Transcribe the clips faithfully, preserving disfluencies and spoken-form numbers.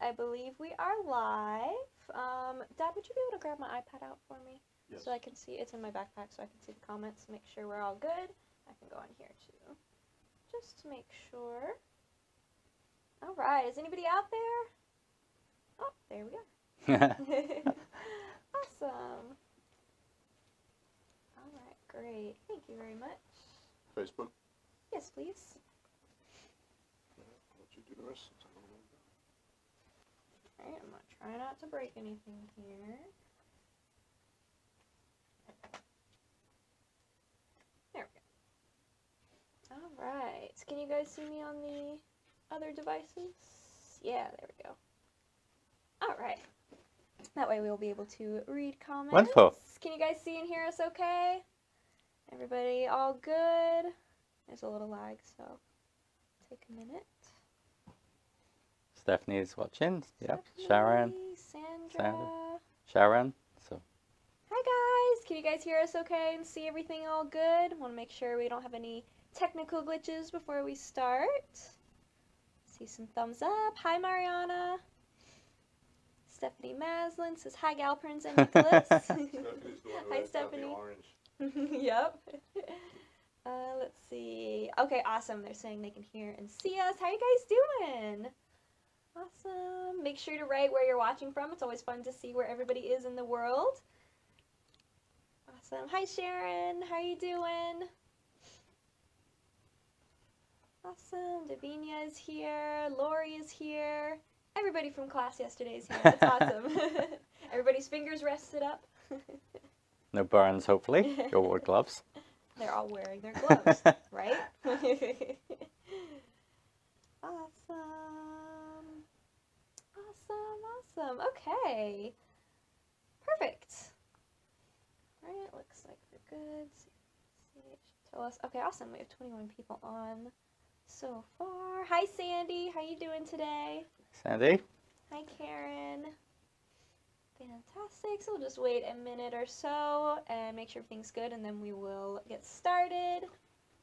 I believe we are live. Um, Dad, would you be able to grab my iPad out for me? Yes. So I can see, it's in my backpack, so I can see the comments, make sure we're all good. I can go on here too, just to make sure. All right, is anybody out there? Oh, there we are. Awesome. All right, great. Thank you very much. Facebook? Yes, please. Let you do the rest. All right, I'm going to try not to break anything here. There we go. All right. Can you guys see me on the other devices? Yeah, there we go. All right. That way we'll be able to read comments. Wonderful. Can you guys see and hear us okay? Everybody all good? There's a little lag, so take a minute. Stephanie is watching. Yep. Stephanie, Sharon. Sandra. Sandra. Sharon. So. Hi guys. Can you guys hear us okay and see everything all good? Want to make sure we don't have any technical glitches before we start. See some thumbs up. Hi Mariana. Stephanie Maslin says hi Galperns and Nicholas. Hi Stephanie. Yep. Uh, let's see. Okay, awesome. They're saying they can hear and see us. How are you guys doing? Awesome. Make sure to write where you're watching from. It's always fun to see where everybody is in the world. Awesome. Hi, Sharon. How are you doing? Awesome. Davinia is here. Lori is here. Everybody from class yesterday is here. It's awesome. Everybody's fingers rested up. No burns, hopefully. You all wore gloves. They're all wearing their gloves, right? Awesome. Awesome, awesome. Okay. Perfect. All right, looks like we're good. See, it should tell us. Okay, awesome. We have twenty-one people on so far. Hi, Sandy. How you doing today? Sandy. Hi, Karen. Fantastic. So we'll just wait a minute or so and make sure everything's good, and then we will get started.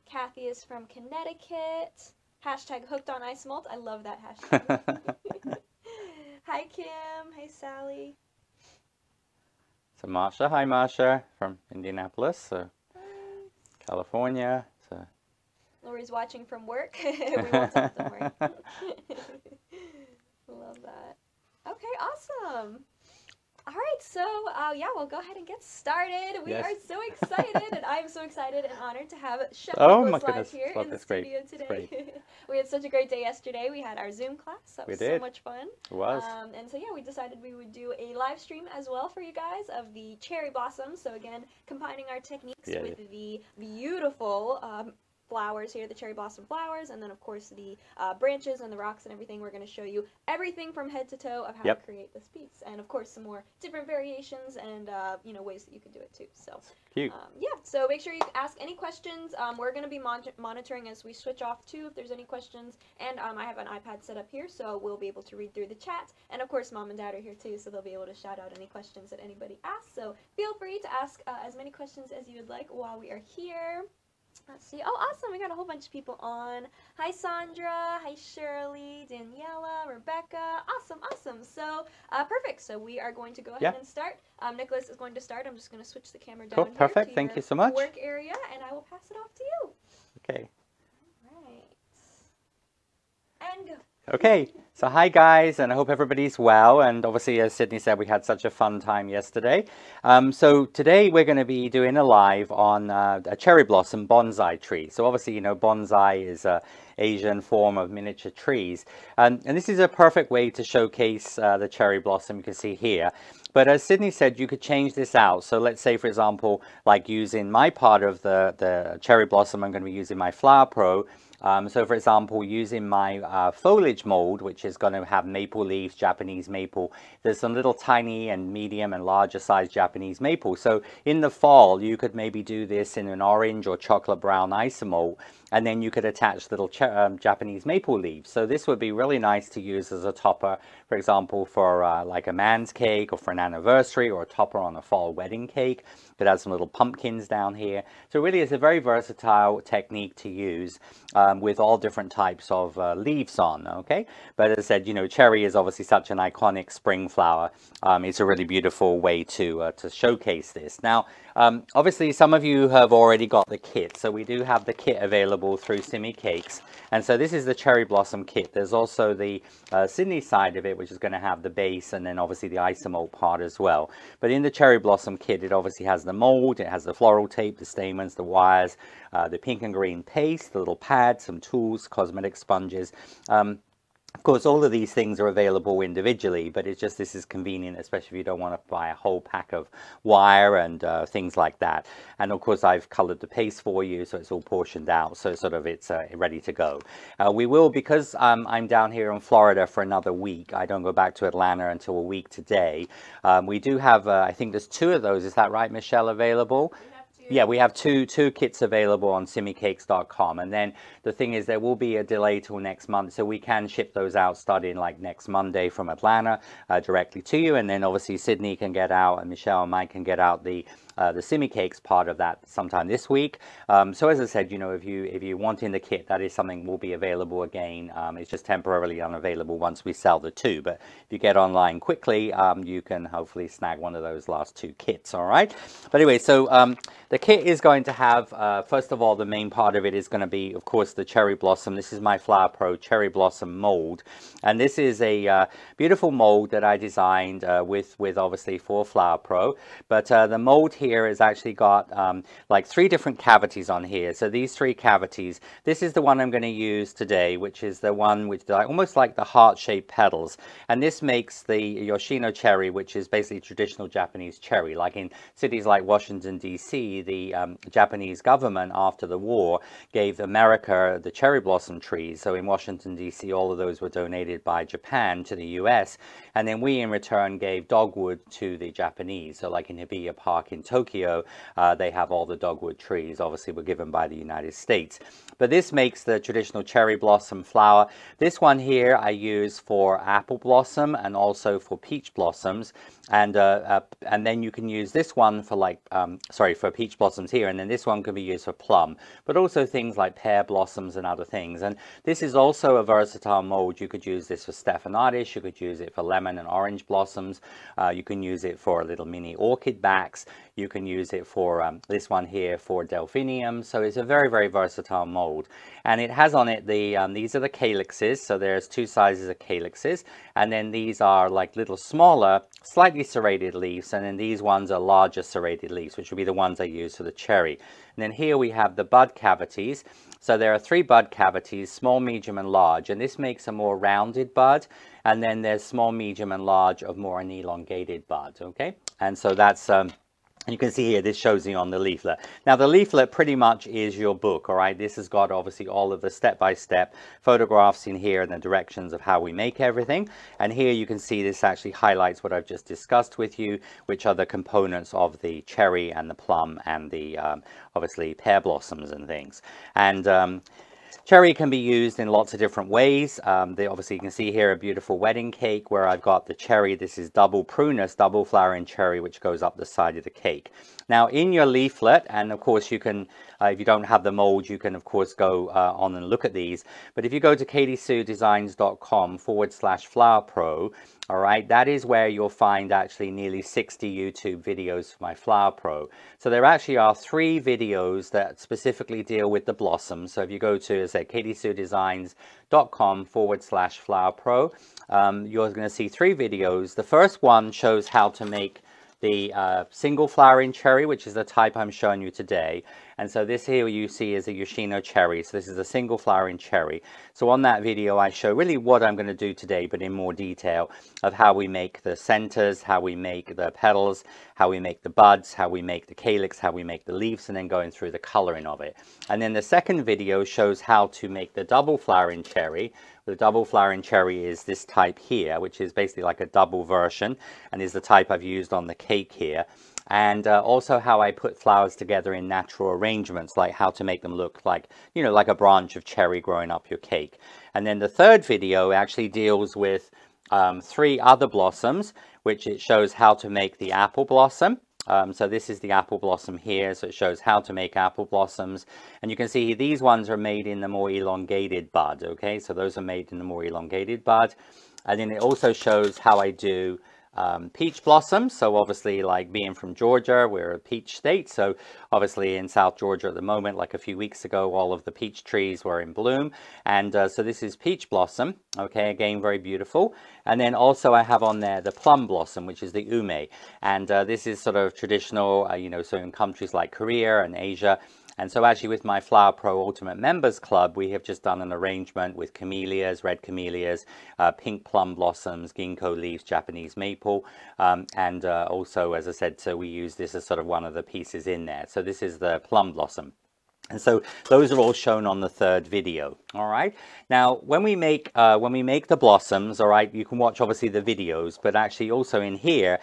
Kathy is from Connecticut. Hashtag hooked on isomalt. I love that hashtag. Hi Kim, hi Sally. So Marsha, hi Marsha from Indianapolis, so hi. California. So Lori's watching from work. We won't tell them work. Love that. Okay, awesome. All right, so uh, yeah, we'll go ahead and get started. We yes. are so excited, and I'm so excited and honored to have Chef oh Nicholas Lodge here Love in the studio great. today. We had such a great day yesterday. We had our Zoom class. That we was did. so much fun. It was. Um, and so yeah, we decided we would do a live stream as well for you guys of the cherry blossoms. So again, combining our techniques yeah, with yeah. the beautiful um, flowers here, the cherry blossom flowers, and then of course the uh, branches and the rocks and everything. We're going to show you everything from head to toe of how yep. to create this piece, and of course some more different variations and uh, you know, ways that you can do it too. So cute. Um, yeah, so make sure you ask any questions. Um, we're going to be mon monitoring as we switch off too if there's any questions, and um, I have an iPad set up here, so we'll be able to read through the chat, and of course Mom and Dad are here too, so they'll be able to shout out any questions that anybody asks. So feel free to ask uh, as many questions as you would like while we are here. Let's see. Oh, awesome. We got a whole bunch of people on. Hi, Sandra. Hi, Shirley, Daniela, Rebecca. Awesome. Awesome. So uh, perfect. So we are going to go ahead yeah. and start. Um, Nicholas is going to start. I'm just going to switch the camera down cool. here perfect. to Thank your you so much. work area, and I will pass it off to you. Okay. All right. And go. Okay, so hi guys, and I hope everybody's well, and obviously as Sydney said, we had such a fun time yesterday. Um, so today we're going to be doing a live on uh, a cherry blossom bonsai tree. So obviously, you know, bonsai is a Asian form of miniature trees, um, and this is a perfect way to showcase uh, the cherry blossom you can see here. But as Sydney said, you could change this out. So let's say, for example, like using my part of the, the cherry blossom, I'm going to be using my Flower Pro. Um, so for example, using my uh, foliage mold, which is going to have maple leaves, Japanese maple, there's some little tiny and medium and larger size Japanese maple. So in the fall, you could maybe do this in an orange or chocolate brown isomalt. and then you could attach little um, Japanese maple leaves. So this would be really nice to use as a topper, for example, for uh, like a man's cake, or for an anniversary, or a topper on a fall wedding cake. Could add some little pumpkins down here. So really it's a very versatile technique to use um, with all different types of uh, leaves on, okay? But as I said, you know, cherry is obviously such an iconic spring flower. Um, it's a really beautiful way to, uh, to showcase this. Now, um, obviously some of you have already got the kit. So we do have the kit available through Simi Cakes. And so this is the cherry blossom kit. There's also the uh, Sydney side of it, which is going to have the base and then obviously the isomalt part as well. But in the cherry blossom kit, it obviously has the mold, it has the floral tape, the stamens, the wires, uh, the pink and green paste, the little pad, some tools, cosmetic sponges. Um, Of course, all of these things are available individually, but it's just this is convenient, especially if you don't want to buy a whole pack of wire and uh, things like that. And of course, I've colored the paste for you, so it's all portioned out, so sort of it's uh, ready to go. Uh, we will, because um, I'm down here in Florida for another week, I don't go back to Atlanta until a week today. Um, we do have, uh, I think there's two of those, is that right, Michelle, available? Yeah, we have two two kits available on simi cakes dot com, and then the thing is there will be a delay till next month, so we can ship those out starting like next Monday from Atlanta uh, directly to you, and then obviously Sydney can get out, and Michelle and Mike can get out the Uh, the Simi Cakes part of that sometime this week. Um, so as I said, you know, if you if you want in the kit, that is something will be available again. Um, it's just temporarily unavailable once we sell the two. But if you get online quickly, um, you can hopefully snag one of those last two kits. All right. But anyway, so um, the kit is going to have, uh, first of all, the main part of it is going to be, of course, the cherry blossom. This is my Flower Pro cherry blossom mold, and this is a uh, beautiful mold that I designed uh, with with obviously for Flower Pro. But uh, the mold here here has actually got um, like three different cavities on here. So these three cavities, this is the one I'm going to use today, which is the one which I almost like the heart-shaped petals, and this makes the Yoshino cherry, which is basically traditional Japanese cherry. Like in cities like Washington, D C, the um, Japanese government after the war gave America the cherry blossom trees. So in Washington, D C, all of those were donated by Japan to the U S, and then we in return gave dogwood to the Japanese. So like in Hibiya Park in Tokyo, Tokyo, uh, they have all the dogwood trees, obviously were given by the United States. But this makes the traditional cherry blossom flower. This one here I use for apple blossom and also for peach blossoms. And, uh, uh, and then you can use this one for like, um, sorry, for peach blossoms here. And then this one can be used for plum, but also things like pear blossoms and other things. And this is also a versatile mold. You could use this for stephanotis. You could use it for lemon and orange blossoms. Uh, you can use it for little mini orchid backs. You You can use it for um, this one here for delphinium. So it's a very, very versatile mold. And it has on it the, um, these are the calyxes. So there's two sizes of calyxes. And then these are like little smaller, slightly serrated leaves. And then these ones are larger serrated leaves, which would be the ones I use for the cherry. And then here we have the bud cavities. So there are three bud cavities, small, medium, and large. And this makes a more rounded bud. And then there's small, medium, and large of more an elongated bud, okay? And so that's... Um, And you can see here, this shows you on the leaflet. Now, the leaflet pretty much is your book, all right? This has got, obviously, all of the step-by-step photographs in here and the directions of how we make everything. And here you can see this actually highlights what I've just discussed with you, which are the components of the cherry and the plum and the, um, obviously, pear blossoms and things. And... Um, Cherry can be used in lots of different ways. Um, they obviously, you can see here a beautiful wedding cake where I've got the cherry. This is double prunus, double flowering cherry, which goes up the side of the cake. Now, in your leaflet, and of course you can, uh, if you don't have the mold, you can of course go uh, on and look at these. But if you go to Katie Sue Designs dot com forward slash Flower Pro, all right, that is where you'll find actually nearly sixty YouTube videos for my Flower Pro. So there actually are three videos that specifically deal with the blossoms. So if you go to at KDSueDesigns.com forward slash Flower Pro. Um, you're going to see three videos. The first one shows how to make the uh, single flowering cherry, which is the type I'm showing you today. And so this here you see is a Yoshino cherry. So this is a single flowering cherry. So on that video, I show really what I'm going to do today, but in more detail of how we make the centers, how we make the petals, how we make the buds, how we make the calyx, how we make the leaves, and then going through the coloring of it. And then the second video shows how to make the double flowering cherry. The double flowering cherry is this type here, which is basically like a double version and is the type I've used on the cake here. and uh, also how I put flowers together in natural arrangements, like how to make them look like, you know, like a branch of cherry growing up your cake. And then the third video actually deals with um, three other blossoms, which it shows how to make the apple blossom. Um, so this is the apple blossom here, so it shows how to make apple blossoms. And you can see these ones are made in the more elongated bud, okay? So those are made in the more elongated bud. And then it also shows how I do um, peach blossoms. So obviously, like being from Georgia, we're a peach state. So obviously in South Georgia at the moment, like a few weeks ago, all of the peach trees were in bloom. And uh, so this is peach blossom, okay? Again, very beautiful. And then also I have on there the plum blossom, which is the ume. And uh, this is sort of traditional, uh, you know, so in countries like Korea and Asia. And so actually with my Flower Pro Ultimate Members Club, we have just done an arrangement with camellias, red camellias, uh, pink plum blossoms, ginkgo leaves, Japanese maple. Um, and uh, also, as I said, so we use this as sort of one of the pieces in there. So this is the plum blossom. And so those are all shown on the third video. All right. Now, when we make uh, when we make the blossoms, all right, you can watch obviously the videos, but actually also in here,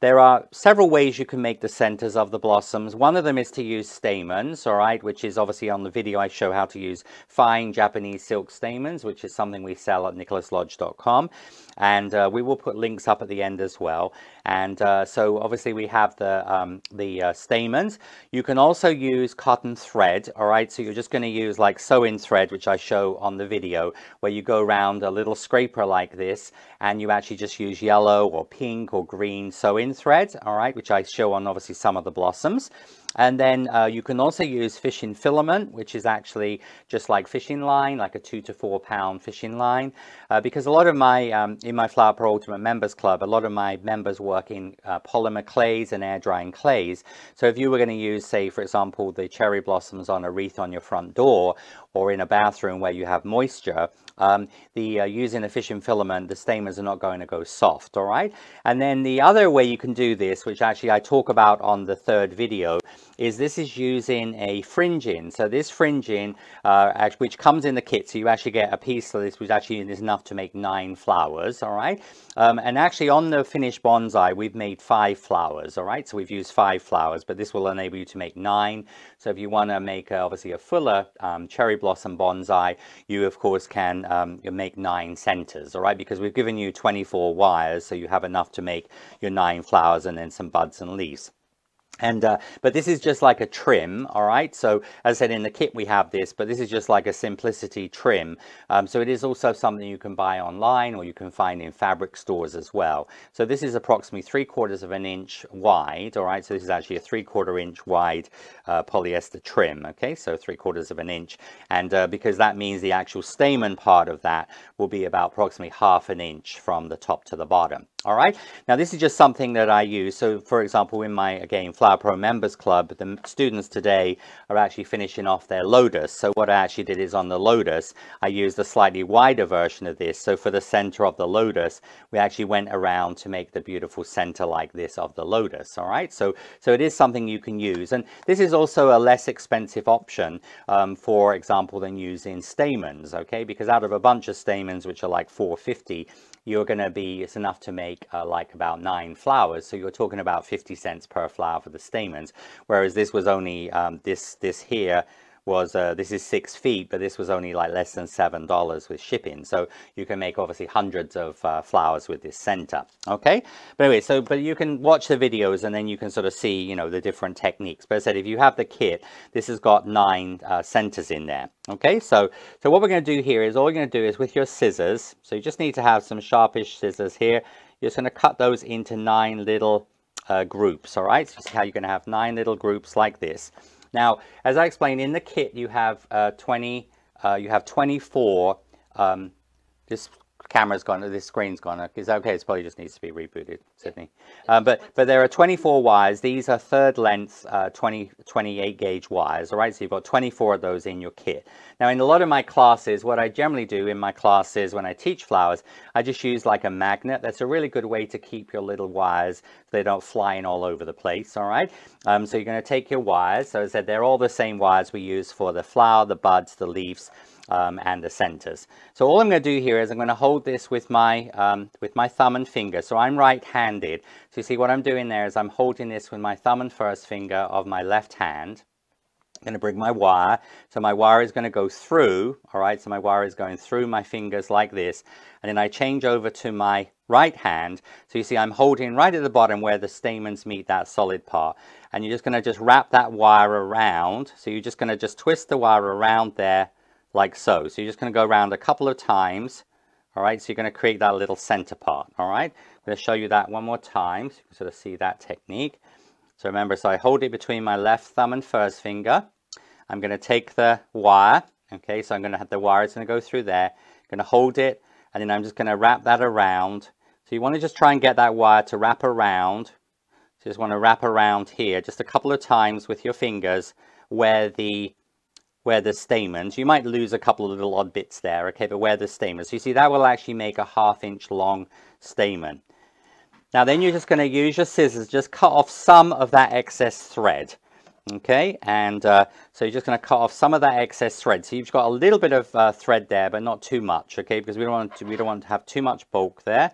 there are several ways you can make the centers of the blossoms. One of them is to use stamens, all right, which is obviously on the video I show how to use fine Japanese silk stamens, which is something we sell at nicholas lodge dot com. And uh, we will put links up at the end as well. And uh, so obviously we have the, um, the uh, stamens. You can also use cotton thread, all right? So you're just gonna use like sew-in thread, which I show on the video, where you go around a little scraper like this, and you actually just use yellow or pink or green sew-in thread, all right, which I show on obviously some of the blossoms. And then uh, you can also use fishing filament, which is actually just like fishing line, like a two to four pound fishing line. Uh, because a lot of my, um, in my Flower Pro Ultimate Members Club, a lot of my members work in uh, polymer clays and air drying clays. So if you were gonna use, say, for example, the cherry blossoms on a wreath on your front door, or in a bathroom where you have moisture, um, the uh, using a fishing filament, the stamens are not going to go soft, all right? And then the other way you can do this, which actually I talk about on the third video, is this is using a fringing. So this fringing, uh, which comes in the kit, so you actually get a piece of this, which actually is enough to make nine flowers, all right? Um, and actually on the finished bonsai, we've made five flowers, all right? So we've used five flowers, but this will enable you to make nine. So if you wanna make uh, obviously a fuller um, cherry blossom bonsai, you of course can um, make nine centers, all right? Because we've given you twenty-four wires, so you have enough to make your nine flowers and then some buds and leaves. And uh, but this is just like a trim, all right? So as I said, in the kit we have this, but this is just like a simplicity trim. Um, so it is also something you can buy online, or you can find in fabric stores as well. So this is approximately three quarters of an inch wide, all right? So this is actually a three quarter inch wide uh, polyester trim, okay? So three quarters of an inch. And uh, because that means the actual stamen part of that will be about approximately half an inch from the top to the bottom. All right, now this is just something that I use. So for example, in my, again, Flower Pro Members Club, the students today are actually finishing off their lotus. So what I actually did is on the lotus, I used a slightly wider version of this. So for the center of the lotus, we actually went around to make the beautiful center like this of the lotus, all right? So, so it is something you can use. And this is also a less expensive option, um, for example, than using stamens, okay? Because out of a bunch of stamens, which are like four fifty, you're gonna be, it's enough to make uh, like about nine flowers. So you're talking about fifty cents per flower for the stamens. Whereas this was only, um, this this here was, uh, this is six feet, but this was only like less than seven dollars with shipping. So you can make obviously hundreds of uh, flowers with this center, okay? But anyway, so, but you can watch the videos and then you can sort of see, you know, the different techniques. But as I said, if you have the kit, this has got nine uh, centers in there. Okay, so, so what we're gonna do here is all you're gonna do is with your scissors, so you just need to have some sharpish scissors here, you're just gonna cut those into nine little uh, groups, all right? So how you're gonna have nine little groups like this. Now, as I explained, in the kit you have uh, twenty, uh, you have twenty-four, um, this camera's gone, this screen's gone, is that okay? It's probably just needs to be rebooted, Sydney. Um, but, but there are twenty-four wires, these are third length uh, twenty, twenty-eight gauge wires, all right? So you've got twenty-four of those in your kit. Now in a lot of my classes, what I generally do in my classes when I teach flowers, I just use like a magnet. That's a really good way to keep your little wires so they don't fly in all over the place, all right? Um, so you're gonna take your wires, so as I said, they're all the same wires we use for the flower, the buds, the leaves, Um, and the centers. So all I'm going to do here is I'm going to hold this with my um, with my thumb and finger. So I'm right-handed. handed. So you see what I'm doing there is I'm holding this with my thumb and first finger of my left hand. I'm going to bring my wire, so my wire is going to go through, all right, so my wire is going through my fingers like this, and then I change over to my right hand, so you see I'm holding right at the bottom where the stamens meet that solid part, and you're just going to just wrap that wire around, so you're just going to just twist the wire around there like so, so you're just going to go around a couple of times, all right, so you're going to create that little center part, all right, I'm going to show you that one more time, so you can sort of see that technique. So remember, so I hold it between my left thumb and first finger. I'm going to take the wire, okay, so I'm going to have the wire, it's going to go through there. I'm going to hold it, and then I'm just going to wrap that around. So you want to just try and get that wire to wrap around. So you just want to wrap around here just a couple of times with your fingers where the, where the stamens, you might lose a couple of little odd bits there, okay, but where the stamens. So you see that will actually make a half inch long stamen. Now then you're just going to use your scissors, just cut off some of that excess thread, okay, and uh, so you're just going to cut off some of that excess thread, so you've got a little bit of uh, thread there, but not too much, okay, because we don't want to, we don't want to have too much bulk there.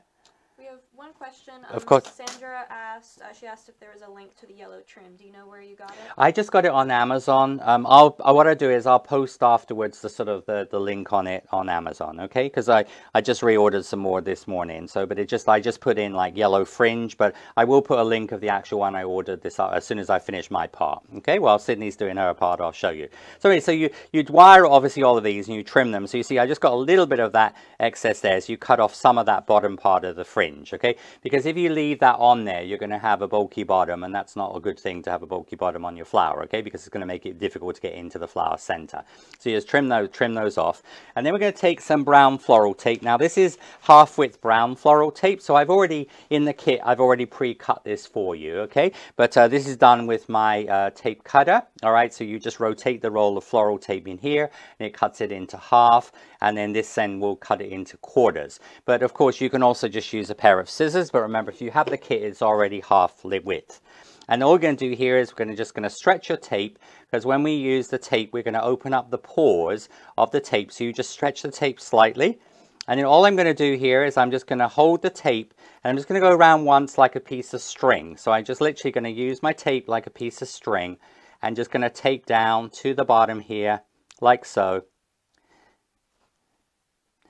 We have one question, um, of course. Sandra asked, uh, she asked if there was a link to the yellow trim, do you know where you got it? I just got it on Amazon, um, I'll, uh, what I do is I'll post afterwards the sort of the, the link on it on Amazon, okay, because I, I just reordered some more this morning, so, but it just, I just put in like yellow fringe, but I will put a link of the actual one I ordered this as soon as I finish my part, okay, while Sydney's doing her part, I'll show you. So anyway, so you, you'd wire obviously all of these and you trim them, so you see I just got a little bit of that excess there, so you cut off some of that bottom part of the fringe, okay, because if you leave that on there, you're going to have a bulky bottom, and that's not a good thing to have a bulky bottom on your flower, okay, because it's going to make it difficult to get into the flower center. So you just trim those trim those off, and then we're going to take some brown floral tape. Now this is half width brown floral tape, so I've already in the kit I've already pre-cut this for you, okay, but uh, this is done with my uh, tape cutter, all right, so you just rotate the roll of floral tape in here and it cuts it into half, and then this end will cut it into quarters, but of course you can also just use a pair of scissors, but remember if you have the kit it's already half width. And all we're going to do here is we're going to just going to stretch your tape, because when we use the tape we're going to open up the pores of the tape, so you just stretch the tape slightly, and then all I'm going to do here is I'm just going to hold the tape and I'm just going to go around once like a piece of string, so I'm just literally going to use my tape like a piece of string and just going to tape down to the bottom here like so.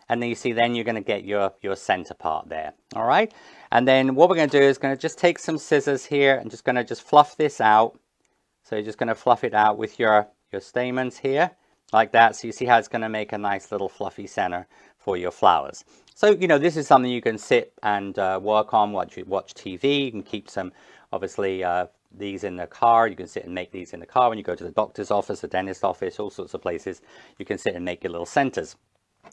And then you see, then you're going to get your, your center part there, all right? And then what we're going to do is going to just take some scissors here and just going to just fluff this out. So you're just going to fluff it out with your, your stamens here, like that. So you see how it's going to make a nice little fluffy center for your flowers. So, you know, this is something you can sit and uh, work on, watch, watch T V. You can keep some, obviously, uh, these in the car. You can sit and make these in the car when you go to the doctor's office, the dentist office, all sorts of places. You can sit and make your little centers.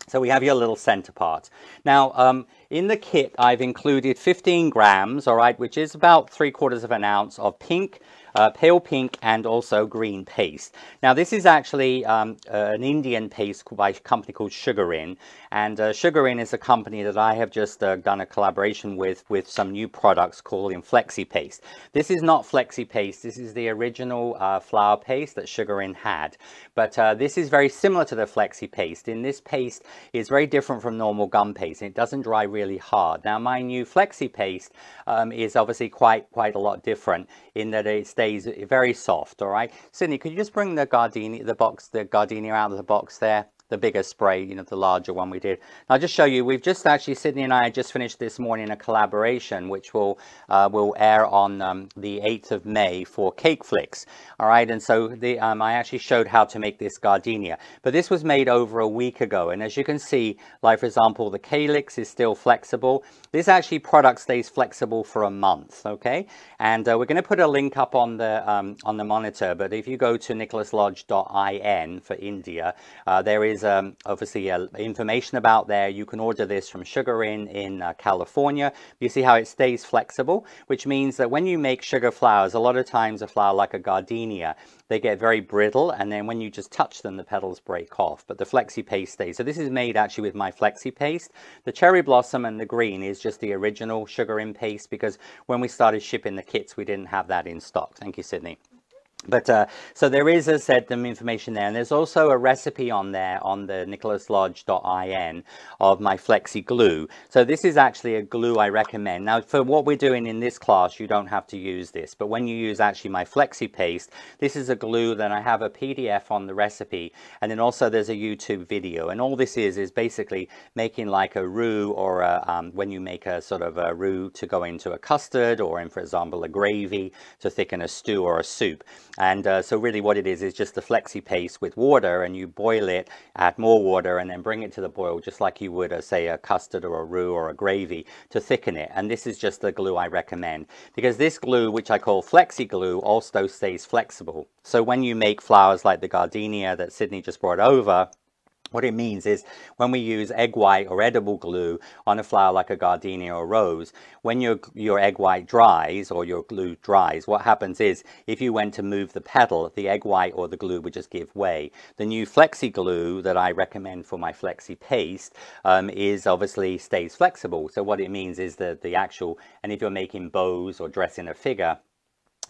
So we have your little center part. Now, um, in the kit, I've included fifteen grams, all right, which is about three quarters of an ounce of pink, uh, pale pink, and also green paste. Now, this is actually um, uh, an Indian paste by a company called Sugarin, and uh, Sugarin is a company that I have just uh, done a collaboration with, with some new products called in Flexi Paste. This is not Flexi Paste. This is the original uh, flower paste that Sugarin had, but uh, this is very similar to the Flexi Paste. In this paste, is very different from normal gum paste, and it doesn't dry really hard. Now my new Flexi Paste um, is obviously quite quite a lot different in that it stays very soft. All right, Sydney, could you just bring the gardenia, the box, the gardenia out of the box there? The bigger spray, you know, the larger one we did. And I'll just show you, we've just actually, Sydney and I just finished this morning a collaboration which will uh, will air on um, the eighth of May for Cakeflix. All right, and so the, um, I actually showed how to make this gardenia. But this was made over a week ago, and as you can see, like for example, the calyx is still flexible. This actually product stays flexible for a month, okay? And uh, we're gonna put a link up on the, um, on the monitor, but if you go to nicholas lodge dot I N for India, uh, there is Um, obviously uh, information about there. You can order this from Sugarin in uh, California. You see how it stays flexible, which means that when you make sugar flowers, a lot of times a flower like a gardenia, they get very brittle, and then when you just touch them, the petals break off, but the Flexi Paste stays. So this is made actually with my Flexi Paste. The cherry blossom and the green is just the original Sugarin paste, because when we started shipping the kits, we didn't have that in stock. Thank you, Sydney. But uh, so there is, as I said, some information there. And there's also a recipe on there on the nicholas lodge dot I N of my flexi glue. So this is actually a glue I recommend. Now, for what we're doing in this class, you don't have to use this. But when you use actually my flexi paste, this is a glue that I have a P D F on the recipe. And then also there's a YouTube video. And all this is is basically making like a roux or a, um, when you make a sort of a roux to go into a custard or, in, for example, a gravy to thicken a stew or a soup. And uh, so really what it is is just the flexi paste with water, and you boil it, add more water, and then bring it to the boil just like you would, uh, say, a custard or a roux or a gravy to thicken it. And this is just the glue I recommend, because this glue, which I call flexi glue, also stays flexible. So when you make flowers like the gardenia that Sydney just brought over, what it means is when we use egg white or edible glue on a flower like a gardenia or rose, when your, your egg white dries or your glue dries, what happens is if you went to move the petal, the egg white or the glue would just give way. The new flexi glue that I recommend for my flexi paste um, is obviously stays flexible. So what it means is that the actual, and if you're making bows or dressing a figure,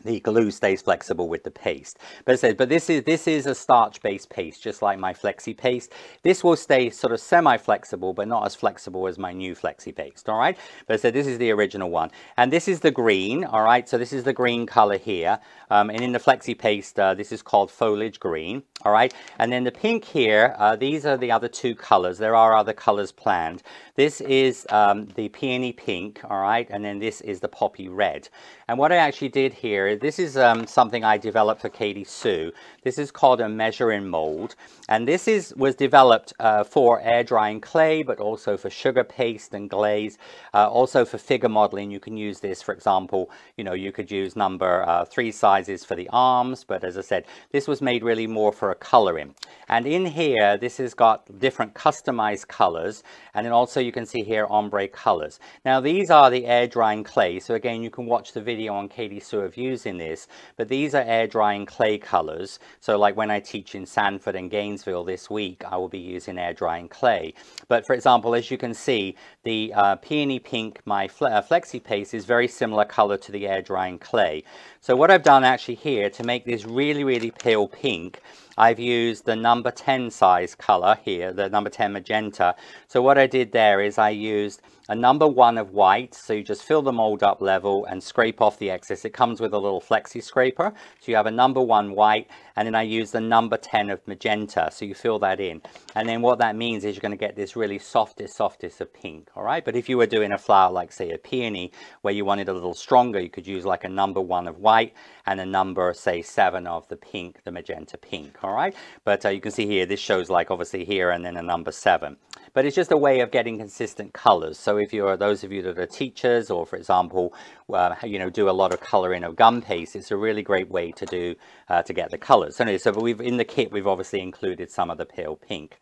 the glue stays flexible with the paste. But it says, but this is this is a starch-based paste, just like my flexi paste. This will stay sort of semi-flexible, but not as flexible as my new flexi paste. All right. But it said this is the original one, and this is the green. All right. So this is the green color here, um, and in the flexi paste, uh, this is called foliage green. All right. And then the pink here. Uh, these are the other two colors. There are other colors planned. This is um, the peony pink. All right. And then this is the poppy red. And what I actually did here. This is um, something I developed for Katie Sue. This is called a measuring mold, and this is was developed uh, for air drying clay, but also for sugar paste and glaze, uh, also for figure modeling. You can use this, for example, you know, you could use number uh, three sizes for the arms, but as I said, this was made really more for a coloring. And in here, this has got different customized colors, and then also you can see here ombre colors. Now these are the air drying clay, so again, you can watch the video on Katie Sue of using in this, but these are air drying clay colors. So like when I teach in Sanford and Gainesville this week, I will be using air drying clay. But for example, as you can see, the uh, peony pink, my flexi paste, is very similar color to the air drying clay. So what I've done actually here to make this really, really pale pink, I've used the number ten size color here, the number ten magenta. So what I did there is I used a number one of white. So you just fill the mold up level and scrape off the excess. It comes with a little flexi scraper. So you have a number one white, and then I use the number ten of magenta. So you fill that in. And then what that means is you're going to get this really softest, softest of pink. All right. But if you were doing a flower like, say, a peony, where you wanted a little stronger, you could use like a number one of white and a number, say, seven of the pink, the magenta pink. All right. But uh, you can see here, this shows like obviously here and then a number seven. But it's just a way of getting consistent colors. So if you're those of you that are teachers or, for example, uh, you know, do a lot of coloring of gum paste, it's a really great way to do uh, to get the colors. So, anyway, so we've in the kit, we've obviously included some of the pale pink.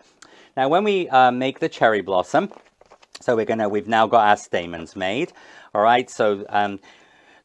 Now, when we uh, make the cherry blossom, so we're gonna we've now got our stamens made. All right, so. Um,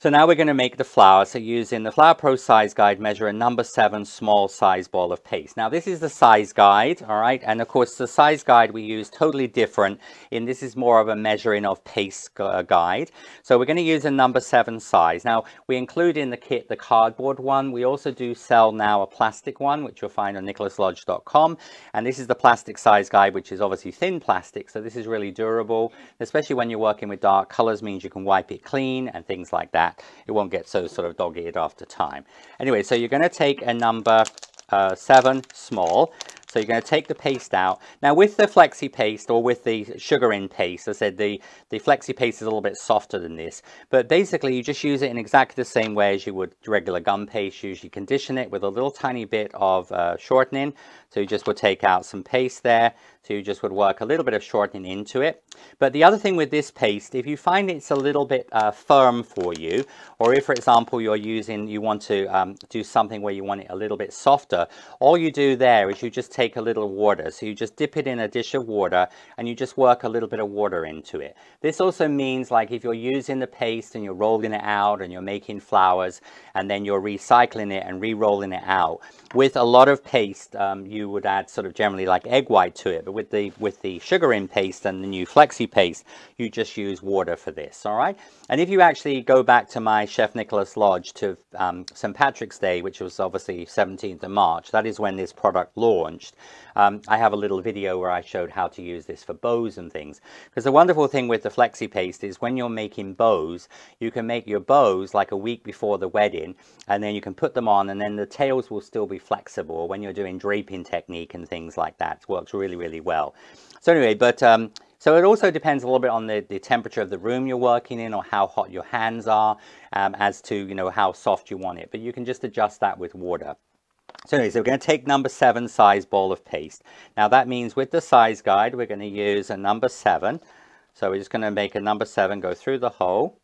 So now we're going to make the flower. So using the Flower Pro size guide, measure a number seven small size ball of paste. Now this is the size guide, all right? And of course the size guide we use totally different, and this is more of a measuring of paste uh, guide. So we're going to use a number seven size. Now we include in the kit the cardboard one. We also do sell now a plastic one, which you'll find on nicholas lodge dot com. And this is the plastic size guide, which is obviously thin plastic. So this is really durable, especially when you're working with dark colors, means you can wipe it clean and things like that. It won't get so sort of dog-eared after time. Anyway, so you're going to take a number uh, seven small. So you're going to take the paste out. Now with the flexi paste or with the Sugarin paste, I said the, the flexi paste is a little bit softer than this. But basically you just use it in exactly the same way as you would regular gum paste. You usually condition it with a little tiny bit of uh, shortening. So you just would take out some paste there. So you just would work a little bit of shortening into it. But the other thing with this paste, if you find it's a little bit uh, firm for you, or if, for example, you're using, you want to um, do something where you want it a little bit softer, all you do there is you just take Take a little water. So you just dip it in a dish of water and you just work a little bit of water into it. This also means like if you're using the paste and you're rolling it out and you're making flowers and then you're recycling it and re-rolling it out with a lot of paste, um, you you would add sort of generally like egg white to it, but with the with the Sugarin paste and the new Flexi paste, you just use water for this, all right? And if you actually go back to my Chef Nicholas Lodge to um, Saint Patrick's Day, which was obviously seventeenth of March, that is when this product launched. Um, I have a little video where I showed how to use this for bows and things. Because the wonderful thing with the Flexi paste is when you're making bows, you can make your bows like a week before the wedding, and then you can put them on, and then the tails will still be flexible when you're doing draping technique and things like that. It works really, really well. So anyway, but um, so it also depends a little bit on the, the temperature of the room you're working in, or how hot your hands are, um, as to, you know, how soft you want it. But you can just adjust that with water. So anyway, so we're going to take number seven size ball of paste. Now that means with the size guide, we're going to use a number seven. So we're just going to make a number seven go through the hole.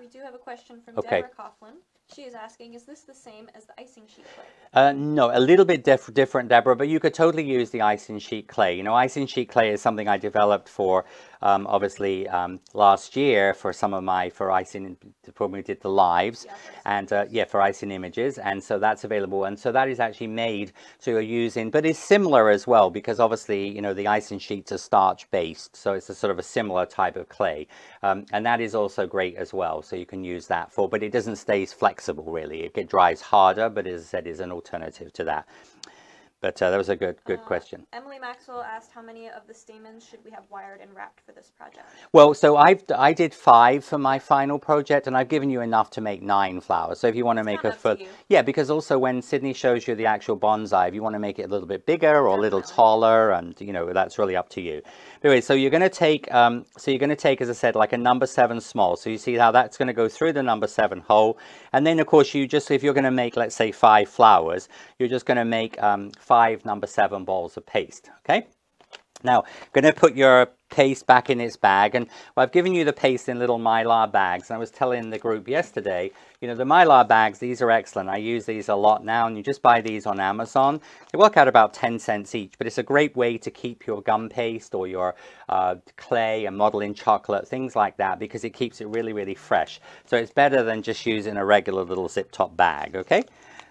We do have a question from okay. Deborah Coughlin. She is asking, is this the same as the icing sheet clay? Uh, no, a little bit diff different, Deborah, but you could totally use the icing sheet clay. You know, icing sheet clay is something I developed for, um, obviously, um, last year for some of my, for icing, when we did the lives, yeah, and uh, yeah, for icing images, and so that's available, and so that is actually made, so you're using, but it's similar as well, because obviously, you know, the icing sheets are starch-based, so it's a sort of a similar type of clay, um, and that is also great as well, so you can use that for, but it doesn't stay flexible. Really, it dries harder, but as I said, is an alternative to that. But uh, that was a good good uh, question. Emily Maxwell asked, how many of the stamens should we have wired and wrapped for this project? Well, so I've I did five for my final project, and I've given you enough to make nine flowers. So if you want to make a further, yeah, because also when Sydney shows you the actual bonsai, if you want to make it a little bit bigger or a little taller, and you know, that's really up to you. But anyway, so you're going to take um, so you're going to take, as I said, like a number seven small. So you see how that's going to go through the number seven hole, and then of course you just, if you're going to make, let's say, five flowers, you're just going to make um, five number seven balls of paste. Okay, now I'm going to put your paste back in its bag, and well, I've given you the paste in little Mylar bags, and I was telling the group yesterday, you know, the Mylar bags, these are excellent. I use these a lot now, and you just buy these on Amazon. They work out about ten cents each, but it's a great way to keep your gum paste or your uh, clay and modeling chocolate, things like that, because it keeps it really, really fresh. So it's better than just using a regular little zip top bag. Okay.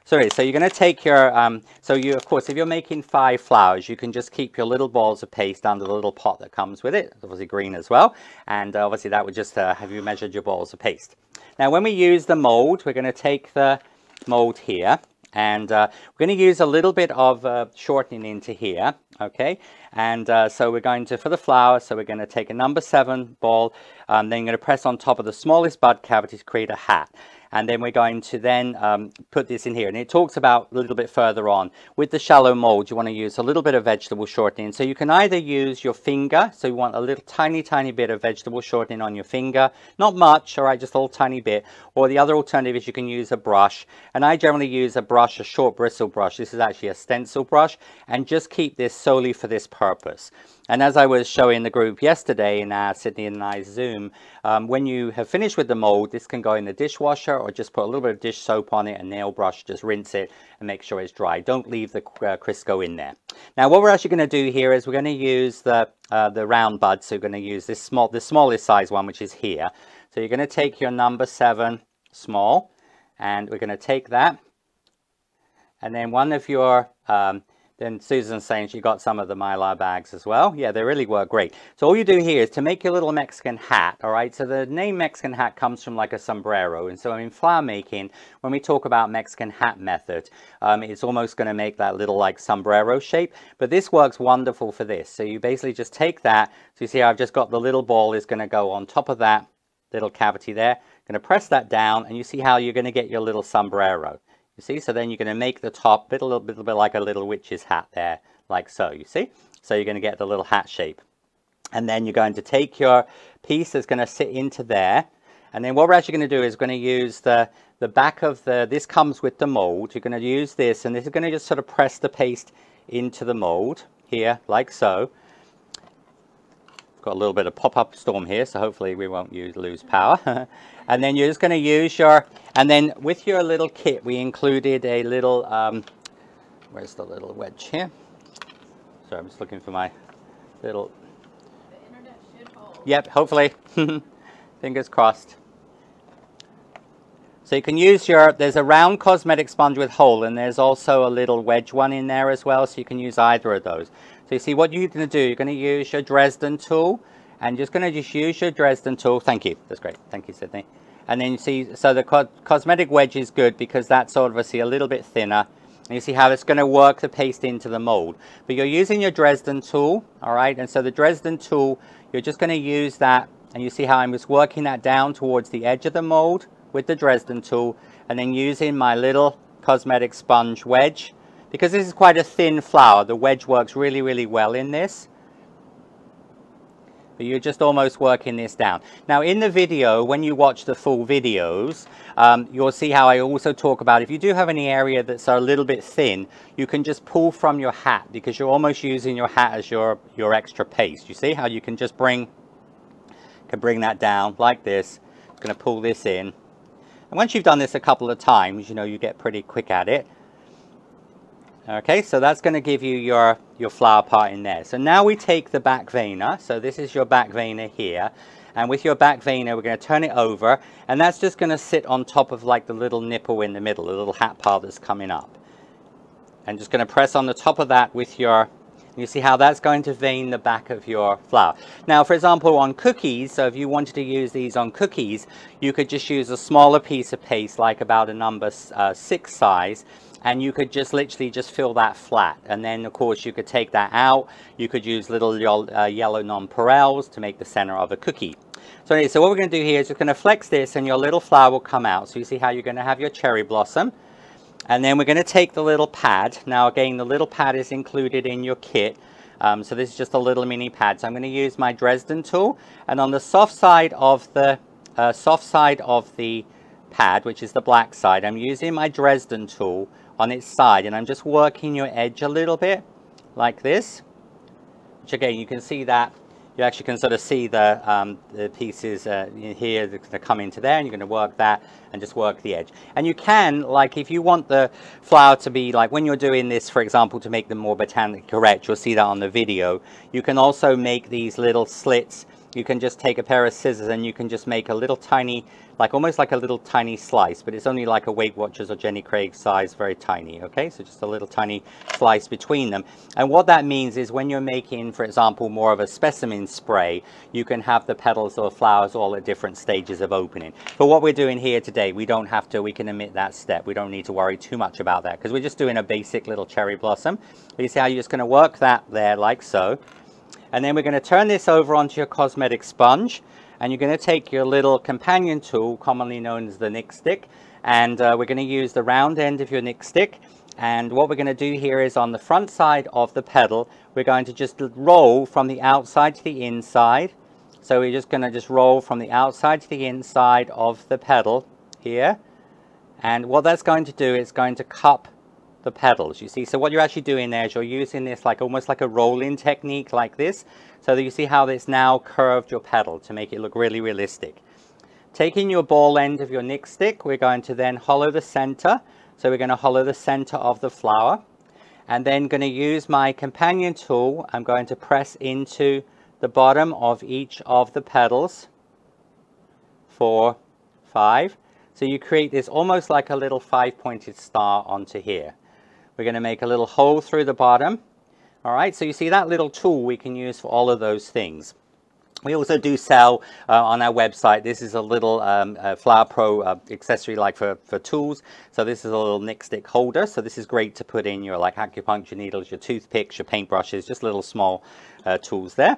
Sorry, so you're going to take your, um, so you, of course, if you're making five flowers, you can just keep your little balls of paste under the little pot that comes with it, obviously green as well, and uh, obviously that would just, uh, have you measured your balls of paste. Now when we use the mold, we're going to take the mold here, and uh, we're going to use a little bit of uh, shortening into here, okay, and uh, so we're going to, for the flower, so we're going to take a number seven ball, um, then you're going to press on top of the smallest bud cavity to create a hat. And then we're going to then um, put this in here. And it talks about a little bit further on, with the shallow mold, you want to use a little bit of vegetable shortening. So you can either use your finger. So you want a little tiny, tiny bit of vegetable shortening on your finger. Not much, all right, just a little tiny bit. Or the other alternative is you can use a brush. And I generally use a brush, a short bristle brush. This is actually a stencil brush. And just keep this solely for this purpose. And as I was showing the group yesterday in our Sydney and I Zoom, um, when you have finished with the mold, this can go in the dishwasher, or just put a little bit of dish soap on it, a nail brush, just rinse it and make sure it's dry. Don't leave the uh, Crisco in there. Now what we're actually going to do here is we're going to use the, uh, the round bud. So we're going to use this small, the smallest size one, which is here. So you're going to take your number seven small, and we're going to take that. And then one of your... Um, Then Susan's saying she got some of the Mylar bags as well. Yeah, they really were great. So all you do here is to make your little Mexican hat, all right? So the name Mexican hat comes from like a sombrero. And so in flower making, when we talk about Mexican hat method, um, it's almost going to make that little like sombrero shape. But this works wonderful for this. So you basically just take that. So you see how I've just got the little ball is going to go on top of that little cavity there. I'm going to press that down, and you see how you're going to get your little sombrero. You see, so then you're going to make the top a little, little bit like a little witch's hat there, like so, you see? So you're going to get the little hat shape. And then you're going to take your piece that's going to sit into there. And then what we're actually going to do is we're going to use the, the back of the, this comes with the mold. You're going to use this, and this is going to just sort of press the paste into the mold here, like so. Got a little bit of pop-up storm here, so hopefully we won't use, lose power. And then you're just going to use your, and then with your little kit, we included a little, um, where's the little wedge here? Sorry, I'm just looking for my little, the internet should hold. Yep, hopefully, fingers crossed. So you can use your, there's a round cosmetic sponge with hole, and there's also a little wedge one in there as well, so you can use either of those. So you see what you're going to do, you're going to use your Dresden tool, and just going to just use your Dresden tool. Thank you. That's great. Thank you, Sydney. And then you see, so the co cosmetic wedge is good because that's obviously a little bit thinner. And you see how it's going to work the paste into the mold. But you're using your Dresden tool, all right? And so the Dresden tool, you're just going to use that, and you see how I'm just working that down towards the edge of the mold with the Dresden tool, and then using my little cosmetic sponge wedge. Because this is quite a thin flower, the wedge works really, really well in this. But you're just almost working this down. Now in the video, when you watch the full videos, um, you'll see how I also talk about if you do have any area that's a little bit thin, you can just pull from your hat, because you're almost using your hat as your, your extra paste. You see how you can just bring, can bring that down like this. It's going to pull this in. And once you've done this a couple of times, you know, you get pretty quick at it. Okay, so that's going to give you your, your flower part in there. So now we take the back veiner. So this is your back veiner here. And with your back veiner, we're going to turn it over. And that's just going to sit on top of like the little nipple in the middle, the little hat part that's coming up. And just going to press on the top of that with your... You see how that's going to vein the back of your flower. Now, for example, on cookies, so if you wanted to use these on cookies, you could just use a smaller piece of paste, like about a number uh, six size, and you could just literally just fill that flat. And then, of course, you could take that out. You could use little uh, yellow nonpareils to make the center of a cookie. So, anyway, so what we're going to do here is we're going to flex this, and your little flower will come out. So you see how you're going to have your cherry blossom. And then we're going to take the little pad. Now again, the little pad is included in your kit. Um, so this is just a little mini pad. So I'm going to use my Dresden tool, and on the soft side of the uh, soft side of the pad, which is the black side, I'm using my Dresden tool on its side, and I'm just working your edge a little bit like this. Which again, you can see that you actually can sort of see the, um, the pieces uh, here that are going to come into there, and you're going to work that and just work the edge. And you can, like if you want the flower to be, like when you're doing this, for example, to make them more botanically correct, you'll see that on the video, you can also make these little slits. You can just take a pair of scissors and you can just make a little tiny, like almost like a little tiny slice, but it's only like a Weight Watchers or Jenny Craig size, very tiny, okay? So just a little tiny slice between them. And what that means is when you're making, for example, more of a specimen spray, you can have the petals or flowers all at different stages of opening. For what we're doing here today, we don't have to, we can omit that step. We don't need to worry too much about that because we're just doing a basic little cherry blossom. But you see how you're just gonna work that there like so. And then we're going to turn this over onto your cosmetic sponge, and you're going to take your little companion tool, commonly known as the Nick stick, and uh, we're going to use the round end of your Nick stick. And what we're going to do here is on the front side of the petal, we're going to just roll from the outside to the inside. So we're just going to just roll from the outside to the inside of the petal here. And what that's going to do is going to cup the petals, you see. So what you're actually doing there is you're using this like almost like a rolling technique like this, so that you see how it's now curved your petal to make it look really realistic. Taking your ball end of your Nick stick, we're going to then hollow the center. So we're going to hollow the center of the flower, and then going to use my companion tool. I'm going to press into the bottom of each of the petals, four, five. So you create this almost like a little five-pointed star onto here. We're going to make a little hole through the bottom. All right, so you see that little tool we can use for all of those things. We also do sell uh, on our website. This is a little um, uh, Flower Pro uh, accessory like for, for tools. So this is a little Nick stick holder. So this is great to put in your like acupuncture needles, your toothpicks, your paintbrushes, just little small uh, tools there.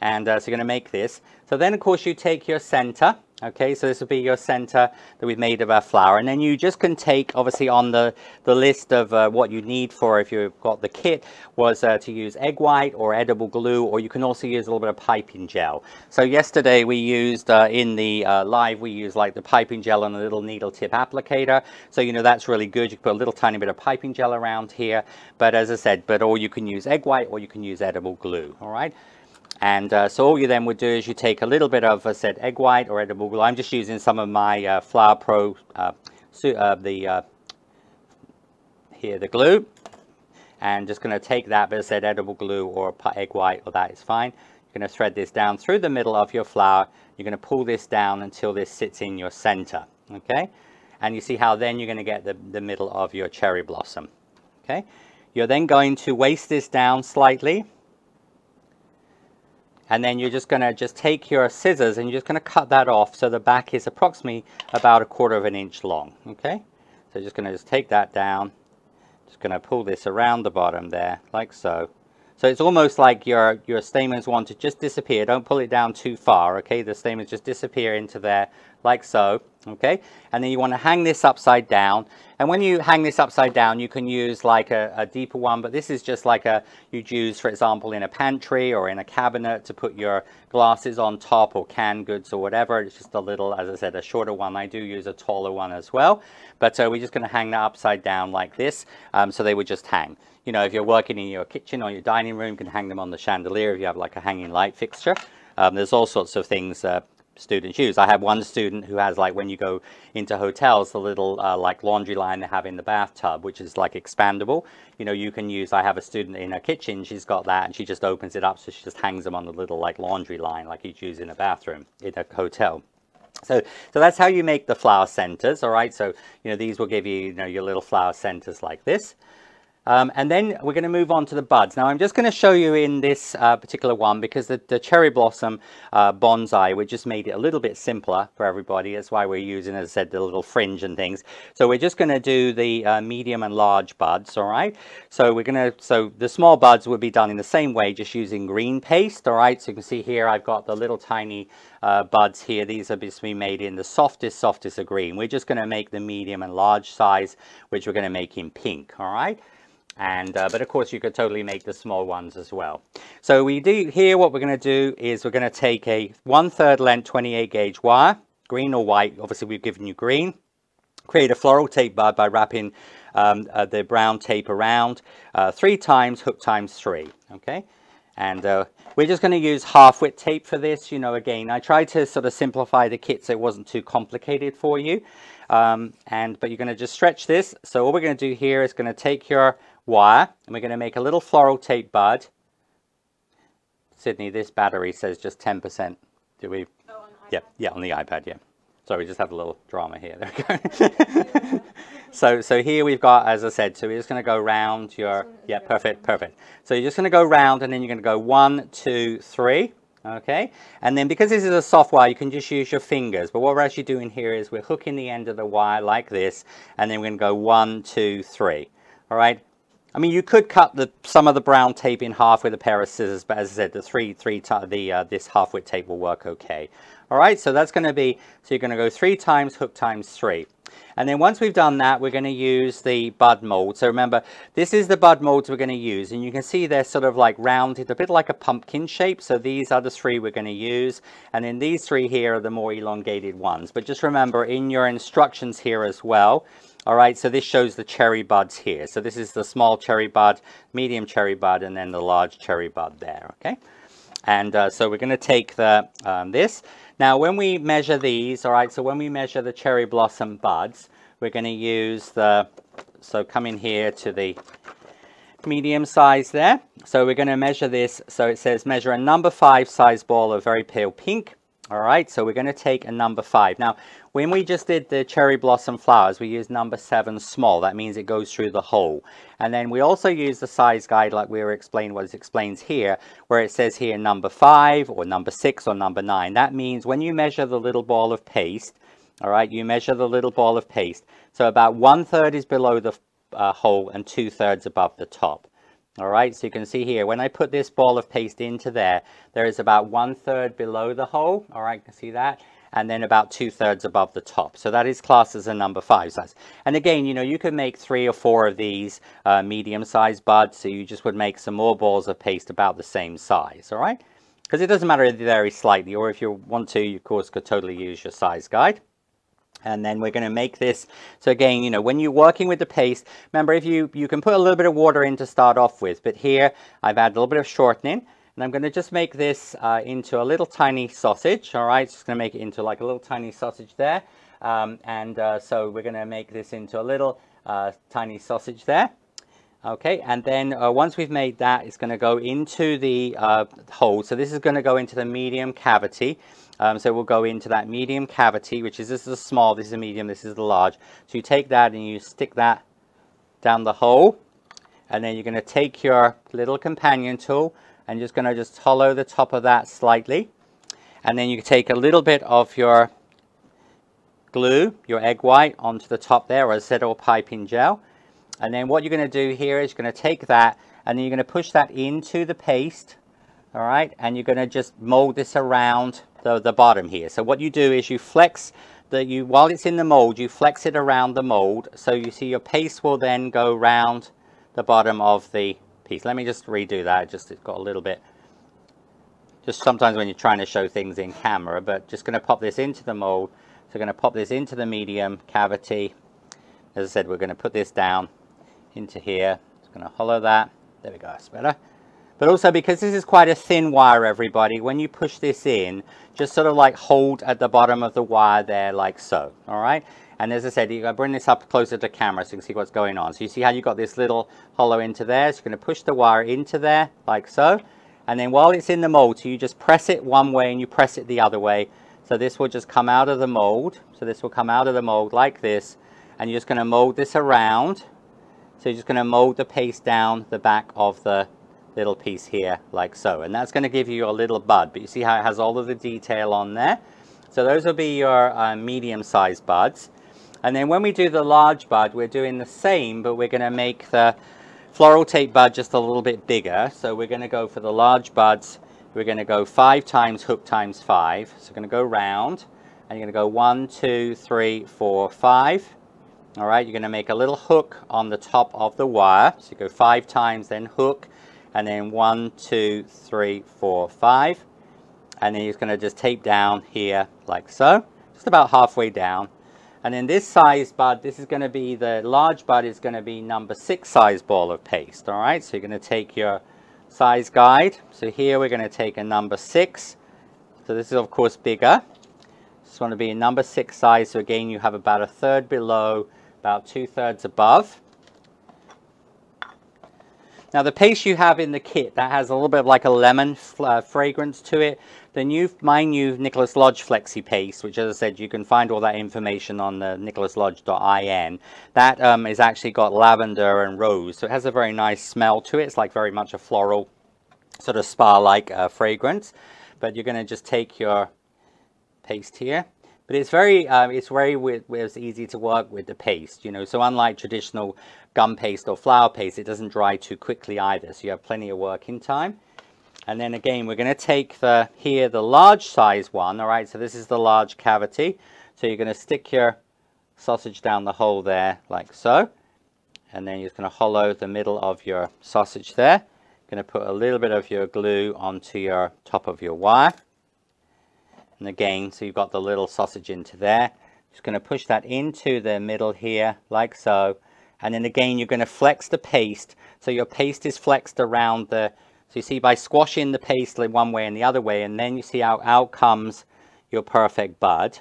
And uh, so you're going to make this. So then, of course, you take your center. Okay, so this will be your center that we've made of our flower. And then you just can take, obviously, on the, the list of uh, what you need for if you've got the kit, was uh, to use egg white or edible glue, or you can also use a little bit of piping gel. So yesterday we used, uh, in the uh, live, we used like the piping gel and a little needle tip applicator. So, you know, that's really good. You can put a little tiny bit of piping gel around here. But as I said, but or you can use egg white or you can use edible glue, all right? And uh, so all you then would do is you take a little bit of, I said, egg white or edible glue. I'm just using some of my uh, Flower Pro, uh, so, uh, the, uh, here, the glue. And just going to take that, but I said edible glue or egg white, or that is fine. You're going to thread this down through the middle of your flower. You're going to pull this down until this sits in your center, okay? and you see how then you're going to get the, the middle of your cherry blossom. Okay, you're then going to waste this down slightly, and then you're just going to just take your scissors and you're just going to cut that off so the back is approximately about a quarter of an inch long. Okay, so just going to just take that down, just going to pull this around the bottom there like so. So it's almost like your, your stamens want to just disappear. Don't pull it down too far, okay? The stamens just disappear into there, like so, okay? And then you want to hang this upside down. And when you hang this upside down, you can use like a, a deeper one, but this is just like a, you'd use, for example, in a pantry or in a cabinet to put your glasses on top or canned goods or whatever. It's just a little, as I said, a shorter one. I do use a taller one as well, but uh, we're just going to hang that upside down like this, um, so they would just hang. You know, if you're working in your kitchen or your dining room, you can hang them on the chandelier if you have like a hanging light fixture. Um, there's all sorts of things uh, students use. I have one student who has, like, when you go into hotels, the little uh, like laundry line they have in the bathtub, which is like expandable. You know, you can use, I have a student in her kitchen, she's got that and she just opens it up. So she just hangs them on the little like laundry line like you'd use in a bathroom in a hotel. So, so that's how you make the flower centers. All right. So, you know, these will give you, you know, your little flower centers like this. Um, and then we're going to move on to the buds. Now, I'm just going to show you in this uh, particular one because the, the cherry blossom uh, bonsai, we just made it a little bit simpler for everybody. That's why we're using, as I said, the little fringe and things. So we're just going to do the uh, medium and large buds, all right? So we're going to, so the small buds would be done in the same way, just using green paste, all right? So you can see here, I've got the little tiny uh, buds here. These are basically made in the softest, softest of green. We're just going to make the medium and large size, which we're going to make in pink, all right? And, uh, but of course you could totally make the small ones as well. So we do here, what we're going to do is we're going to take a one third length twenty-eight gauge wire, green or white, obviously we've given you green. Create a floral tape bud by wrapping um, uh, the brown tape around uh, three times, hook times three, okay? And uh, we're just going to use half width tape for this. You know, again, I tried to sort of simplify the kit so it wasn't too complicated for you. Um, and, but you're going to just stretch this. So what we're going to do here is going to take your wire and we're going to make a little floral tape bud. Sydney, this battery says just ten percent. Do we? Oh, on the iPad. Yeah, yeah, on the iPad, yeah. Sorry, we just have a little drama here. There we go. so, so here we've got, as I said, so we're just going to go round your, yeah, perfect, perfect. So you're just going to go round and then you're going to go one, two, three. Okay, and then because this is a soft wire, you can just use your fingers. But what we're actually doing here is we're hooking the end of the wire like this, and then we're going to go one, two, three. All right. I mean, you could cut the, some of the brown tape in half with a pair of scissors, but as I said, the three, three, the uh, this half-width tape will work okay. All right, so that's going to be, so you're going to go three times, hook times three. And then once we've done that, we're going to use the bud mold. So remember, this is the bud molds we're going to use. And you can see they're sort of like rounded, a bit like a pumpkin shape. So these are the three we're going to use. And then these three here are the more elongated ones. But just remember in your instructions here as well. All right, so this shows the cherry buds here. So this is the small cherry bud, medium cherry bud, and then the large cherry bud there, okay? And uh, so we're going to take the um, this. Now, when we measure these, all right, so when we measure the cherry blossom buds, we're going to use the, so come in here to the medium size there. So we're going to measure this. So it says measure a number five size ball of very pale pink. All right, so we're going to take a number five. Now, when we just did the cherry blossom flowers, we used number seven small. That means it goes through the hole. And then we also use the size guide like we were explaining what it explains here, where it says here number five or number six or number nine. That means when you measure the little ball of paste, all right, you measure the little ball of paste. So about one third is below the uh, hole and two thirds above the top. All right, so you can see here, when I put this ball of paste into there, there is about one third below the hole. All right, you can see that. And then about two thirds above the top. So that is classed as a number five size. And again, you know, you can make three or four of these uh, medium sized buds. So you just would make some more balls of paste about the same size. All right, because it doesn't matter if they vary slightly, or if you want to, you of course could totally use your size guide. And then we're going to make this. So again, you know, when you're working with the paste, remember if you, you can put a little bit of water in to start off with, but here I've added a little bit of shortening and I'm going to just make this uh, into a little tiny sausage. All right, just going to make it into like a little tiny sausage there. Um, and uh, so we're going to make this into a little uh, tiny sausage there. Okay, and then uh, once we've made that, it's going to go into the uh, hole. So this is going to go into the medium cavity. Um, so we'll go into that medium cavity, which is, this is a small, this is a medium, this is the large. So you take that and you stick that down the hole. And then you're going to take your little companion tool and just going to just hollow the top of that slightly. And then you take a little bit of your glue, your egg white, onto the top there, or acetyl piping gel. And then what you're going to do here is you're going to take that and then you're going to push that into the paste. All right. And you're going to just mold this around the, the bottom here. So what you do is you flex the, you, while it's in the mold, you flex it around the mold. So you see your paste will then go round the bottom of the piece. Let me just redo that. Just, it got a little bit, just sometimes when you're trying to show things in camera, but just going to pop this into the mold. So we're going to pop this into the medium cavity. As I said, we're going to put this down into here. It's going to hollow that. There we go, that's better. But also because this is quite a thin wire, everybody, when you push this in, just sort of like hold at the bottom of the wire there like so, all right? And as I said, you're going to bring this up closer to camera so you can see what's going on. So you see how you got this little hollow into there. So you're going to push the wire into there like so. And then while it's in the mold, so you just press it one way and you press it the other way. So this will just come out of the mold. So this will come out of the mold like this. And you're just going to mold this around. So you're just going to mold the paste down the back of the little piece here like so. And that's going to give you your little bud. But you see how it has all of the detail on there. So those will be your uh, medium-sized buds. And then when we do the large bud, we're doing the same, but we're going to make the floral tape bud just a little bit bigger. So we're going to go for the large buds. We're going to go five times hook times five. So we're going to go round. And you're going to go one, two, three, four, five. All right, you're going to make a little hook on the top of the wire. So you go five times, then hook, and then one, two, three, four, five. And then you're going to just tape down here like so, just about halfway down. And then this size bud, this is going to be the large bud, is going to be number six size ball of paste. All right, so you're going to take your size guide. So here we're going to take a number six. So this is, of course, bigger. Just want to be a number six size. So again, you have about a third below, about two thirds above. Now the paste you have in the kit that has a little bit of like a lemon uh, fragrance to it, the new, my new Nicholas Lodge Flexi Paste, which as I said, you can find all that information on the nicholas lodge dot I N. That um, is actually got lavender and rose. So it has a very nice smell to it. It's like very much a floral sort of spa-like uh, fragrance, but you're going to just take your paste here. But it's very, uh, it's very weird, it's easy to work with the paste, you know. So unlike traditional gum paste or flour paste, it doesn't dry too quickly either. So you have plenty of working time. And then again, we're going to take the here the large size one. All right. So this is the large cavity. So you're going to stick your sausage down the hole there, like so. And then you're going to hollow the middle of your sausage there. You're going to put a little bit of your glue onto your top of your wire. And again, so you've got the little sausage into there. Just going to push that into the middle here, like so. And then again, you're going to flex the paste. So your paste is flexed around the... So you see by squashing the paste one way and the other way, and then you see how out comes your perfect bud.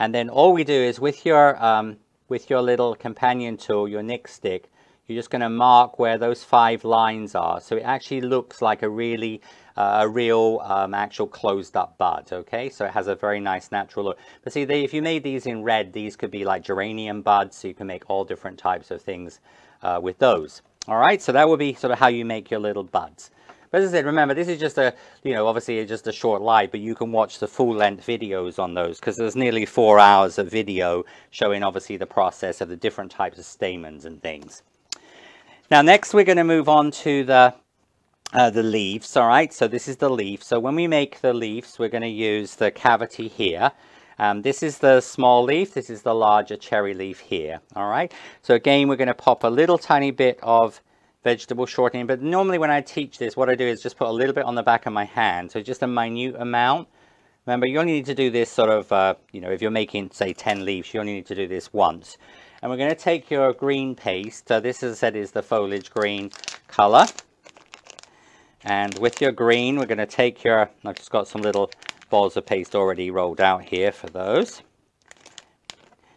And then all we do is with your, um, with your little companion tool, your Nick stick, you're just going to mark where those five lines are. So it actually looks like a really... Uh, a real um, actual closed up bud, okay? So it has a very nice natural look. But see, they, if you made these in red, these could be like geranium buds, so you can make all different types of things uh, with those. All right, so that would be sort of how you make your little buds. But as I said, remember, this is just a, you know, obviously it's just a short live, but you can watch the full length videos on those because there's nearly four hours of video showing obviously the process of the different types of stamens and things. Now, next we're going to move on to the Uh, the leaves. All right, so this is the leaf. So when we make the leaves, we're going to use the cavity here. Um, this is the small leaf. This is the larger cherry leaf here. All right, so again, we're going to pop a little tiny bit of vegetable shortening. But normally when I teach this, what I do is just put a little bit on the back of my hand. So just a minute amount. Remember, you only need to do this sort of, uh, you know, if you're making, say, ten leaves, you only need to do this once. And we're going to take your green paste. So this, as I said, is the foliage green color. And with your green, we're going to take your, I've just got some little balls of paste already rolled out here for those.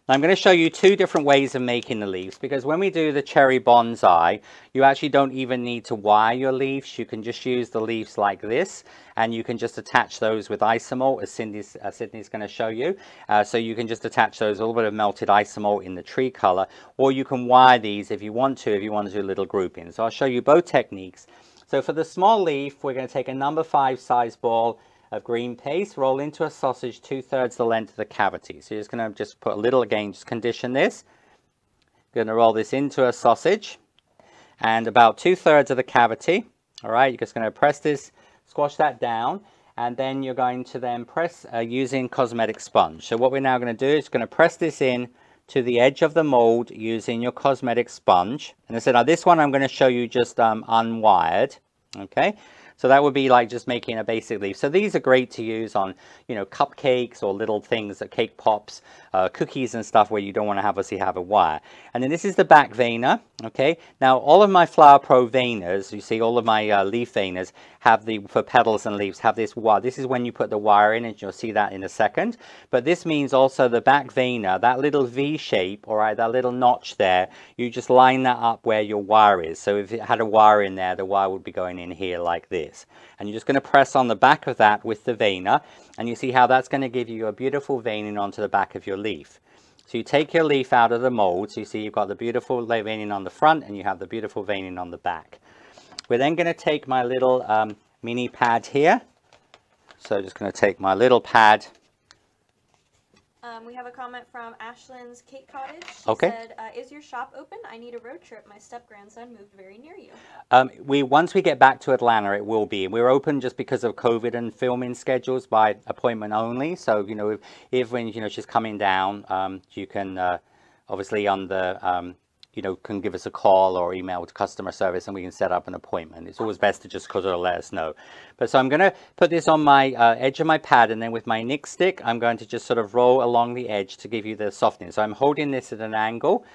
I'm going to show you two different ways of making the leaves, because when we do the cherry bonsai, you actually don't even need to wire your leaves. You can just use the leaves like this, and you can just attach those with isomalt, as Cindy's, uh, Sydney's going to show you. Uh, so you can just attach those, a little bit of melted isomalt in the tree color, or you can wire these if you want to, if you want to do little groupings. So I'll show you both techniques. So for the small leaf, we're going to take a number five size ball of green paste, roll into a sausage two-thirds the length of the cavity. So you're just going to just put a little, again, just condition this. Going to roll this into a sausage and about two-thirds of the cavity. All right, you're just going to press this, squash that down, and then you're going to then press uh, using cosmetic sponge. So what we're now going to do is going to press this in to the edge of the mold using your cosmetic sponge. And I said, now this one I'm going to show you just um, unwired, okay? So that would be like just making a basic leaf. So these are great to use on, you know, cupcakes or little things, that cake pops, uh, cookies and stuff where you don't want to have, obviously have a wire. And then this is the back veiner, okay? Now all of my Flower Pro veiners, you see all of my uh, leaf veiners have the, for petals and leaves, have this wire. This is when you put the wire in, and you'll see that in a second. But this means also the back veiner, that little V shape, all right, that little notch there, you just line that up where your wire is. So if it had a wire in there, the wire would be going in here like this. And you're just going to press on the back of that with the veiner, and you see how that's going to give you a beautiful veining onto the back of your leaf. So you take your leaf out of the mold, so you see you've got the beautiful veining on the front and you have the beautiful veining on the back. We're then going to take my little um, mini pad here. So just going to take my little pad. Um, we have a comment from Ashlyn's Cake Cottage. She okay. said, uh, is your shop open? I need a road trip. My step-grandson moved very near you. Um, we Once we get back to Atlanta, it will be. We're open just because of COVID and filming schedules by appointment only. So, you know, if, if when, you know, she's coming down, um, you can uh, obviously on the... Um, you know, can give us a call or email to customer service and we can set up an appointment. It's always best to just call or let us know. But so I'm going to put this on my uh, edge of my pad, and then with my Nick stick, I'm going to just sort of roll along the edge to give you the softening. So I'm holding this at an angle.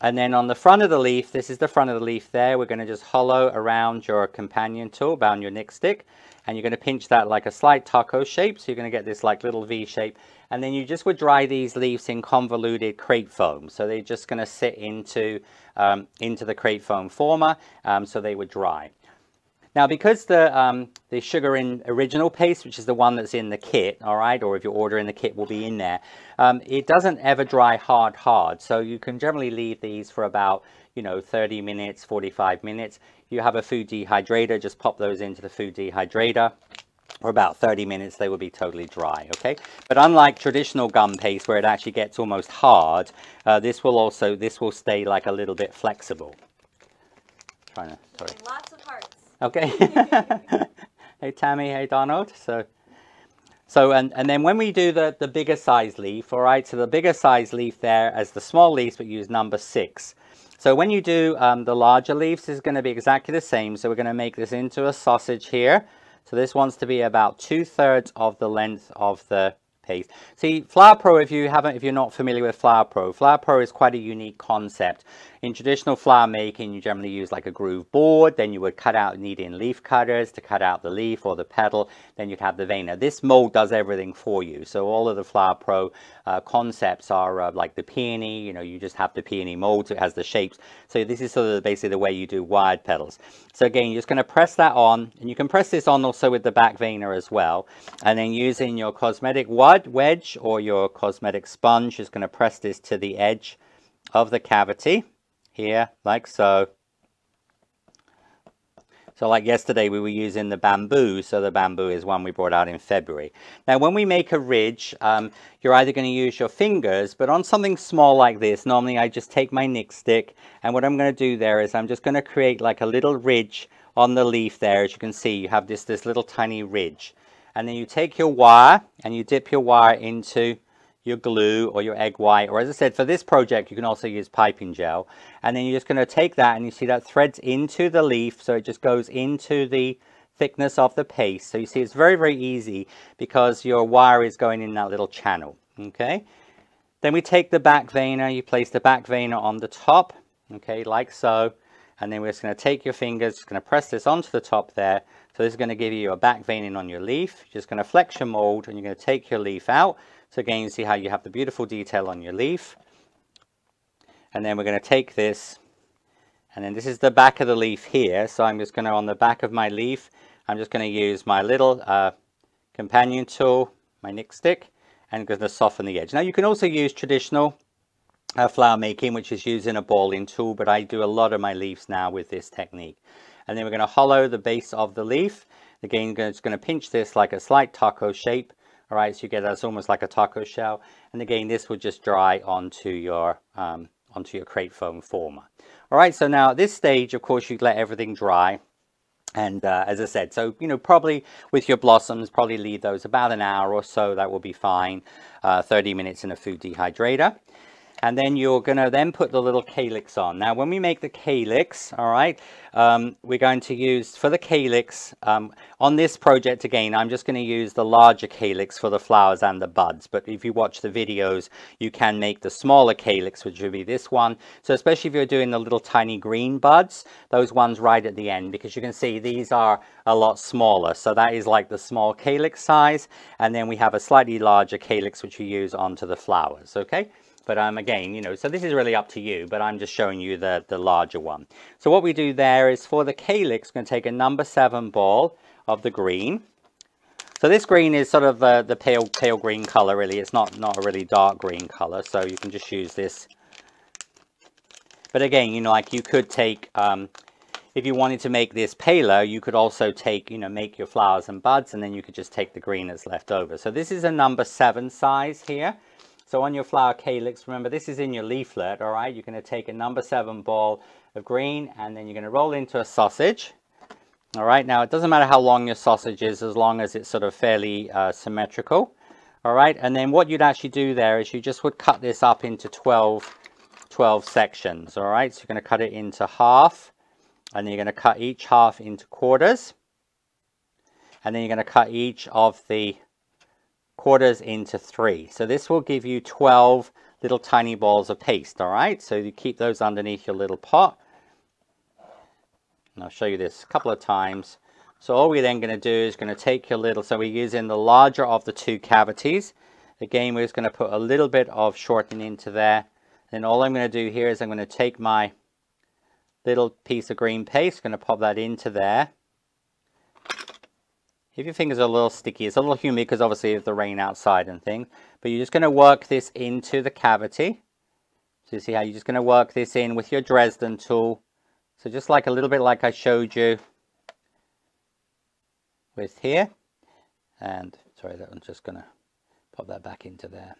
And then on the front of the leaf, this is the front of the leaf there. We're going to just hollow around your companion tool, around your Nick stick. And you're going to pinch that like a slight taco shape. So you're going to get this like little V shape. And then you just would dry these leaves in convoluted crepe foam. So they're just going to sit into, um, into the crepe foam former. Um, so they would dry. Now, because the, um, the Sugarin original paste, which is the one that's in the kit, all right, or if you're ordering the kit will be in there, um, it doesn't ever dry hard, hard. So you can generally leave these for about, you know, thirty minutes, forty-five minutes. You have a food dehydrator, just pop those into the food dehydrator. For about thirty minutes, they will be totally dry, okay? But unlike traditional gum paste, where it actually gets almost hard, uh, this will also, this will stay like a little bit flexible. Trying to, sorry. Lots of hearts. Okay. Hey, Tammy. Hey, Donald. So, so and, and then when we do the, the bigger size leaf, all right, so the bigger size leaf there as the small leaves, but use number six. So when you do um, the larger leaves, it's going to be exactly the same. So we're going to make this into a sausage here. So this wants to be about two thirds of the length of the paste. See, Flower Pro, if you haven't, if you're not familiar with Flower Pro, Flower Pro is quite a unique concept. In traditional flower making, you generally use like a groove board, then you would cut out needing leaf cutters to cut out the leaf or the petal, then you'd have the veiner. This mold does everything for you. So all of the Flower Pro uh, concepts are uh, like the peony, you know, you just have the peony mold, so it has the shapes. So this is sort of basically the way you do wired petals. So again, you're just going to press that on, and you can press this on also with the back veiner as well. And then using your cosmetic wedge or your cosmetic sponge, is going to press this to the edge of the cavity. Here, like so. So like yesterday, we were using the bamboo. So the bamboo is one we brought out in February. Now, when we make a ridge, um, you're either going to use your fingers, but on something small like this, normally I just take my Nick stick. And what I'm going to do there is I'm just going to create like a little ridge on the leaf there. As you can see, you have this, this little tiny ridge. And then you take your wire and you dip your wire into your glue or your egg white, or as I said, for this project you can also use piping gel. And then you're just going to take that, and you see that threads into the leaf, so it just goes into the thickness of the paste. So you see it's very, very easy because your wire is going in that little channel, okay? Then we take the back veiner, you place the back veiner on the top, okay, like so. And then we're just going to take your fingers, just going to press this onto the top there. So this is going to give you a back veining on your leaf. You're just going to flex your mold, and you're going to take your leaf out. So again, you see how you have the beautiful detail on your leaf. and then we're going to take this, and then this is the back of the leaf here, so I'm just going to, on the back of my leaf, I'm just going to use my little uh, companion tool, my Nick stick, and going to soften the edge. Now you can also use traditional uh, flower making, which is using a balling tool, but I do a lot of my leaves now with this technique. And then we're going to hollow the base of the leaf. Again, it's going to pinch this like a slight taco shape. All right, so you get that's almost like a taco shell. And again, this will just dry onto your um, onto your crepe foam former. All right, so now at this stage, of course, you'd let everything dry. And uh, as I said, so, you know, probably with your blossoms, probably leave those about an hour or so. That will be fine. Uh, thirty minutes in a food dehydrator. And then you're going to then put the little calyx on. Now, when we make the calyx, all right, um, we're going to use for the calyx um, on this project. Again, I'm just going to use the larger calyx for the flowers and the buds. But if you watch the videos, you can make the smaller calyx, which would be this one. So especially if you're doing the little tiny green buds, those ones right at the end, because you can see these are a lot smaller. So that is like the small calyx size. And then we have a slightly larger calyx, which you use onto the flowers. Okay. But um, again, you know, so this is really up to you, but I'm just showing you the, the larger one. So what we do there is for the calyx, we're going to take a number seven ball of the green. So this green is sort of uh, the pale pale green color, really. It's not, not a really dark green color, so you can just use this. But again, you know, like you could take, um, if you wanted to make this paler, you could also take, you know, make your flowers and buds, and then you could just take the green that's left over. So this is a number seven size here. So on your flower calyx, remember this is in your leaflet, all right? You're going to take a number seven ball of green, and then you're going to roll into a sausage. All right, now it doesn't matter how long your sausage is, as long as it's sort of fairly uh, symmetrical. All right, and then what you'd actually do there is you just would cut this up into twelve, twelve sections, all right? So you're going to cut it into half, and then you're going to cut each half into quarters. And then you're going to cut each of the quarters into three. So this will give you twelve little tiny balls of paste, all right? So you keep those underneath your little pot. And I'll show you this a couple of times. So all we're then going to do is going to take your little, so we're using the larger of the two cavities. Again, we're just going to put a little bit of shortening into there. Then all I'm going to do here is I'm going to take my little piece of green paste, going to pop that into there. If your fingers are a little sticky, it's a little humid because obviously of the rain outside and things. But you're just going to work this into the cavity. So you see how you're just going to work this in with your Dresden tool. So just like a little bit like I showed you with here. And sorry, that one's just going to pop that back into there.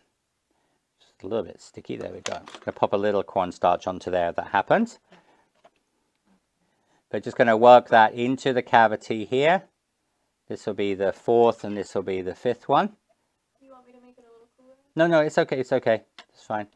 Just a little bit sticky. There we go. I'm just going to pop a little cornstarch onto there if that happens. But just going to work that into the cavity here. This will be the fourth, and this will be the fifth one. Do you want me to make it a little cooler? No, no, it's okay, it's okay. It's fine.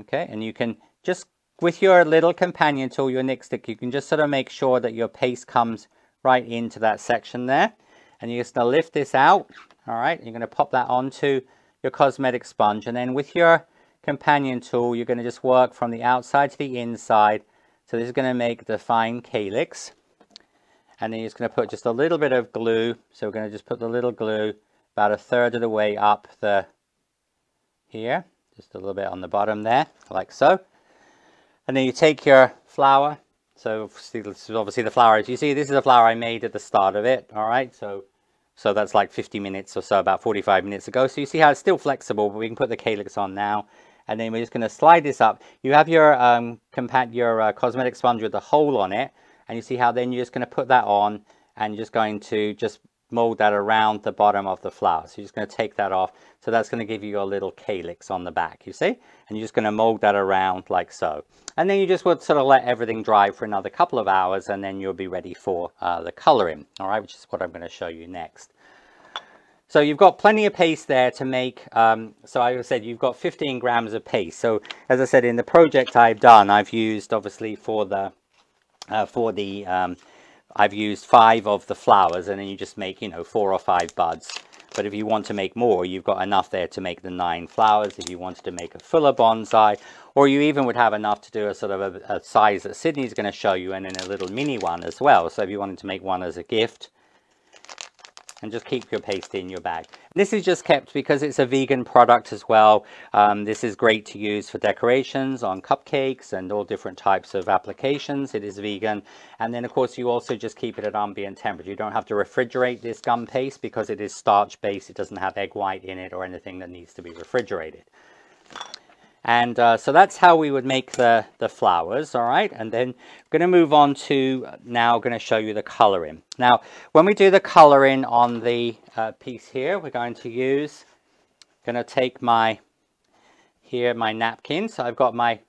Okay, and you can just, with your little companion tool, your Nick stick, you can just sort of make sure that your paste comes right into that section there. And you're just going to lift this out, all right? You're going to pop that onto your cosmetic sponge. And then with your companion tool, you're going to just work from the outside to the inside. So this is going to make the fine calyx, and then you're just going to put just a little bit of glue. So we're going to just put the little glue about a third of the way up the here, just a little bit on the bottom there, like so. And then you take your flower. So this is obviously the flower. As you see, this is the flower I made at the start of it. All right, so so that's like fifty minutes or so, about forty-five minutes ago. So you see how it's still flexible, but we can put the calyx on now. And then we're just going to slide this up. You have your um, compact, your uh, cosmetic sponge with the hole on it. And you see how then you're just going to put that on. And you're just going to just mold that around the bottom of the flower. So you're just going to take that off. So that's going to give you your little calyx on the back, you see. And you're just going to mold that around like so. And then you just would sort of let everything dry for another couple of hours. And then you'll be ready for uh, the coloring, all right, which is what I'm going to show you next. So you've got plenty of paste there to make, um, so as I said, you've got fifteen grams of paste. So as I said, in the project I've done, I've used obviously for the, uh, for the, um, I've used five of the flowers, and then you just make, you know, four or five buds. But if you want to make more, you've got enough there to make the nine flowers. If you wanted to make a fuller bonsai, or you even would have enough to do a sort of a, a size that Sydney's going to show you, and then a little mini one as well. So if you wanted to make one as a gift, and just keep your paste in your bag. This is just kept because it's a vegan product as well. Um, this is great to use for decorations on cupcakes and all different types of applications. It is vegan. And then of course you also just keep it at ambient temperature. You don't have to refrigerate this gum paste because it is starch based. It doesn't have egg white in it or anything that needs to be refrigerated. And uh, so that's how we would make the, the flowers, all right? And then I'm going to move on to now going to show you the coloring. Now, when we do the coloring on the uh, piece here, we're going to use, going to take my, here, my napkin. So I've got my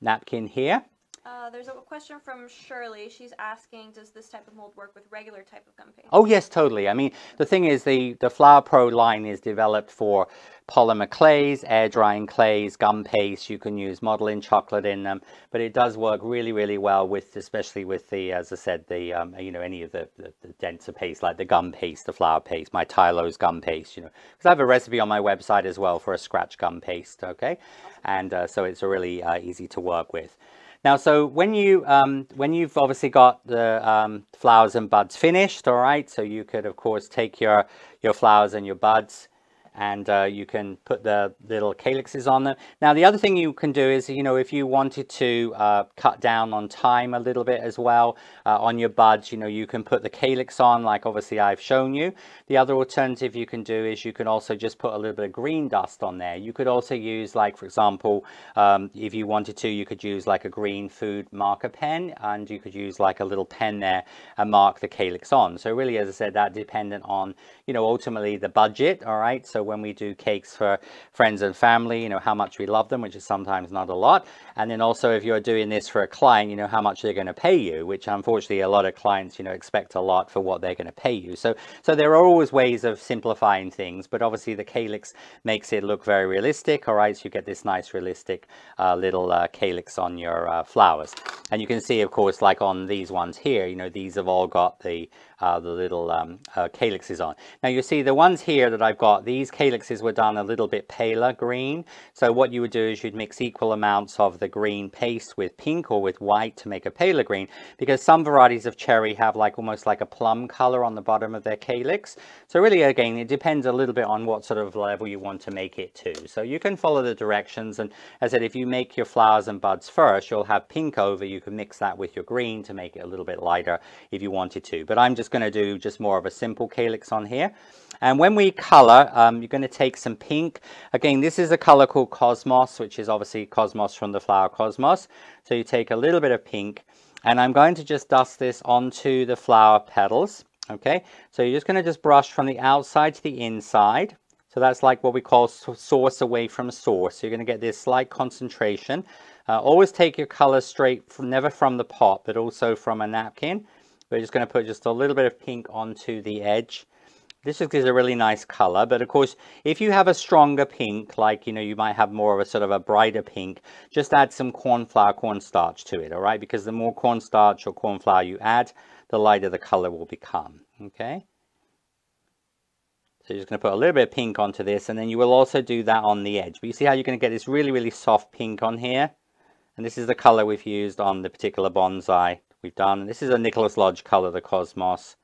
napkin here. Uh, there's a question from Shirley. She's asking, does this type of mold work with regular type of gum paste? Oh, yes, totally. I mean, the thing is, the, the Flower Pro line is developed for polymer clays, air drying clays, gum paste. You can use modeling chocolate in them, but it does work really, really well with, especially with the, as I said, the, um, you know, any of the, the, the denser paste, like the gum paste, the flower paste, my Tylo's gum paste, you know, because I have a recipe on my website as well for a scratch gum paste, okay? And uh, so it's really uh, easy to work with. Now, so when, you, um, when you've obviously got the um, flowers and buds finished, all right, so you could, of course, take your, your flowers and your buds and uh, you can put the little calyxes on them. Now, the other thing you can do is, you know, if you wanted to uh, cut down on time a little bit as well uh, on your buds, you know, you can put the calyx on like obviously I've shown you. The other alternative you can do is you can also just put a little bit of green dust on there. You could also use, like, for example, um, if you wanted to, you could use like a green food marker pen, and you could use like a little pen there and mark the calyx on. So really, as I said, that's dependent on, you know, ultimately the budget, all right? So when we do cakes for friends and family, you know, how much we love them, which is sometimes not a lot. And then also if you're doing this for a client, you know, how much they're going to pay you, which unfortunately a lot of clients, you know, expect a lot for what they're going to pay you. So, so there are always ways of simplifying things, but obviously the calyx makes it look very realistic. All right. So you get this nice realistic uh, little uh, calyx on your uh, flowers. And you can see, of course, like on these ones here, you know, these have all got the, uh, the little um, uh, calyxes on. Now you see the ones here that I've got, these calyxes were done a little bit paler green. So what you would do is you'd mix equal amounts of the green paste with pink or with white to make a paler green, because some varieties of cherry have like almost like a plum color on the bottom of their calyx. So really, again, it depends a little bit on what sort of level you want to make it to. So you can follow the directions, and as I said, if you make your flowers and buds first, you'll have pink over. You can mix that with your green to make it a little bit lighter if you wanted to. But I'm just going to do just more of a simple calyx on here. And when we color, um, you're going to take some pink. Again, this is a color called Cosmos, which is obviously Cosmos from the flower Cosmos. So you take a little bit of pink, and I'm going to just dust this onto the flower petals. Okay, so you're just going to just brush from the outside to the inside. So that's like what we call source away from source. So you're going to get this slight concentration. Uh, always take your color straight, from, never from the pot, but also from a napkin. We're just going to put just a little bit of pink onto the edge. This just gives a really nice color, but of course, if you have a stronger pink, like, you know, you might have more of a sort of a brighter pink, just add some cornflour, cornstarch to it, all right? Because the more cornstarch or cornflour you add, the lighter the color will become, okay? So you're just going to put a little bit of pink onto this, and then you will also do that on the edge. But you see how you're going to get this really, really soft pink on here? And this is the color we've used on the particular bonsai we've done. And this is a Nicholas Lodge color, the Cosmos.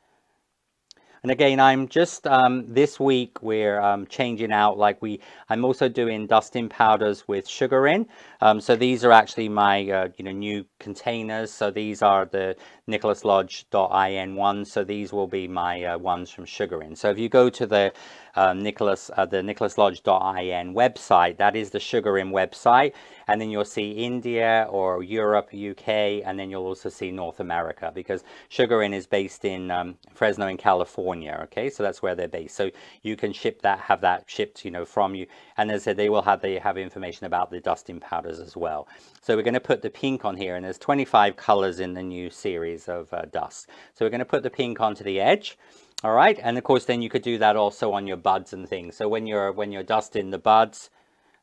And again, I'm just, um, this week we're um, changing out, like we, I'm also doing dusting powders with Sugarin. Um, so these are actually my, uh, you know, new containers. So these are the nicholas lodge dot I N ones. So these will be my uh, ones from Sugarin. So if you go to the uh, Nicholas, uh, the nicholas lodge dot I N website, that is the Sugarin website. And then you'll see India or Europe, U K, and then you'll also see North America, because Sugarin is based in um, Fresno in California, okay? So that's where they're based. So you can ship that, have that shipped, you know, from you. And as I said, they will have, they have information about the dusting powders as well. So we're going to put the pink on here, and there's twenty-five colors in the new series of uh, dust. So we're going to put the pink onto the edge. All right. And of course, then you could do that also on your buds and things. So when you're, when you're dusting the buds,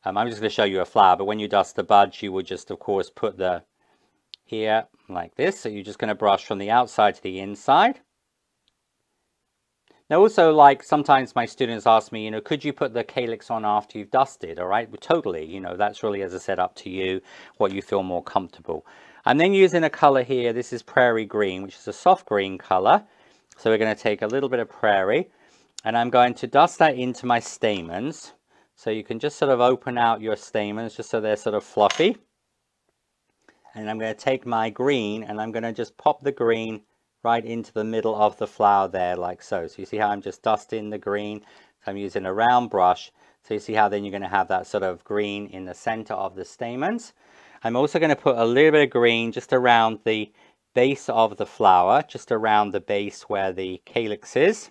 Um, I'm just going to show you a flower, but when you dust the buds, you would just, of course, put the here like this. So you're just going to brush from the outside to the inside. Now, also, like, sometimes my students ask me, you know, could you put the calyx on after you've dusted? All right, well, totally. You know, that's really, as I said, up to you, what you feel more comfortable. I'm then using a color here. This is Prairie Green, which is a soft green color. So we're going to take a little bit of Prairie. and I'm going to dust that into my stamens. So you can just sort of open out your stamens just so they're sort of fluffy. And I'm going to take my green and I'm going to just pop the green right into the middle of the flower there, like so. So you see how I'm just dusting the green. So I'm using a round brush. So you see how then you're going to have that sort of green in the center of the stamens. I'm also going to put a little bit of green just around the base of the flower, just around the base where the calyx is.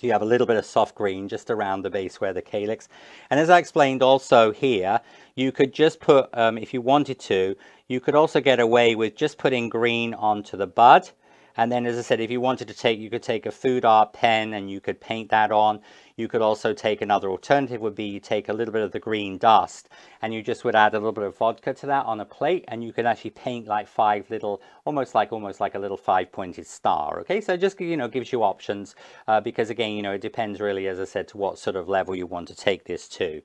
So you have a little bit of soft green just around the base where the calyx. And as I explained also here, you could just put, um, if you wanted to, you could also get away with just putting green onto the bud. And then, as I said, if you wanted to take, you could take a food art pen and you could paint that on. You could also take another alternative would be you take a little bit of the green dust and you just would add a little bit of vodka to that on a plate, and you could actually paint like five little, almost like almost like a little five-pointed star. Okay, so just, you know, gives you options uh, because again, you know, it depends really, as I said, to what sort of level you want to take this to.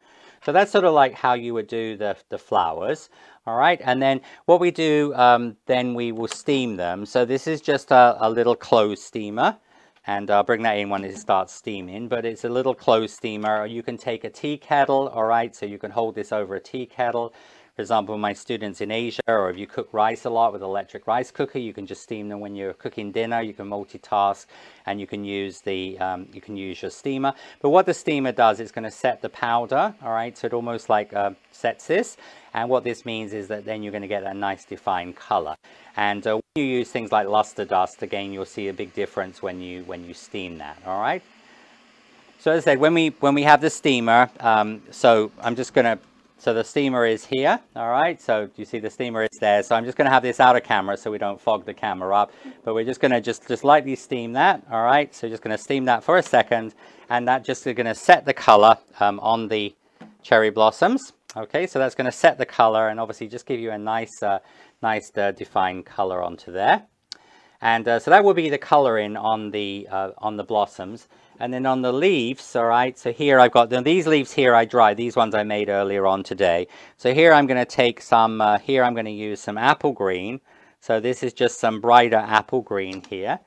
So that's sort of like how you would do the the flowers. All right, and then what we do, um, then we will steam them. So this is just a, a little closed steamer, and I'll bring that in when it starts steaming, but it's a little closed steamer. You can take a tea kettle, all right, so you can hold this over a tea kettle. For example, my students in Asia, or if you cook rice a lot with electric rice cooker, you can just steam them when you're cooking dinner. You can multitask, and you can use the um, you can use your steamer. But what the steamer does, it's going to set the powder. All right, so it almost like uh, sets this, and what this means is that then you're going to get a nice defined color. And uh, when you use things like luster dust, again, you'll see a big difference when you when you steam that. All right. So as I said, when we when we have the steamer, um, so I'm just going to. So the steamer is here, all right, so you see the steamer is there. So I'm just going to have this out of camera so we don't fog the camera up, but we're just going to just, just lightly steam that, all right. So just going to steam that for a second, and that just is going to set the color um, on the cherry blossoms, okay. So that's going to set the color and obviously just give you a nice, uh, nice uh, defined color onto there. And uh, so that will be the coloring on the uh, on the blossoms. And then on the leaves, all right, so here I've got these leaves here I dried. These ones I made earlier on today. So here I'm going to take some, uh, here I'm going to use some apple green. So this is just some brighter apple green here.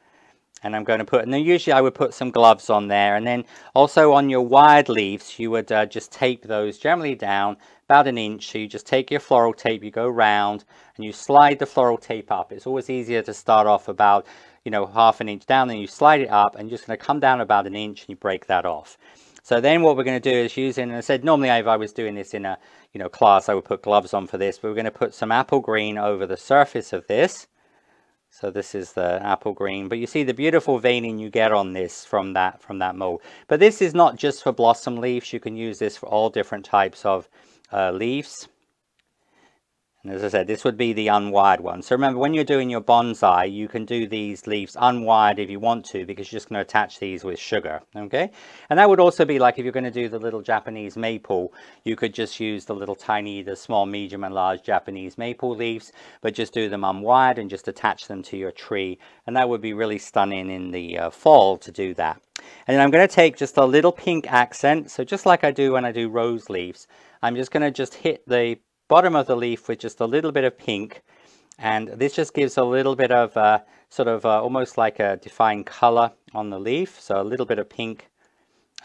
And I'm going to put, and then usually I would put some gloves on there. And then also on your wired leaves, you would uh, just tape those generally down about an inch. So you just take your floral tape, you go round, and you slide the floral tape up. It's always easier to start off about, you know, half an inch down, then you slide it up, and you're just going to come down about an inch and you break that off. So then what we're going to do is using, and I said normally if I was doing this in a, you know, class, I would put gloves on for this, but we're going to put some apple green over the surface of this. So this is the apple green, but you see the beautiful veining you get on this from that from that mold. But this is not just for blossom leaves. You can use this for all different types of uh, leaves. And as I said, this would be the unwired one. So remember, when you're doing your bonsai, you can do these leaves unwired if you want to, because you're just going to attach these with sugar, okay? And that would also be like if you're going to do the little Japanese maple, you could just use the little tiny, the small, medium, and large Japanese maple leaves, but just do them unwired and just attach them to your tree. And that would be really stunning in the uh, fall to do that. And then I'm going to take just a little pink accent. So just like I do when I do rose leaves, I'm just going to just hit the bottom of the leaf with just a little bit of pink, and this just gives a little bit of uh, sort of uh, almost like a defined color on the leaf. So a little bit of pink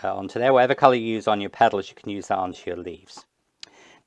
uh, onto there. Whatever color you use on your petals, you can use that onto your leaves.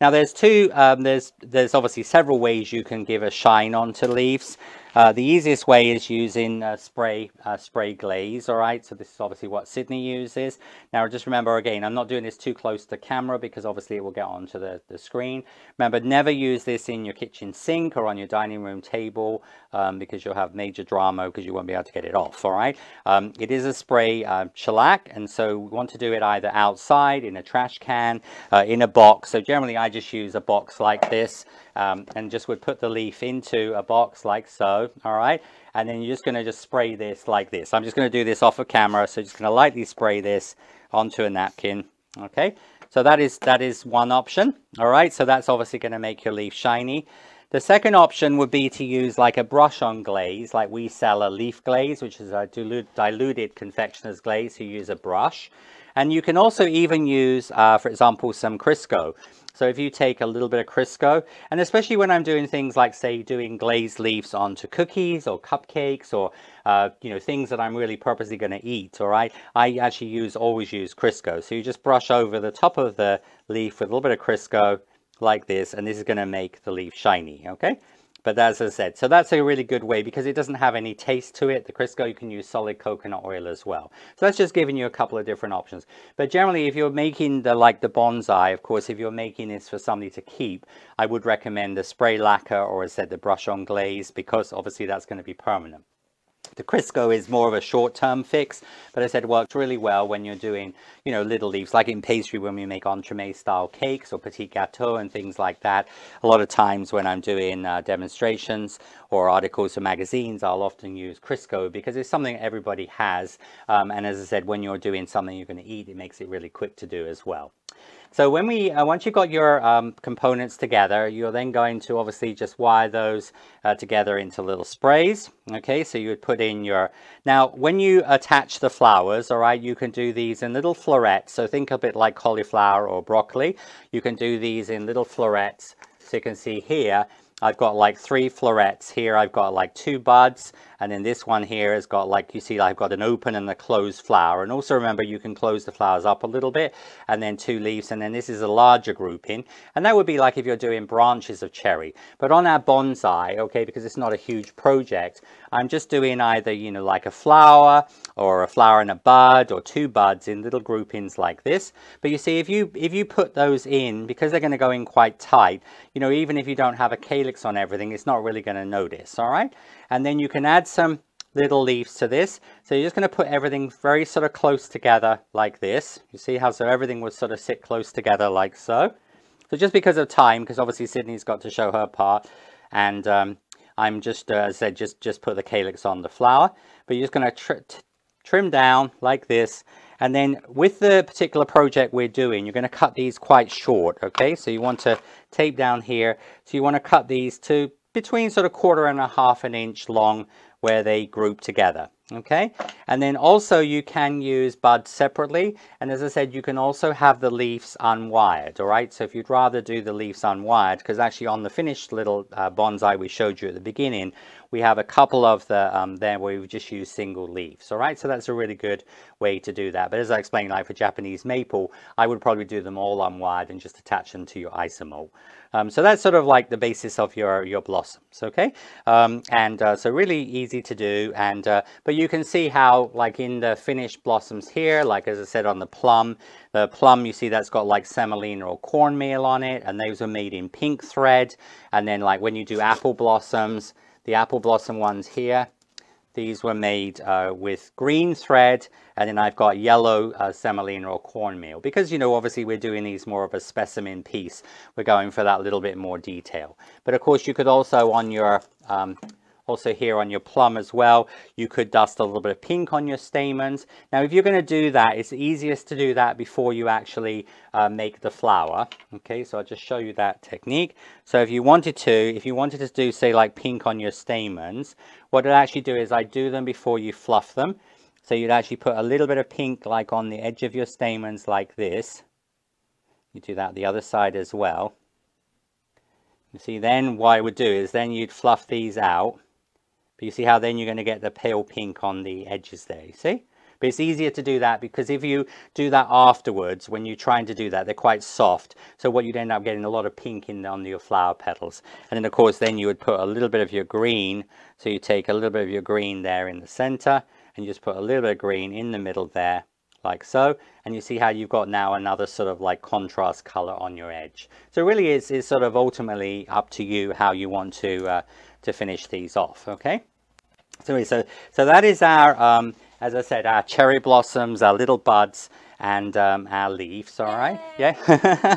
Now there's two, um, there's there's obviously several ways you can give a shine onto leaves. Uh, the easiest way is using uh, spray uh, spray glaze, all right? So this is obviously what Sydney uses. Now just remember again, I'm not doing this too close to camera because obviously it will get onto the, the screen. Remember, never use this in your kitchen sink or on your dining room table um, because you'll have major drama because you won't be able to get it off, all right? Um, it is a spray uh, shellac, and so we want to do it either outside, in a trash can, uh, in a box. So generally I I just use a box like this um, and just would put the leaf into a box like so, all right, and then you're just going to just spray this like this. I'm just going to do this off of camera, so just going to lightly spray this onto a napkin, okay? So that is that is one option, all right? So that's obviously going to make your leaf shiny. The second option would be to use like a brush on glaze, like we sell a leaf glaze, which is a dilute, diluted confectioner's glaze, so you use a brush. And you can also even use, uh, for example, some Crisco. So if you take a little bit of Crisco, and especially when I'm doing things like, say, doing glazed leaves onto cookies or cupcakes or, uh, you know, things that I'm really purposely going to eat, all right, I actually use, always use Crisco. So you just brush over the top of the leaf with a little bit of Crisco like this, and this is going to make the leaf shiny, okay? But as I said, so that's a really good way because it doesn't have any taste to it. The Crisco, you can use solid coconut oil as well. So that's just giving you a couple of different options. But generally, if you're making the, like the bonsai, of course, if you're making this for somebody to keep, I would recommend the spray lacquer or, as I said, the brush on glaze, because obviously that's going to be permanent. The Crisco is more of a short-term fix, but as I said, works really well when you're doing, you know, little leaves, like in pastry when we make entremet-style cakes or petit gâteau and things like that. A lot of times when I'm doing uh, demonstrations or articles for magazines, I'll often use Crisco because it's something everybody has. Um, and as I said, when you're doing something you're going to eat, it makes it really quick to do as well. So when we, uh, once you've got your um, components together, you're then going to obviously just wire those uh, together into little sprays. Okay, so you would put in your, now when you attach the flowers, all right, you can do these in little florets. So think of it like cauliflower or broccoli. You can do these in little florets. So you can see here, I've got like three florets here. I've got like two buds. And then this one here has got, like you see, I've got an open and a closed flower. And also remember, you can close the flowers up a little bit, and then two leaves. And then this is a larger grouping. And that would be like if you're doing branches of cherry. But on our bonsai, okay, because it's not a huge project, I'm just doing either, you know, like a flower or a flower and a bud or two buds in little groupings like this. But you see, if you, if you put those in, because they're going to go in quite tight, you know, even if you don't have a calyx on everything, it's not really going to notice, all right? And then you can add some little leaves to this. So you're just going to put everything very sort of close together like this. You see how so everything would sort of sit close together like so. So just because of time, because obviously Sydney's got to show her part, and um, I'm just, uh, as I said, just, just put the calyx on the flower. But you're just going to tr trim down like this. And then with the particular project we're doing, you're going to cut these quite short, okay? So you want to tape down here. So you want to cut these to between sort of quarter and a half an inch long where they group together, okay? And then also you can use buds separately, and as I said, you can also have the leaves unwired, all right? So if you'd rather do the leaves unwired, because actually on the finished little uh, bonsai we showed you at the beginning, we have a couple of the um, there where we've just used single leaves, all right? So that's a really good way to do that. But as I explained, like for Japanese maple, I would probably do them all unwired and just attach them to your isomalt. Um, so that's sort of like the basis of your, your blossoms, okay? Um, and uh, so really easy to do, and uh, but you can see how, like in the finished blossoms here, like as I said on the plum, the plum you see that's got like semolina or cornmeal on it, and those are made in pink thread. And then like when you do apple blossoms, the apple blossom ones here, these were made uh, with green thread, and then I've got yellow uh, semolina or cornmeal. Because, you know, obviously we're doing these more of a specimen piece. We're going for that little bit more detail. But of course you could also on your, um, also here on your plum as well, you could dust a little bit of pink on your stamens. Now if you're going to do that, it's easiest to do that before you actually uh, make the flower. Okay, so I'll just show you that technique. So if you wanted to, if you wanted to do, say, like pink on your stamens, what I actually do is I do them before you fluff them. So you'd actually put a little bit of pink like on the edge of your stamens like this. You do that the other side as well. You see then what I would do is then you'd fluff these out. But you see how then you're going to get the pale pink on the edges there, you see? But it's easier to do that because if you do that afterwards, when you're trying to do that, they're quite soft. So what you'd end up getting a lot of pink in on your flower petals. And then, of course, then you would put a little bit of your green. So you take a little bit of your green there in the center and you just put a little bit of green in the middle there like so. And you see how you've got now another sort of like contrast color on your edge. So really it's, it's sort of ultimately up to you how you want to, uh, to finish these off, okay? So, so, so that is our, um, as I said, our cherry blossoms, our little buds, and um, our leaves, all right? Yay. Yeah?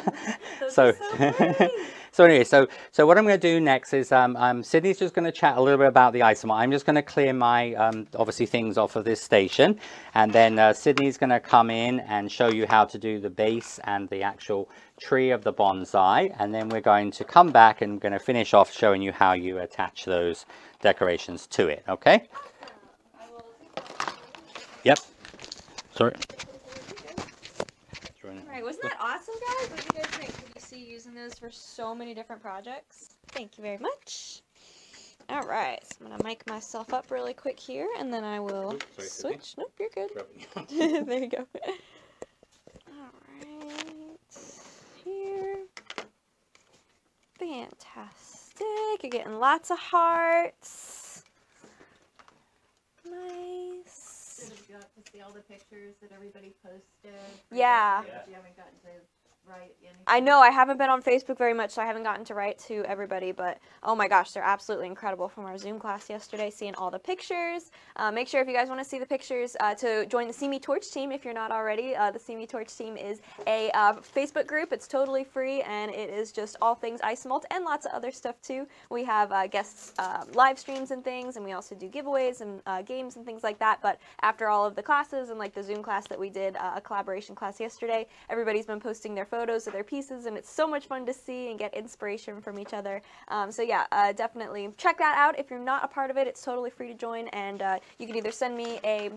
so, so, so anyway, so, so what I'm going to do next is um, um, Sydney's just going to chat a little bit about the isomalt. I'm just going to clear my, um, obviously, things off of this station. And then uh, Sydney's going to come in and show you how to do the base and the actual tree of the bonsai, and then we're going to come back and going to finish off showing you how you attach those decorations to it, okay? Yep. Sorry. All right, wasn't that awesome, guys? What do you guys think? Could you see using those for so many different projects. Thank you very much. All right, so I'm gonna mic myself up really quick here, and then I will Oops, sorry, switch. Nope, you're good. You there you go. All right, here. Fantastic. You're getting lots of hearts. Nice. Did you get to see all the pictures that everybody posted? Yeah. yeah. You haven't gotten to write anything? I know. I haven't been on Facebook very much, so I haven't gotten to write to everybody. But, oh, my gosh, they're absolutely incredible from our Zoom class yesterday, seeing all the pictures. Uh, make sure, if you guys want to see the pictures, uh, to join the Simi Torch team if you're not already. Uh, the Simi Torch team is a uh, Facebook group. It's totally free, and it is just all things isomalt and lots of other stuff, too. We have uh, guests uh, live streams and things, and we also do giveaways and uh, games and things like that. But after all of the classes and, like, the Zoom class that we did, uh, a collaboration class yesterday, everybody's been posting their photos of their pieces, and it's so much fun to see and get inspiration from each other. Um, so yeah, uh, definitely check that out. If you're not a part of it, it's totally free to join, and uh, you can either send me a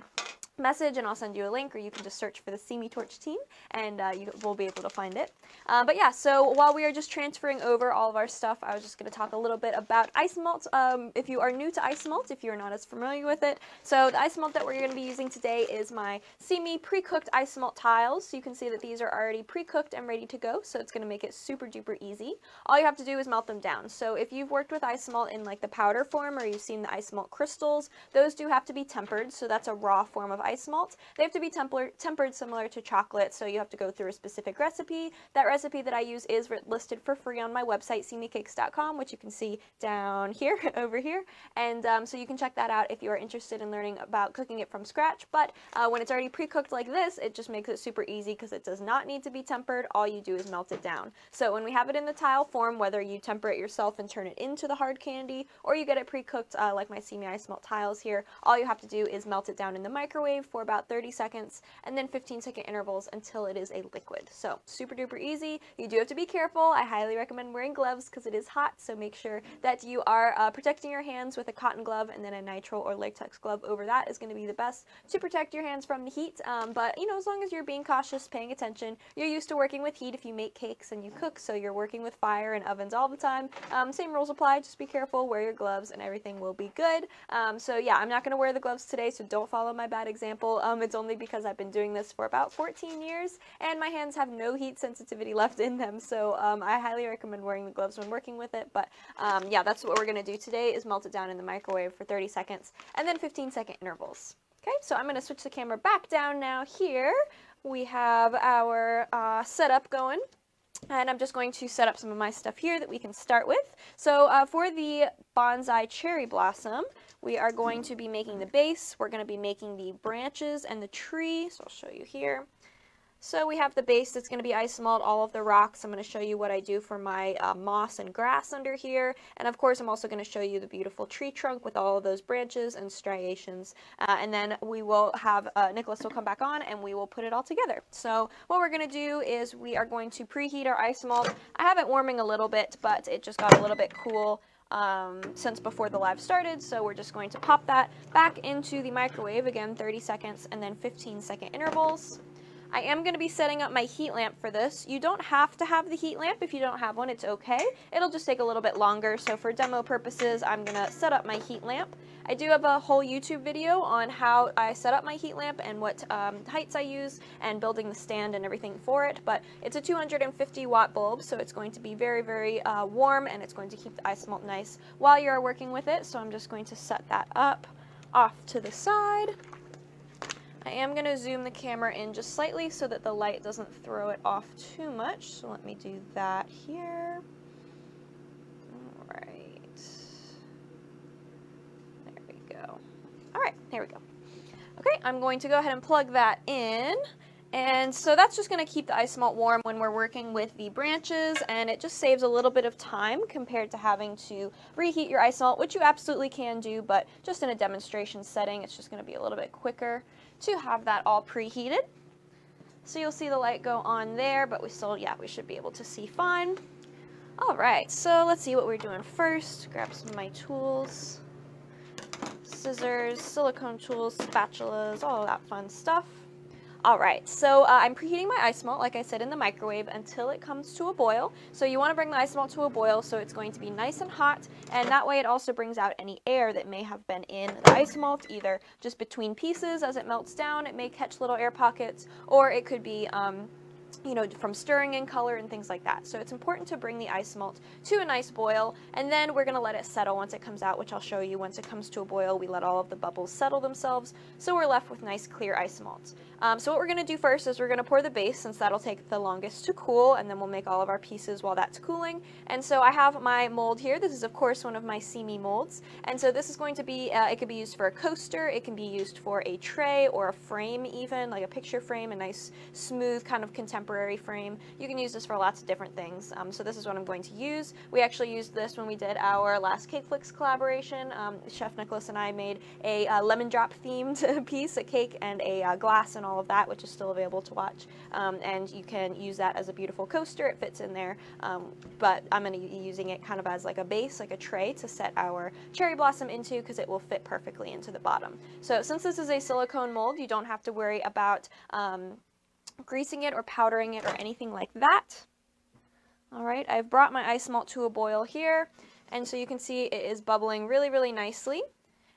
message and I'll send you a link, or you can just search for the Simi Torch team and uh, you will be able to find it. Uh, but yeah, so while we are just transferring over all of our stuff, I was just going to talk a little bit about isomalt. Um, if you are new to isomalt, if you're not as familiar with it, so the isomalt that we're going to be using today is my Simi pre-cooked isomalt tiles. So you can see that these are already pre-cooked and ready to go, so it's going to make it super duper easy. All you have to do is melt them down. So if you've worked with isomalt in like the powder form, or you've seen the isomalt crystals, those do have to be tempered, so that's a raw form of isomalt. They have to be tempered similar to chocolate, so you have to go through a specific recipe. That recipe that I use is listed for free on my website, Simi Cakes dot com, which you can see down here, over here, and um, so you can check that out if you are interested in learning about cooking it from scratch. But uh, when it's already pre-cooked like this, it just makes it super easy because it does not need to be tempered. All you do is melt it down. So when we have it in the tile form, whether you temper it yourself and turn it into the hard candy, or you get it pre-cooked uh, like my Simi isomalt tiles here, all you have to do is melt it down in the microwave for about thirty seconds, and then fifteen second intervals until it is a liquid. So super duper easy. You do have to be careful. I highly recommend wearing gloves because it is hot, so make sure that you are uh, protecting your hands with a cotton glove, and then a nitrile or latex glove over that is going to be the best to protect your hands from the heat. Um, but you know, as long as you're being cautious, paying attention, you're used to working with heat if you make cakes and you cook, so you're working with fire and ovens all the time. Um, same rules apply. Just be careful, wear your gloves, and everything will be good. Um, so yeah, I'm not going to wear the gloves today, so don't follow my bad example. Um, it's only because I've been doing this for about fourteen years, and my hands have no heat sensitivity left in them, so um, I highly recommend wearing the gloves when working with it. But um, yeah, that's what we're going to do today, is melt it down in the microwave for thirty seconds, and then fifteen second intervals. Okay, so I'm going to switch the camera back down now here. We have our uh, setup going. And I'm just going to set up some of my stuff here that we can start with. So uh, for the bonsai cherry blossom, we are going to be making the base. We're going to be making the branches and the tree. So I'll show you here. So we have the base that's going to be isomalt, all of the rocks. I'm going to show you what I do for my uh, moss and grass under here. And of course, I'm also going to show you the beautiful tree trunk with all of those branches and striations. Uh, and then we will have, uh, Nicholas will come back on and we will put it all together. So what we're going to do is we are going to preheat our isomalt. I have it warming a little bit, but it just got a little bit cool um, since before the live started. So we're just going to pop that back into the microwave again, thirty seconds and then fifteen second intervals. I am going to be setting up my heat lamp for this. You don't have to have the heat lamp. If you don't have one, it's okay. It'll just take a little bit longer. So for demo purposes, I'm going to set up my heat lamp. I do have a whole YouTube video on how I set up my heat lamp and what um, heights I use and building the stand and everything for it, but it's a two hundred fifty watt bulb, so it's going to be very, very uh, warm, and it's going to keep the isomalt nice while you're working with it. So I'm just going to set that up off to the side. I am going to zoom the camera in just slightly so that the light doesn't throw it off too much. So let me do that here. All right. There we go. All right, here we go. Okay, I'm going to go ahead and plug that in. And so that's just going to keep the isomalt warm when we're working with the branches, and it just saves a little bit of time compared to having to reheat your isomalt, which you absolutely can do, but just in a demonstration setting, it's just going to be a little bit quicker to have that all preheated. So you'll see the light go on there, but we still, yeah, we should be able to see fine. All right, so let's see what we're doing first. Grab some of my tools, scissors, silicone tools, spatulas, all of that fun stuff. All right, so uh, I'm preheating my isomalt, like I said, in the microwave until it comes to a boil. So you want to bring the isomalt to a boil so it's going to be nice and hot, and that way it also brings out any air that may have been in the isomalt, either just between pieces as it melts down, it may catch little air pockets, or it could be, um, you know, from stirring in color and things like that. So it's important to bring the isomalt to a nice boil, and then we're going to let it settle once it comes out, which I'll show you. Once it comes to a boil, we let all of the bubbles settle themselves, so we're left with nice clear isomalt. Um, so what we're going to do first is we're going to pour the base, since that'll take the longest to cool, and then we'll make all of our pieces while that's cooling. And so I have my mold here. This is, of course, one of my Simi molds. And so this is going to be, uh, it could be used for a coaster, it can be used for a tray or a frame even, like a picture frame, a nice smooth kind of contemporary frame. You can use this for lots of different things. Um, so this is what I'm going to use. We actually used this when we did our last Cakeflix collaboration. Um, Chef Nicholas and I made a uh, lemon drop themed piece, a cake and a uh, glass and all of that, which is still available to watch, um, and you can use that as a beautiful coaster. It fits in there, um, but I'm going to be using it kind of as like a base, like a tray to set our cherry blossom into, because it will fit perfectly into the bottom. So since this is a silicone mold, you don't have to worry about um, greasing it or powdering it or anything like that. All right, I've brought my isomalt to a boil here, and so you can see it is bubbling really, really nicely.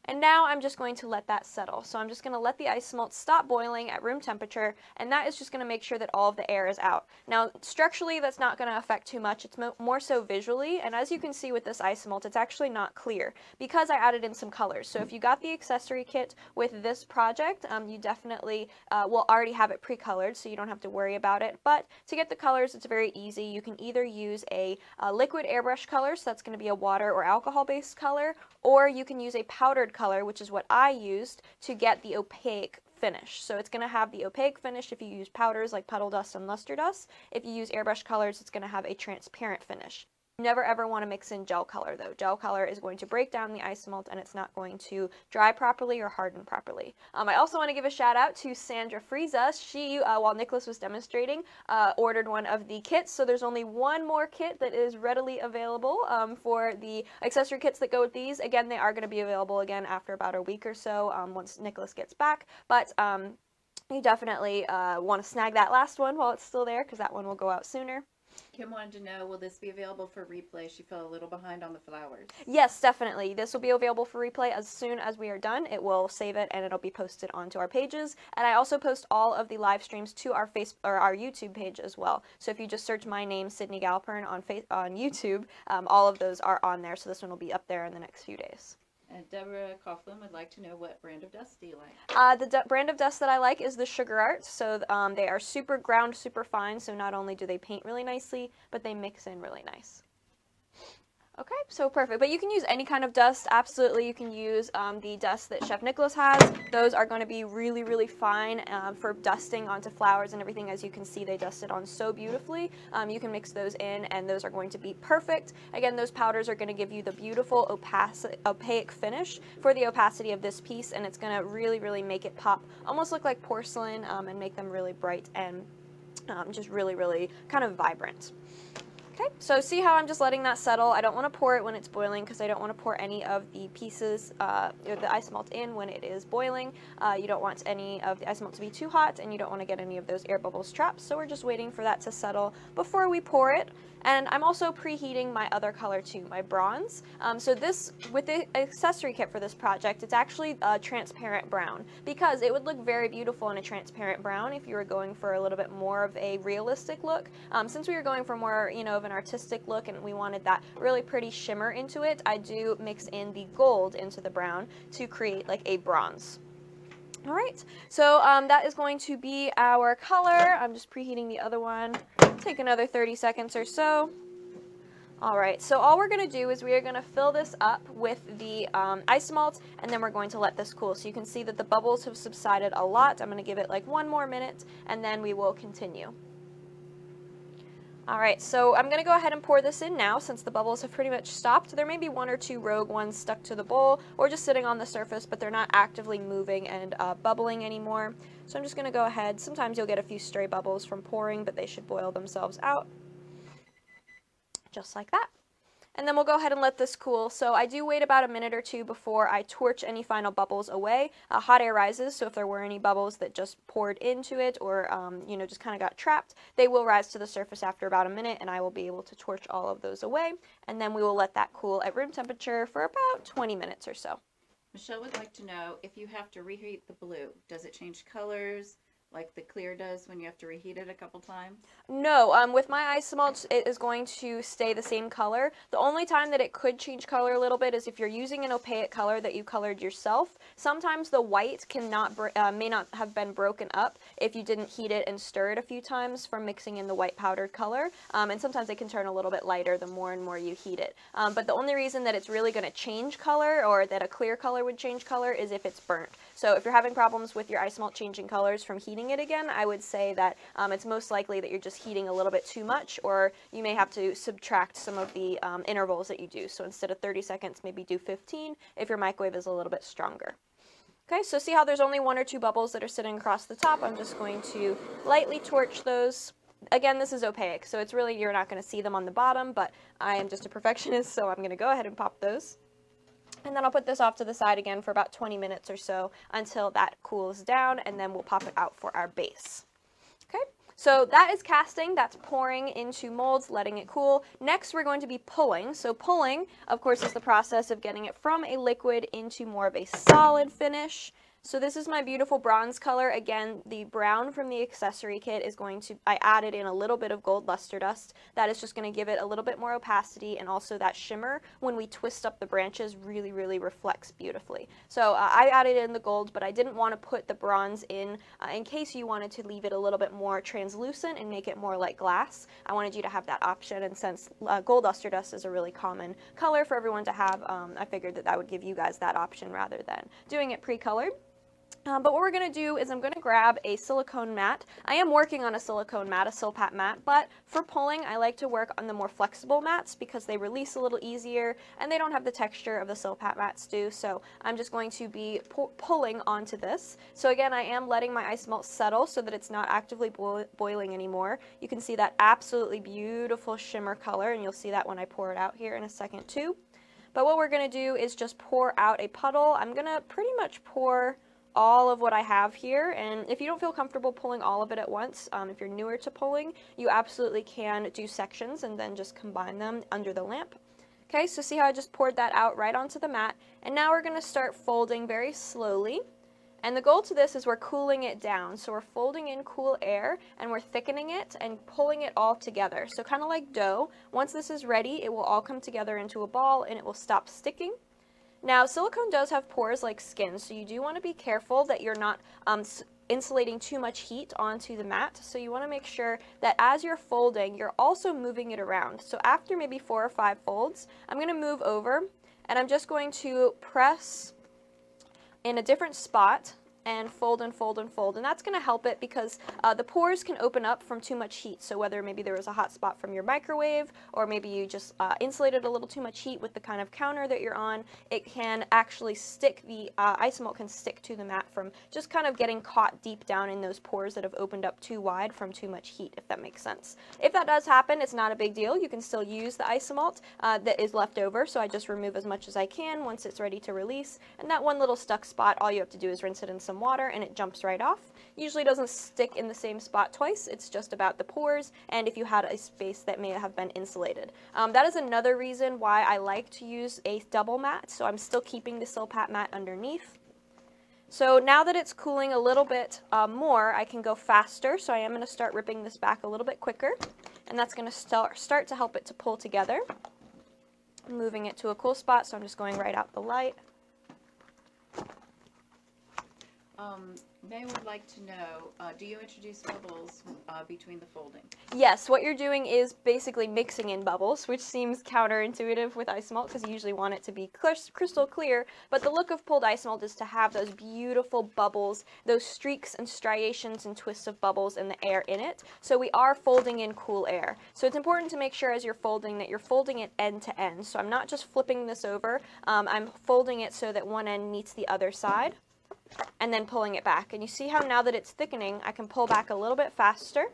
And now I'm just going to let that settle. So I'm just going to let the isomalt stop boiling at room temperature, and that is just going to make sure that all of the air is out. Now, structurally, that's not going to affect too much. It's mo more so visually, and as you can see with this isomalt, it's actually not clear because I added in some colors. So if you got the accessory kit with this project, um, you definitely uh, will already have it pre-colored, so you don't have to worry about it. But to get the colors, it's very easy. You can either use a, a liquid airbrush color, so that's going to be a water or alcohol-based color, or you can use a powdered color color, which is what I used to get the opaque finish. So it's going to have the opaque finish if you use powders like puddle dust and luster dust. If you use airbrush colors, it's going to have a transparent finish. You never ever want to mix in gel color though. Gel color is going to break down the isomalt, and it's not going to dry properly or harden properly. Um, I also want to give a shout out to Sandra Frieza. She, uh, while Nicholas was demonstrating, uh, ordered one of the kits, so there's only one more kit that is readily available um, for the accessory kits that go with these. Again, they are going to be available again after about a week or so um, once Nicholas gets back, but um, you definitely uh, want to snag that last one while it's still there, because that one will go out sooner. Kim wanted to know, will this be available for replay? She fell a little behind on the flowers. Yes, definitely. This will be available for replay as soon as we are done. It will save it, and it'll be posted onto our pages. And I also post all of the live streams to our Facebook or our YouTube page as well. So if you just search my name, Sydney Galpern, on face on YouTube, um, all of those are on there. So this one will be up there in the next few days. And Deborah Coughlin would like to know, what brand of dust do you like? Uh, the brand of dust that I like is the Sugar Art. So um, they are super ground, super fine. So not only do they paint really nicely, but they mix in really nice. Okay, so perfect. But you can use any kind of dust. Absolutely, you can use um, the dust that Chef Nicholas has. Those are going to be really, really fine um, for dusting onto flowers and everything. As you can see, they dusted on so beautifully. Um, you can mix those in, and those are going to be perfect. Again, those powders are going to give you the beautiful opac opaque finish for the opacity of this piece, and it's going to really, really make it pop, almost look like porcelain, um, and make them really bright and um, just really, really kind of vibrant. Okay, so see how I'm just letting that settle. I don't want to pour it when it's boiling, because I don't want to pour any of the pieces, uh, or the isomalt in when it is boiling. Uh, you don't want any of the isomalt to be too hot, and you don't want to get any of those air bubbles trapped, so we're just waiting for that to settle before we pour it. And I'm also preheating my other color too, my bronze. Um, so this, with the accessory kit for this project, it's actually a transparent brown, because it would look very beautiful in a transparent brown if you were going for a little bit more of a realistic look. Um, since we were going for more, you know, of an artistic look, and we wanted that really pretty shimmer into it, I do mix in the gold into the brown to create like a bronze. All right, so um, that is going to be our color. I'm just preheating the other one. Take another thirty seconds or so. All right, so all we're going to do is we are going to fill this up with the um, isomalt, and then we're going to let this cool. So you can see that the bubbles have subsided a lot. I'm going to give it like one more minute, and then we will continue. All right, so I'm going to go ahead and pour this in now, since the bubbles have pretty much stopped. There may be one or two rogue ones stuck to the bowl or just sitting on the surface, but they're not actively moving and uh, bubbling anymore. So I'm just going to go ahead. Sometimes you'll get a few stray bubbles from pouring, but they should boil themselves out just like that. and then we'll go ahead and let this cool. So I do wait about a minute or two before I torch any final bubbles away. Uh, hot air rises, so if there were any bubbles that just poured into it or um, you know, just kind of got trapped, they will rise to the surface after about a minute, and I will be able to torch all of those away, and then we will let that cool at room temperature for about twenty minutes or so. Michelle would like to know if you have to reheat the blue. Does it change colors like the clear does when you have to reheat it a couple times? No, um, with my isomalt, it is going to stay the same color. The only time that it could change color a little bit is if you're using an opaque color that you colored yourself. Sometimes the white cannot uh, may not have been broken up if you didn't heat it and stir it a few times from mixing in the white powdered color, um, and sometimes it can turn a little bit lighter the more and more you heat it. Um, but the only reason that it's really going to change color, or that a clear color would change color, is if it's burnt. So if you're having problems with your isomalt changing colors from heating it again, I would say that um, it's most likely that you're just heating a little bit too much, or you may have to subtract some of the um, intervals that you do. So instead of thirty seconds, maybe do fifteen if your microwave is a little bit stronger. Okay, so see how there's only one or two bubbles that are sitting across the top? I'm just going to lightly torch those. Again, this is opaque, so it's really, you're not going to see them on the bottom, but I am just a perfectionist, so I'm going to go ahead and pop those. And then I'll put this off to the side again for about twenty minutes or so until that cools down, and then we'll pop it out for our base. Okay, so that is casting, that's pouring into molds, letting it cool. Next, we're going to be pulling. So pulling, of course, is the process of getting it from a liquid into more of a solid finish. So this is my beautiful bronze color. Again, the brown from the accessory kit is going to, I added in a little bit of gold luster dust. That is just going to give it a little bit more opacity, and also that shimmer when we twist up the branches really, really reflects beautifully. So uh, I added in the gold, but I didn't want to put the bronze in uh, in case you wanted to leave it a little bit more translucent and make it more like glass. I wanted you to have that option, and since uh, gold luster dust is a really common color for everyone to have, um, I figured that that would give you guys that option rather than doing it pre-colored. Um, but what we're going to do is I'm going to grab a silicone mat. I am working on a silicone mat, a Silpat mat, but for pulling I like to work on the more flexible mats because they release a little easier and they don't have the texture of the Silpat mats do, so I'm just going to be pu pulling onto this. So again, I am letting my isomalt settle so that it's not actively bo boiling anymore. You can see that absolutely beautiful shimmer color, and you'll see that when I pour it out here in a second too. But what we're going to do is just pour out a puddle. I'm going to pretty much pour all of what I have here, and if you don't feel comfortable pulling all of it at once, um, if you're newer to pulling, you absolutely can do sections and then just combine them under the lamp. Okay, so see how I just poured that out right onto the mat, and now we're going to start folding very slowly. And the goal to this is we're cooling it down, so we're folding in cool air and we're thickening it and pulling it all together. So kind of like dough, once this is ready, it will all come together into a ball and it will stop sticking. Now, silicone does have pores like skin, so you do want to be careful that you're not um, insulating too much heat onto the mat. So you want to make sure that as you're folding, you're also moving it around. So after maybe four or five folds, I'm going to move over, and I'm just going to press in a different spot and fold and fold and fold, and that's going to help it because uh, the pores can open up from too much heat. So whether maybe there was a hot spot from your microwave, or maybe you just uh, insulated a little too much heat with the kind of counter that you're on, it can actually stick, the uh, isomalt can stick to the mat from just kind of getting caught deep down in those pores that have opened up too wide from too much heat, if that makes sense. If that does happen, it's not a big deal. You can still use the isomalt uh, that is left over, so I just remove as much as I can once it's ready to release, and that one little stuck spot, all you have to do is rinse it in some water and it jumps right off. Usually doesn't stick in the same spot twice. It's just about the pores and if you had a space that may have been insulated. Um, that is another reason why I like to use a double mat, so I'm still keeping the Silpat mat underneath. So now that it's cooling a little bit uh, more, I can go faster, so I am going to start ripping this back a little bit quicker, and that's going to start, start to help it to pull together. I'm moving it to a cool spot, so I'm just going right out the light. Um, May would like to know, uh, do you introduce bubbles uh, between the folding? Yes, what you're doing is basically mixing in bubbles, which seems counterintuitive with isomalt because you usually want it to be crystal clear, but the look of pulled isomalt is to have those beautiful bubbles, those streaks and striations and twists of bubbles and the air in it, so we are folding in cool air. So it's important to make sure as you're folding that you're folding it end to end, so I'm not just flipping this over, um, I'm folding it so that one end meets the other side, and then pulling it back. And you see how now that it's thickening, I can pull back a little bit faster.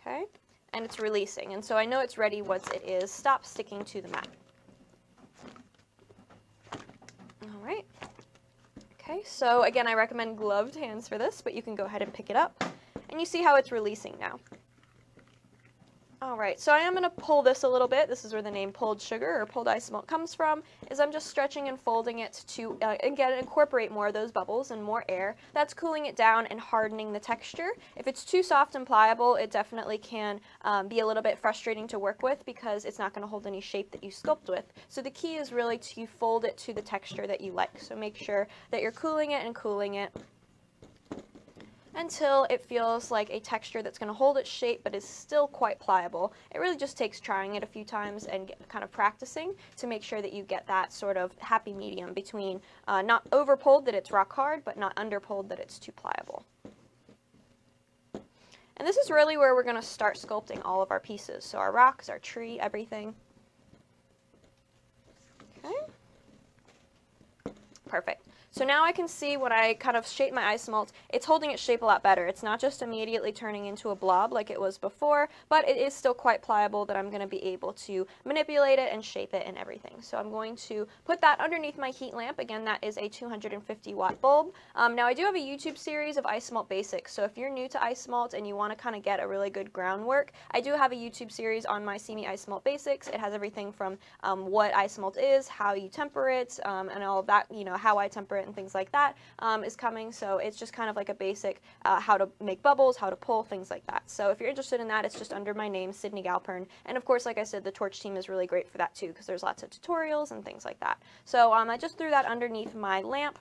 Okay, and it's releasing. And so I know it's ready once it is. Stop sticking to the mat. All right. Okay, so again, I recommend gloved hands for this, but you can go ahead and pick it up. And you see how it's releasing now. All right, so I am going to pull this a little bit. This is where the name pulled sugar or pulled isomalt comes from, is I'm just stretching and folding it to, uh, again, incorporate more of those bubbles and more air. That's cooling it down and hardening the texture. If it's too soft and pliable, it definitely can um, be a little bit frustrating to work with because it's not going to hold any shape that you sculpt with. So the key is really to fold it to the texture that you like. So make sure that you're cooling it and cooling it until it feels like a texture that's going to hold its shape but is still quite pliable. It really just takes trying it a few times and get, kind of practicing to make sure that you get that sort of happy medium between uh, not over pulled that it's rock hard, but not under pulled that it's too pliable. And this is really where we're going to start sculpting all of our pieces. So our rocks, our tree, everything. Okay. Perfect. So now I can see when I kind of shape my isomalt, it's holding its shape a lot better. It's not just immediately turning into a blob like it was before, but it is still quite pliable that I'm going to be able to manipulate it and shape it and everything. So I'm going to put that underneath my heat lamp. Again, that is a two hundred fifty watt bulb. Um, now I do have a YouTube series of isomalt basics, so if you're new to isomalt and you want to kind of get a really good groundwork, I do have a YouTube series on my Simi Isomalt Basics. It has everything from um, what isomalt is, how you temper it, um, and all of that, you know, how I temper it and things like that um, is coming. So it's just kind of like a basic uh, how to make bubbles, how to pull, things like that. So if you're interested in that, it's just under my name, Sydney Galpern. And of course, like I said, the Torch team is really great for that too, because there's lots of tutorials and things like that. So um, I just threw that underneath my lamp,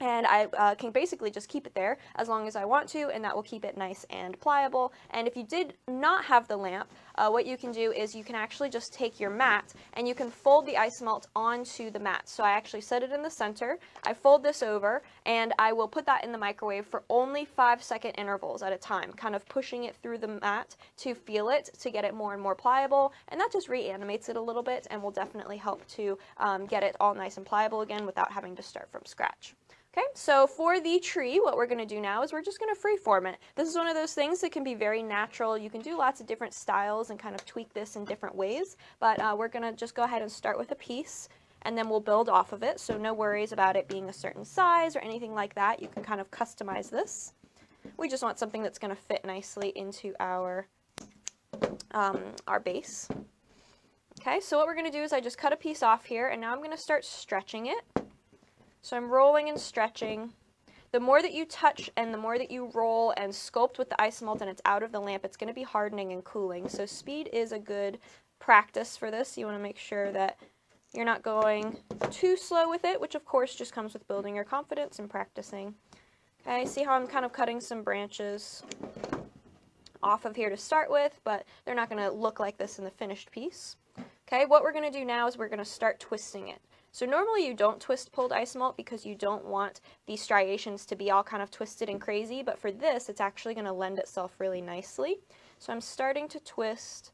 and I uh, can basically just keep it there as long as I want to, and that will keep it nice and pliable. And if you did not have the lamp, uh, what you can do is you can actually just take your mat and you can fold the isomalt onto the mat. So I actually set it in the center, I fold this over, and I will put that in the microwave for only five second intervals at a time, kind of pushing it through the mat to feel it, to get it more and more pliable, and that just reanimates it a little bit and will definitely help to um, get it all nice and pliable again without having to start from scratch. Okay, so for the tree, what we're going to do now is we're just going to freeform it. This is one of those things that can be very natural. You can do lots of different styles and kind of tweak this in different ways, but uh, we're going to just go ahead and start with a piece, and then we'll build off of it, so no worries about it being a certain size or anything like that. You can kind of customize this. We just want something that's going to fit nicely into our, um, our base. Okay, so what we're going to do is I just cut a piece off here, and now I'm going to start stretching it. So I'm rolling and stretching. The more that you touch and the more that you roll and sculpt with the isomalt and it's out of the lamp, it's going to be hardening and cooling. So speed is a good practice for this. You want to make sure that you're not going too slow with it, which of course just comes with building your confidence and practicing. Okay, see how I'm kind of cutting some branches off of here to start with, but they're not going to look like this in the finished piece. Okay, what we're going to do now is we're going to start twisting it. So normally you don't twist pulled isomalt because you don't want the striations to be all kind of twisted and crazy, but for this it's actually going to lend itself really nicely. So I'm starting to twist,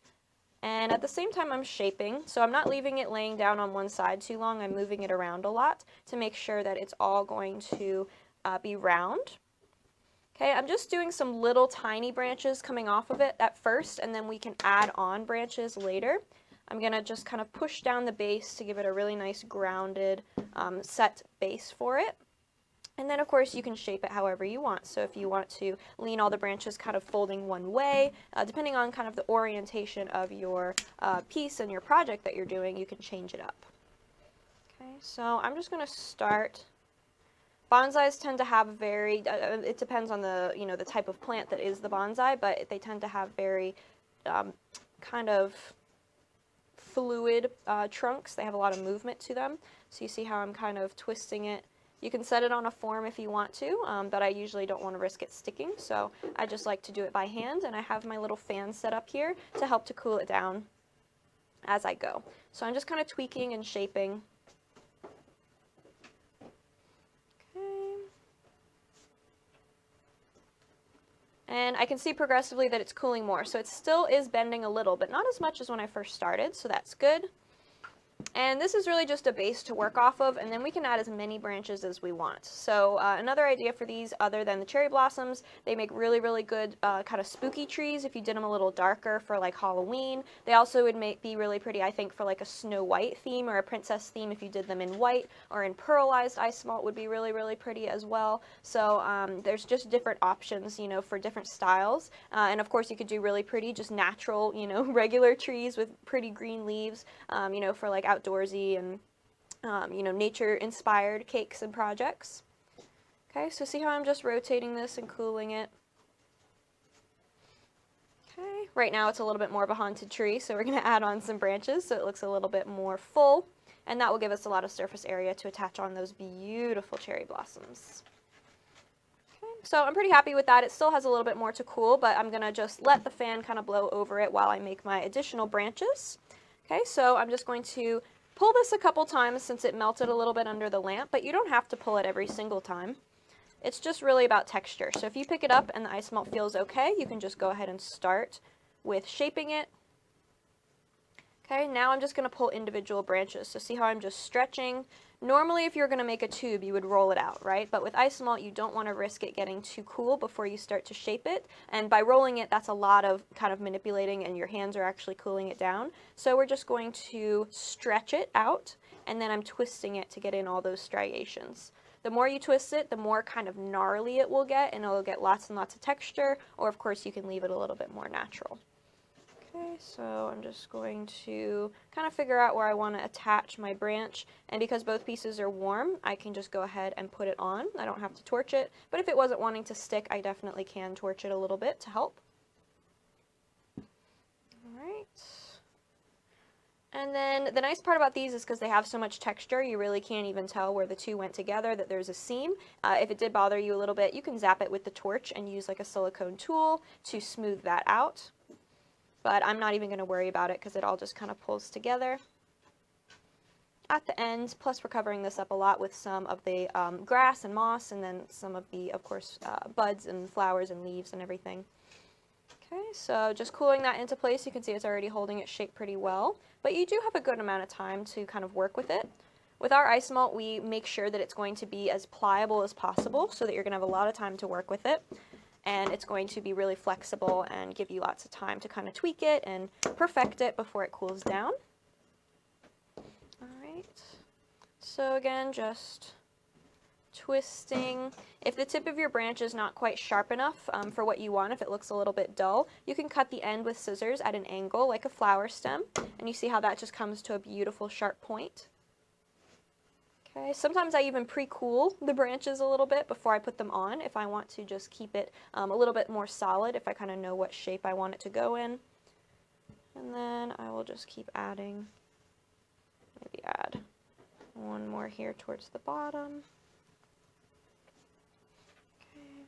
and at the same time I'm shaping, so I'm not leaving it laying down on one side too long. I'm moving it around a lot to make sure that it's all going to uh, be round. Okay, I'm just doing some little tiny branches coming off of it at first, and then we can add on branches later. I'm going to just kind of push down the base to give it a really nice grounded um, set base for it. And then of course you can shape it however you want. So if you want to lean all the branches kind of folding one way, uh, depending on kind of the orientation of your uh, piece and your project that you're doing, you can change it up. Okay, so I'm just going to start. Bonsais tend to have very, uh, it depends on the, you know, the type of plant that is the bonsai, but they tend to have very um, kind of fluid uh, trunks. They have a lot of movement to them. So you see how I'm kind of twisting it. You can set it on a form if you want to, um, but I usually don't want to risk it sticking, so I just like to do it by hand, and I have my little fan set up here to help to cool it down as I go. So I'm just kind of tweaking and shaping. And I can see progressively that it's cooling more. So it still is bending a little, but not as much as when I first started, so that's good. And this is really just a base to work off of, and then we can add as many branches as we want. So uh, another idea for these, other than the cherry blossoms, they make really, really good uh, kind of spooky trees if you did them a little darker for like Halloween. They also would make, be really pretty, I think, for like a Snow White theme or a princess theme if you did them in white, or in pearlized isomalt would be really, really pretty as well. So um, there's just different options, you know, for different styles. Uh, and of course you could do really pretty, just natural, you know, regular trees with pretty green leaves, um, you know, for like out outdoorsy and, um, you know, nature-inspired cakes and projects. Okay, so see how I'm just rotating this and cooling it? Okay, right now it's a little bit more of a haunted tree, so we're going to add on some branches so it looks a little bit more full, and that will give us a lot of surface area to attach on those beautiful cherry blossoms. So I'm pretty happy with that. It still has a little bit more to cool, but I'm going to just let the fan kind of blow over it while I make my additional branches. Okay, so I'm just going to pull this a couple times since it melted a little bit under the lamp, but you don't have to pull it every single time. It's just really about texture. So if you pick it up and the isomalt feels okay, you can just go ahead and start with shaping it. Okay, now I'm just going to pull individual branches. So see how I'm just stretching? Normally if you're going to make a tube, you would roll it out, right? But with isomalt, you don't want to risk it getting too cool before you start to shape it. And by rolling it, that's a lot of kind of manipulating, and your hands are actually cooling it down. So we're just going to stretch it out, and then I'm twisting it to get in all those striations. The more you twist it, the more kind of gnarly it will get, and it'll get lots and lots of texture, or of course you can leave it a little bit more natural. Okay, so I'm just going to kind of figure out where I want to attach my branch, and because both pieces are warm, I can just go ahead and put it on. I don't have to torch it, but if it wasn't wanting to stick, I definitely can torch it a little bit to help. All right. And then the nice part about these is because they have so much texture, you really can't even tell where the two went together, that there's a seam. Uh, if it did bother you a little bit, you can zap it with the torch and use like a silicone tool to smooth that out. But I'm not even going to worry about it because it all just kind of pulls together at the end. Plus we're covering this up a lot with some of the um, grass and moss, and then some of the, of course, uh, buds and flowers and leaves and everything. Okay, so just cooling that into place. You can see it's already holding its shape pretty well, but you do have a good amount of time to kind of work with it. With our isomalt, we make sure that it's going to be as pliable as possible so that you're going to have a lot of time to work with it. And it's going to be really flexible and give you lots of time to kind of tweak it and perfect it before it cools down. All right, so again, just twisting. If the tip of your branch is not quite sharp enough um, for what you want, if it looks a little bit dull, you can cut the end with scissors at an angle like a flower stem, and you see how that just comes to a beautiful sharp point. Okay, sometimes I even pre-cool the branches a little bit before I put them on if I want to just keep it um, a little bit more solid, if I kind of know what shape I want it to go in. And then I will just keep adding, maybe add one more here towards the bottom.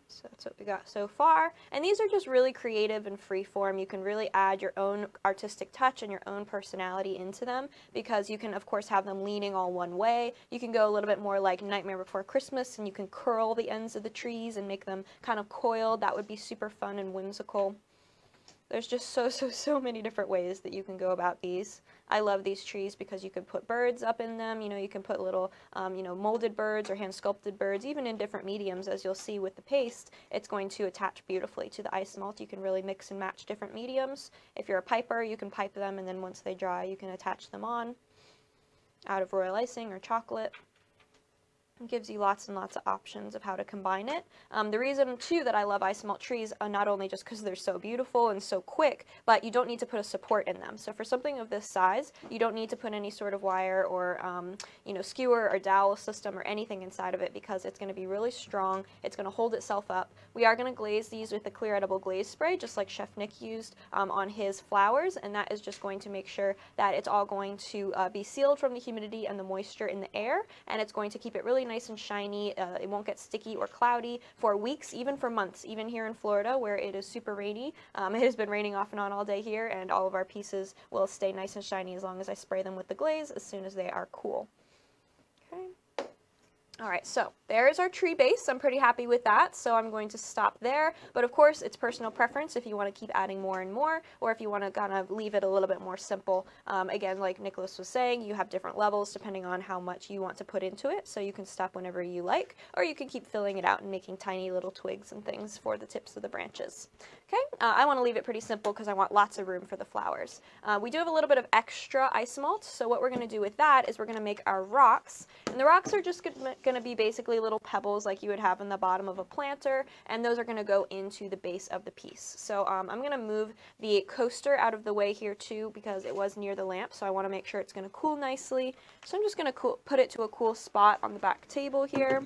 So that's what we got so far, and these are just really creative and free form. You can really add your own artistic touch and your own personality into them, because you can of course have them leaning all one way. You can go a little bit more like Nightmare Before Christmas, and you can curl the ends of the trees and make them kind of coiled. That would be super fun and whimsical. There's just so, so, so many different ways that you can go about these. I love these trees because you can put birds up in them. You know, you can put little, um, you know, molded birds or hand-sculpted birds, even in different mediums, as you'll see with the paste. It's going to attach beautifully to the isomalt. You can really mix and match different mediums. If you're a piper, you can pipe them, and then once they dry, you can attach them on out of royal icing or chocolate. It gives you lots and lots of options of how to combine it. Um, the reason, too, that I love isomalt trees are not only just because they're so beautiful and so quick, but you don't need to put a support in them. So for something of this size, you don't need to put any sort of wire or, um, you know, skewer or dowel system or anything inside of it, because it's going to be really strong. It's going to hold itself up. We are going to glaze these with the clear edible glaze spray, just like Chef Nick used um, on his flowers, and that is just going to make sure that it's all going to uh, be sealed from the humidity and the moisture in the air, and it's going to keep it really nice and shiny. Uh, it won't get sticky or cloudy for weeks, even for months, even here in Florida where it is super rainy. Um, it has been raining off and on all day here, and all of our pieces will stay nice and shiny as long as I spray them with the glaze as soon as they are cool. Okay, All right, so there's our tree base. I'm pretty happy with that, so I'm going to stop there. But of course, it's personal preference if you want to keep adding more and more, or if you want to kind of leave it a little bit more simple. Um, again, like Nicholas was saying, you have different levels depending on how much you want to put into it, so you can stop whenever you like, or you can keep filling it out and making tiny little twigs and things for the tips of the branches. Okay, uh, I want to leave it pretty simple because I want lots of room for the flowers. Uh, we do have a little bit of extra isomalt, so what we're going to do with that is we're going to make our rocks, and the rocks are just going to going to be basically little pebbles like you would have in the bottom of a planter, and those are going to go into the base of the piece. So um, I'm going to move the coaster out of the way here too because it was near the lamp, so I want to make sure it's going to cool nicely. So I'm just going to cool, put it to a cool spot on the back table here,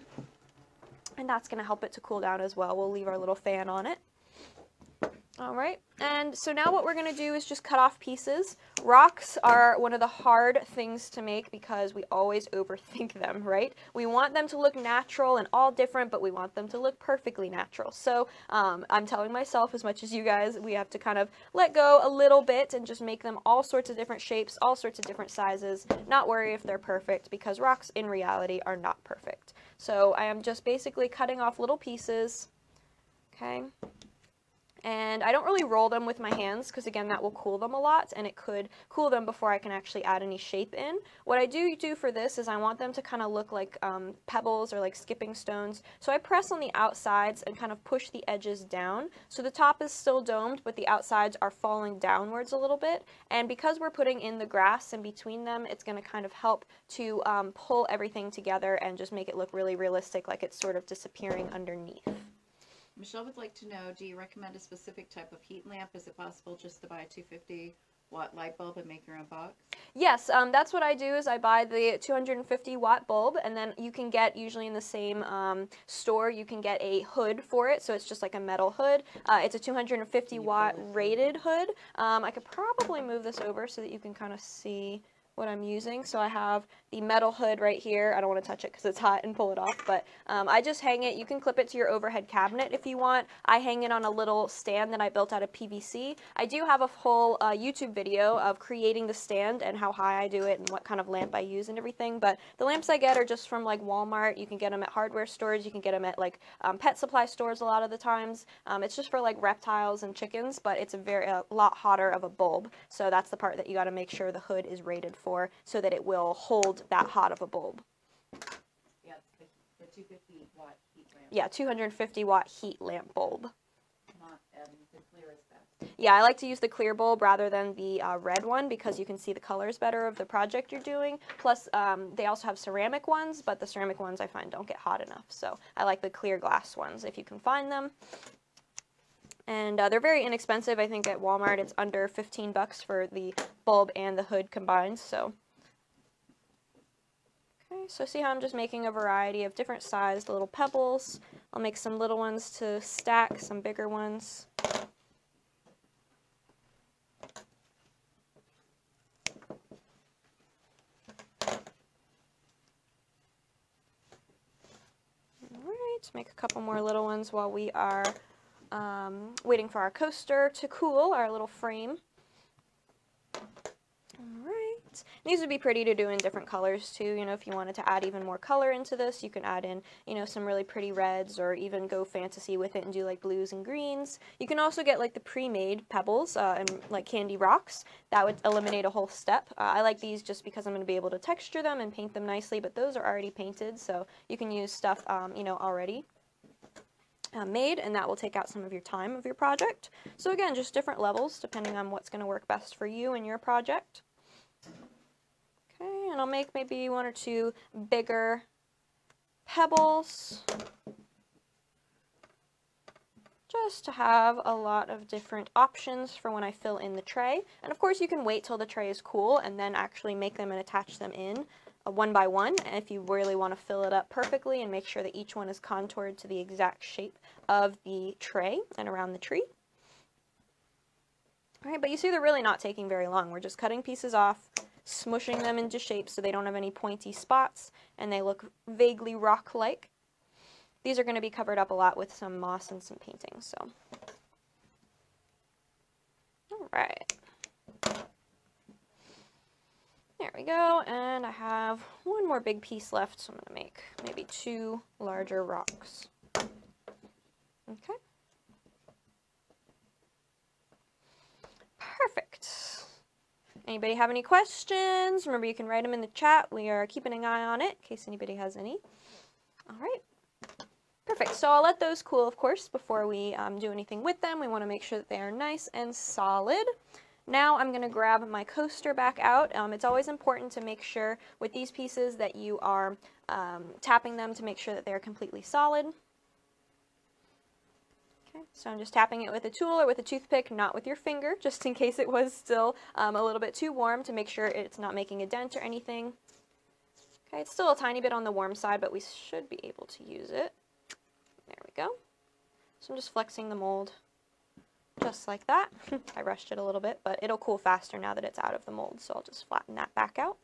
and that's going to help it to cool down as well. We'll leave our little fan on it. All right, and so now what we're going to do is just cut off pieces. Rocks are one of the hard things to make because we always overthink them, right? We want them to look natural and all different, but we want them to look perfectly natural. So um, I'm telling myself as much as you guys, we have to kind of let go a little bit and just make them all sorts of different shapes, all sorts of different sizes, not worry if they're perfect because rocks in reality are not perfect. So I am just basically cutting off little pieces, okay? And I don't really roll them with my hands because, again, that will cool them a lot, and it could cool them before I can actually add any shape in. What I do do for this is I want them to kind of look like um, pebbles or like skipping stones. So I press on the outsides and kind of push the edges down. So the top is still domed, but the outsides are falling downwards a little bit. And because we're putting in the grass in between them, it's going to kind of help to um, pull everything together and just make it look really realistic, like it's sort of disappearing underneath. Michelle would like to know, do you recommend a specific type of heat lamp? Is it possible just to buy a two hundred fifty watt light bulb and make your own box? Yes, um, that's what I do is I buy the two hundred fifty watt bulb, and then you can get, usually in the same um, store, you can get a hood for it, so it's just like a metal hood. Uh, it's a two hundred fifty watt rated hood. Um, I could probably move this over so that you can kind of see what I'm using. So I have the metal hood right here. I don't want to touch it because it's hot and pull it off, but um, I just hang it. You can clip it to your overhead cabinet if you want. I hang it on a little stand that I built out of P V C. I do have a whole uh, YouTube video of creating the stand and how high I do it and what kind of lamp I use and everything, but the lamps I get are just from like Walmart. You can get them at hardware stores. You can get them at like um, pet supply stores a lot of the times. Um, it's just for like reptiles and chickens, but it's a very a lot hotter of a bulb, so that's the part that you got to make sure the hood is rated for, so that it will hold that hot of a bulb. Yeah, the, the two hundred fifty watt heat lamp. Yeah, two hundred fifty watt heat lamp bulb. Not, um, the clear is best. Yeah, I like to use the clear bulb rather than the uh, red one because you can see the colors better of the project you're doing. Plus, um, they also have ceramic ones, but the ceramic ones I find don't get hot enough. So I like the clear glass ones if you can find them. And uh, they're very inexpensive. I think at Walmart it's under fifteen bucks for the bulb and the hood combined. So, okay, so see how I'm just making a variety of different sized little pebbles. I'll make some little ones to stack, some bigger ones. All right, make a couple more little ones while we are Um, waiting for our coaster to cool, our little frame. Alright, these would be pretty to do in different colors too, you know, if you wanted to add even more color into this, you can add in, you know, some really pretty reds, or even go fantasy with it and do like blues and greens. You can also get like the pre-made pebbles uh, and like candy rocks. That would eliminate a whole step. Uh, I like these just because I'm going to be able to texture them and paint them nicely, but those are already painted, so you can use stuff, um, you know, already Uh, made, and that will take out some of your time of your project. So again, just different levels depending on what's going to work best for you and your project. Okay, and I'll make maybe one or two bigger pebbles just to have a lot of different options for when I fill in the tray. And of course you can wait till the tray is cool and then actually make them and attach them in one by one if you really want to fill it up perfectly and make sure that each one is contoured to the exact shape of the tray and around the tree. All right, but you see they're really not taking very long. We're just cutting pieces off, smushing them into shape so they don't have any pointy spots and they look vaguely rock-like. These are going to be covered up a lot with some moss and some painting, so. All right. There we go, and I have one more big piece left, so I'm gonna make maybe two larger rocks. Okay. Perfect. Anybody have any questions? Remember, you can write them in the chat. We are keeping an eye on it in case anybody has any. All right. Perfect. So I'll let those cool, of course, before we um, do anything with them. We want to make sure that they are nice and solid. Now I'm going to grab my coaster back out. Um, it's always important to make sure with these pieces that you are um, tapping them to make sure that they're completely solid. So I'm just tapping it with a tool or with a toothpick, not with your finger, just in case it was still um, a little bit too warm, to make sure it's not making a dent or anything. Okay, it's still a tiny bit on the warm side, but we should be able to use it. There we go. So I'm just flexing the mold just like that. I rushed it a little bit, but it'll cool faster now that it's out of the mold, so I'll just flatten that back out.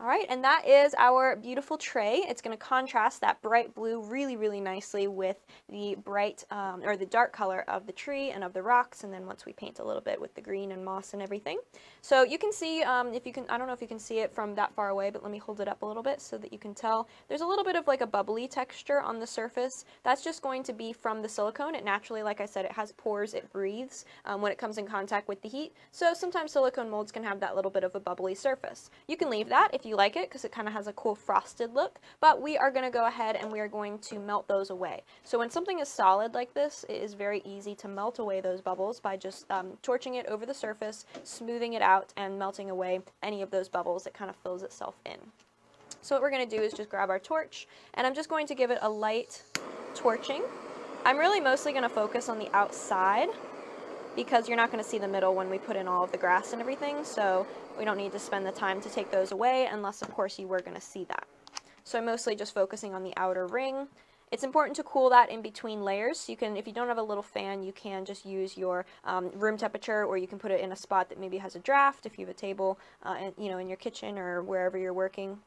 All right, and that is our beautiful tray. It's going to contrast that bright blue really, really nicely with the bright um, or the dark color of the tree and of the rocks, and then once we paint a little bit with the green and moss and everything. So you can see, um, if you can, I don't know if you can see it from that far away, but let me hold it up a little bit so that you can tell. There's a little bit of like a bubbly texture on the surface. That's just going to be from the silicone. It naturally, like I said, it has pores, it breathes um, when it comes in contact with the heat. So sometimes silicone molds can have that little bit of a bubbly surface. You can leave that if you you like it, because it kind of has a cool frosted look, but we are going to go ahead and we are going to melt those away. So when something is solid like this, it is very easy to melt away those bubbles by just um, torching it over the surface, smoothing it out, and melting away any of those bubbles. It kind of fills itself in. So what we're going to do is just grab our torch, and I'm just going to give it a light torching. I'm really mostly going to focus on the outside, because you're not going to see the middle when we put in all of the grass and everything, so we don't need to spend the time to take those away, unless of course you were going to see that. So I'm mostly just focusing on the outer ring. It's important to cool that in between layers. You can, if you don't have a little fan, you can just use your um, room temperature, or you can put it in a spot that maybe has a draft if you have a table, uh, and, you know, in your kitchen or wherever you're working.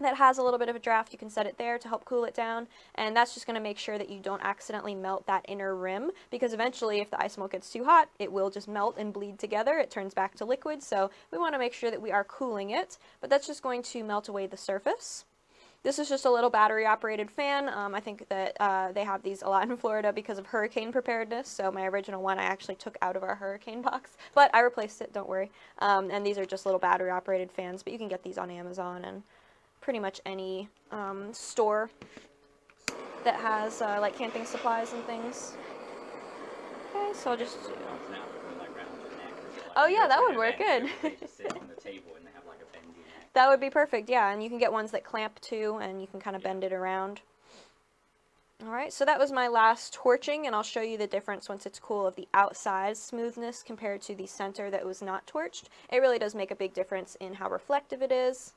That has a little bit of a draft, you can set it there to help cool it down, and that's just going to make sure that you don't accidentally melt that inner rim, because eventually if the isomalt gets too hot, it will just melt and bleed together. It turns back to liquid, so we want to make sure that we are cooling it, but that's just going to melt away the surface. This is just a little battery-operated fan. Um, I think that uh, they have these a lot in Florida because of hurricane preparedness, so my original one I actually took out of our hurricane box, but I replaced it, don't worry. Um, and these are just little battery-operated fans, but you can get these on Amazon and pretty much any um, store that has uh, like camping supplies and things. Okay, so I'll just do. Oh yeah, that would work good. That would be perfect, yeah, and you can get ones that clamp too, and you can kind of bend it around. Alright, so that was my last torching, and I'll show you the difference once it's cool of the outside smoothness compared to the center that was not torched. It really does make a big difference in how reflective it is.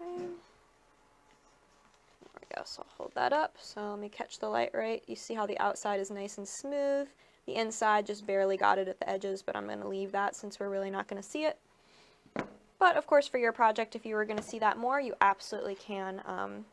Okay. There we go, so I'll hold that up, so let me catch the light right. You see how the outside is nice and smooth, the inside just barely got it at the edges, but I'm going to leave that since we're really not going to see it. But of course for your project, if you were going to see that more, you absolutely can um,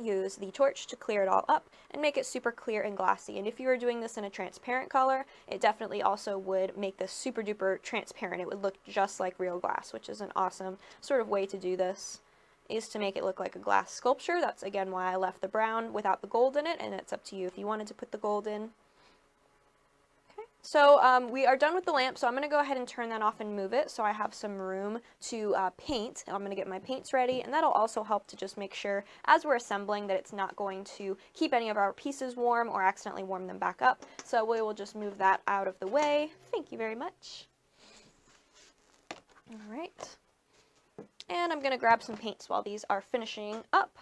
use the torch to clear it all up and make it super clear and glossy. And if you were doing this in a transparent color, it definitely also would make this super duper transparent. It would look just like real glass, which is an awesome sort of way to do this, is to make it look like a glass sculpture. That's again why I left the brown without the gold in it, and it's up to you if you wanted to put the gold in. Okay, so um, we are done with the lamp, so I'm going to go ahead and turn that off and move it so I have some room to uh, paint. I'm going to get my paints ready, and that'll also help to just make sure as we're assembling that it's not going to keep any of our pieces warm or accidentally warm them back up. So we will just move that out of the way. Thank you very much. All right. And I'm going to grab some paints while these are finishing up.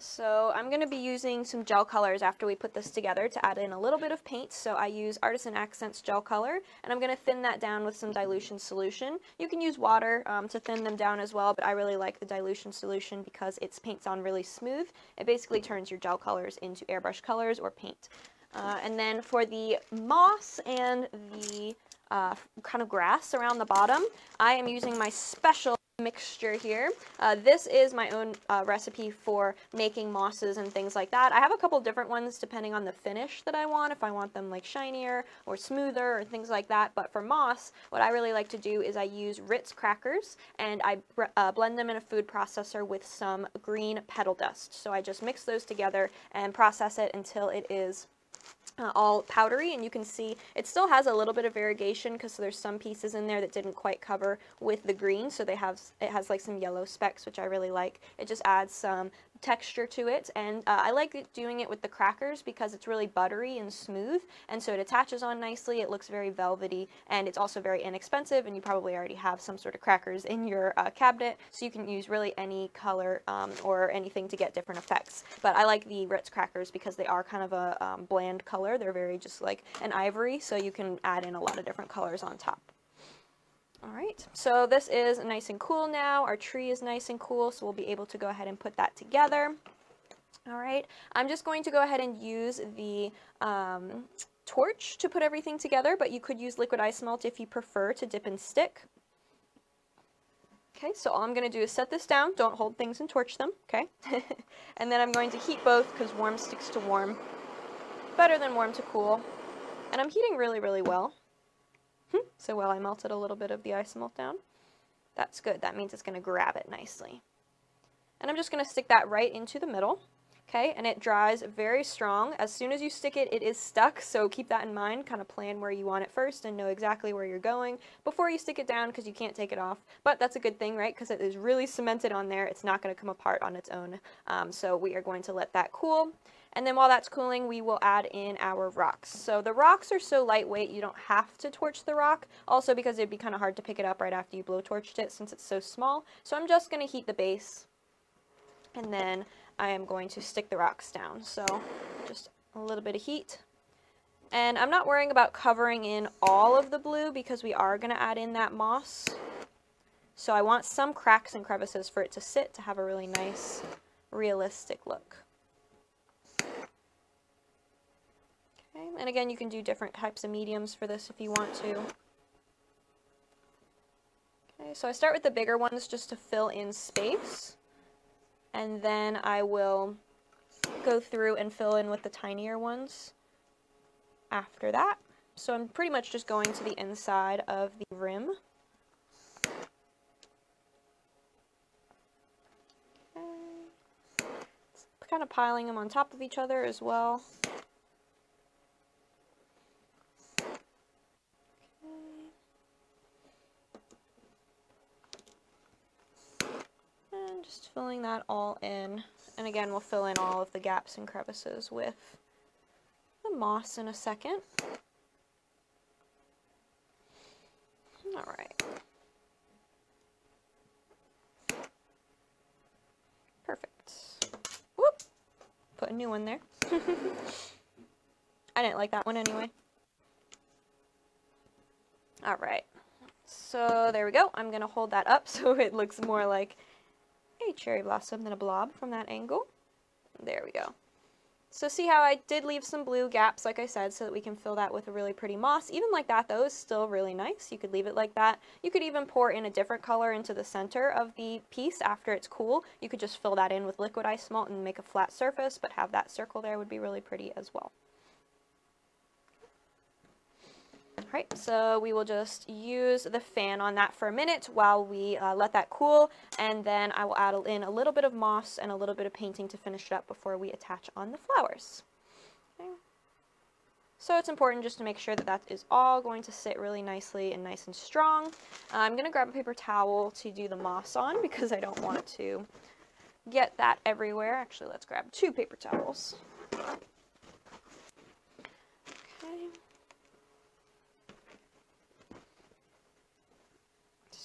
So I'm going to be using some gel colors after we put this together to add in a little bit of paint. So I use Artisan Accents gel color, and I'm going to thin that down with some dilution solution. You can use water um, to thin them down as well, but I really like the dilution solution because it paints on really smooth. It basically turns your gel colors into airbrush colors or paint. Uh, and then for the moss and the uh, kind of grass around the bottom, I am using my special mixture here. Uh, this is my own uh, recipe for making mosses and things like that. I have a couple different ones depending on the finish that I want, if I want them like shinier or smoother or things like that. But for moss, what I really like to do is I use Ritz crackers and I uh, blend them in a food processor with some green petal dust. So I just mix those together and process it until it is Uh, all powdery, and you can see it still has a little bit of variegation because there's some pieces in there that didn't quite cover with the green, so they have it has like some yellow specks, which I really like. It just adds some texture to it, and uh, I like doing it with the crackers because it's really buttery and smooth, and so it attaches on nicely. It looks very velvety, and it's also very inexpensive, and you probably already have some sort of crackers in your uh, cabinet, so you can use really any color um, or anything to get different effects. But I like the Ritz crackers because they are kind of a um, bland color. They're very just like an ivory, so you can add in a lot of different colors on top. All right, so this is nice and cool now. Our tree is nice and cool, so we'll be able to go ahead and put that together. All right, I'm just going to go ahead and use the um, torch to put everything together, but you could use liquid isomalt if you prefer to dip and stick. Okay, so all I'm going to do is set this down. Don't hold things and torch them, okay? And then I'm going to heat both because warm sticks to warm. Better than warm to cool. And I'm heating really, really well. So while I melted a little bit of the isomalt down, that's good. That means it's going to grab it nicely. And I'm just going to stick that right into the middle, okay? And it dries very strong. As soon as you stick it, it is stuck, so keep that in mind. Kind of plan where you want it first and know exactly where you're going before you stick it down because you can't take it off. But that's a good thing, right? Because it is really cemented on there. It's not going to come apart on its own. Um, so we are going to let that cool. And then while that's cooling, we will add in our rocks. So the rocks are so lightweight, you don't have to torch the rock, also because it'd be kind of hard to pick it up right after you blow torched it since it's so small. So I'm just going to heat the base, and then I am going to stick the rocks down. So just a little bit of heat. And I'm not worrying about covering in all of the blue because we are going to add in that moss. So I want some cracks and crevices for it to sit to have a really nice, realistic look. And again, you can do different types of mediums for this if you want to. Okay, so I start with the bigger ones just to fill in space. And then I will go through and fill in with the tinier ones after that. So I'm pretty much just going to the inside of the rim. Okay. It's kind of piling them on top of each other as well. Just filling that all in, and again we'll fill in all of the gaps and crevices with the moss in a second. All right. Perfect. Whoop! Put a new one there. I didn't like that one anyway. All right. So there we go. I'm going to hold that up so it looks more like a cherry blossom than a blob from that angle. There we go. So see how I did leave some blue gaps, like I said, so that we can fill that with a really pretty moss. Even like that, though, is still really nice. You could leave it like that. You could even pour in a different color into the center of the piece after it's cool. You could just fill that in with liquid isomalt and make a flat surface, but have that circle there would be really pretty as well. Alright, so we will just use the fan on that for a minute while we uh, let that cool, and then I will add in a little bit of moss and a little bit of painting to finish it up before we attach on the flowers. Okay. So it's important just to make sure that that is all going to sit really nicely and nice and strong. Uh, I'm going to grab a paper towel to do the moss on because I don't want to get that everywhere. Actually, let's grab two paper towels. Okay.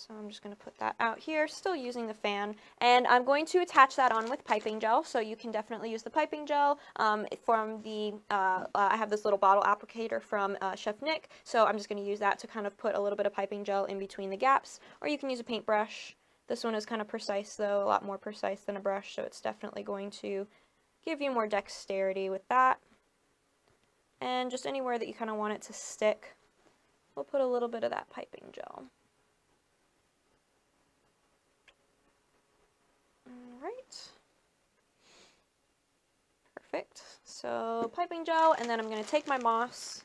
So I'm just going to put that out here, still using the fan, and I'm going to attach that on with piping gel, so you can definitely use the piping gel um, from the, uh, I have this little bottle applicator from uh, Chef Nick, so I'm just going to use that to kind of put a little bit of piping gel in between the gaps, or you can use a paintbrush. This one is kind of precise though, a lot more precise than a brush, so it's definitely going to give you more dexterity with that, and just anywhere that you kind of want it to stick, we'll put a little bit of that piping gel. right. Perfect. So piping gel, and then I'm going to take my moss.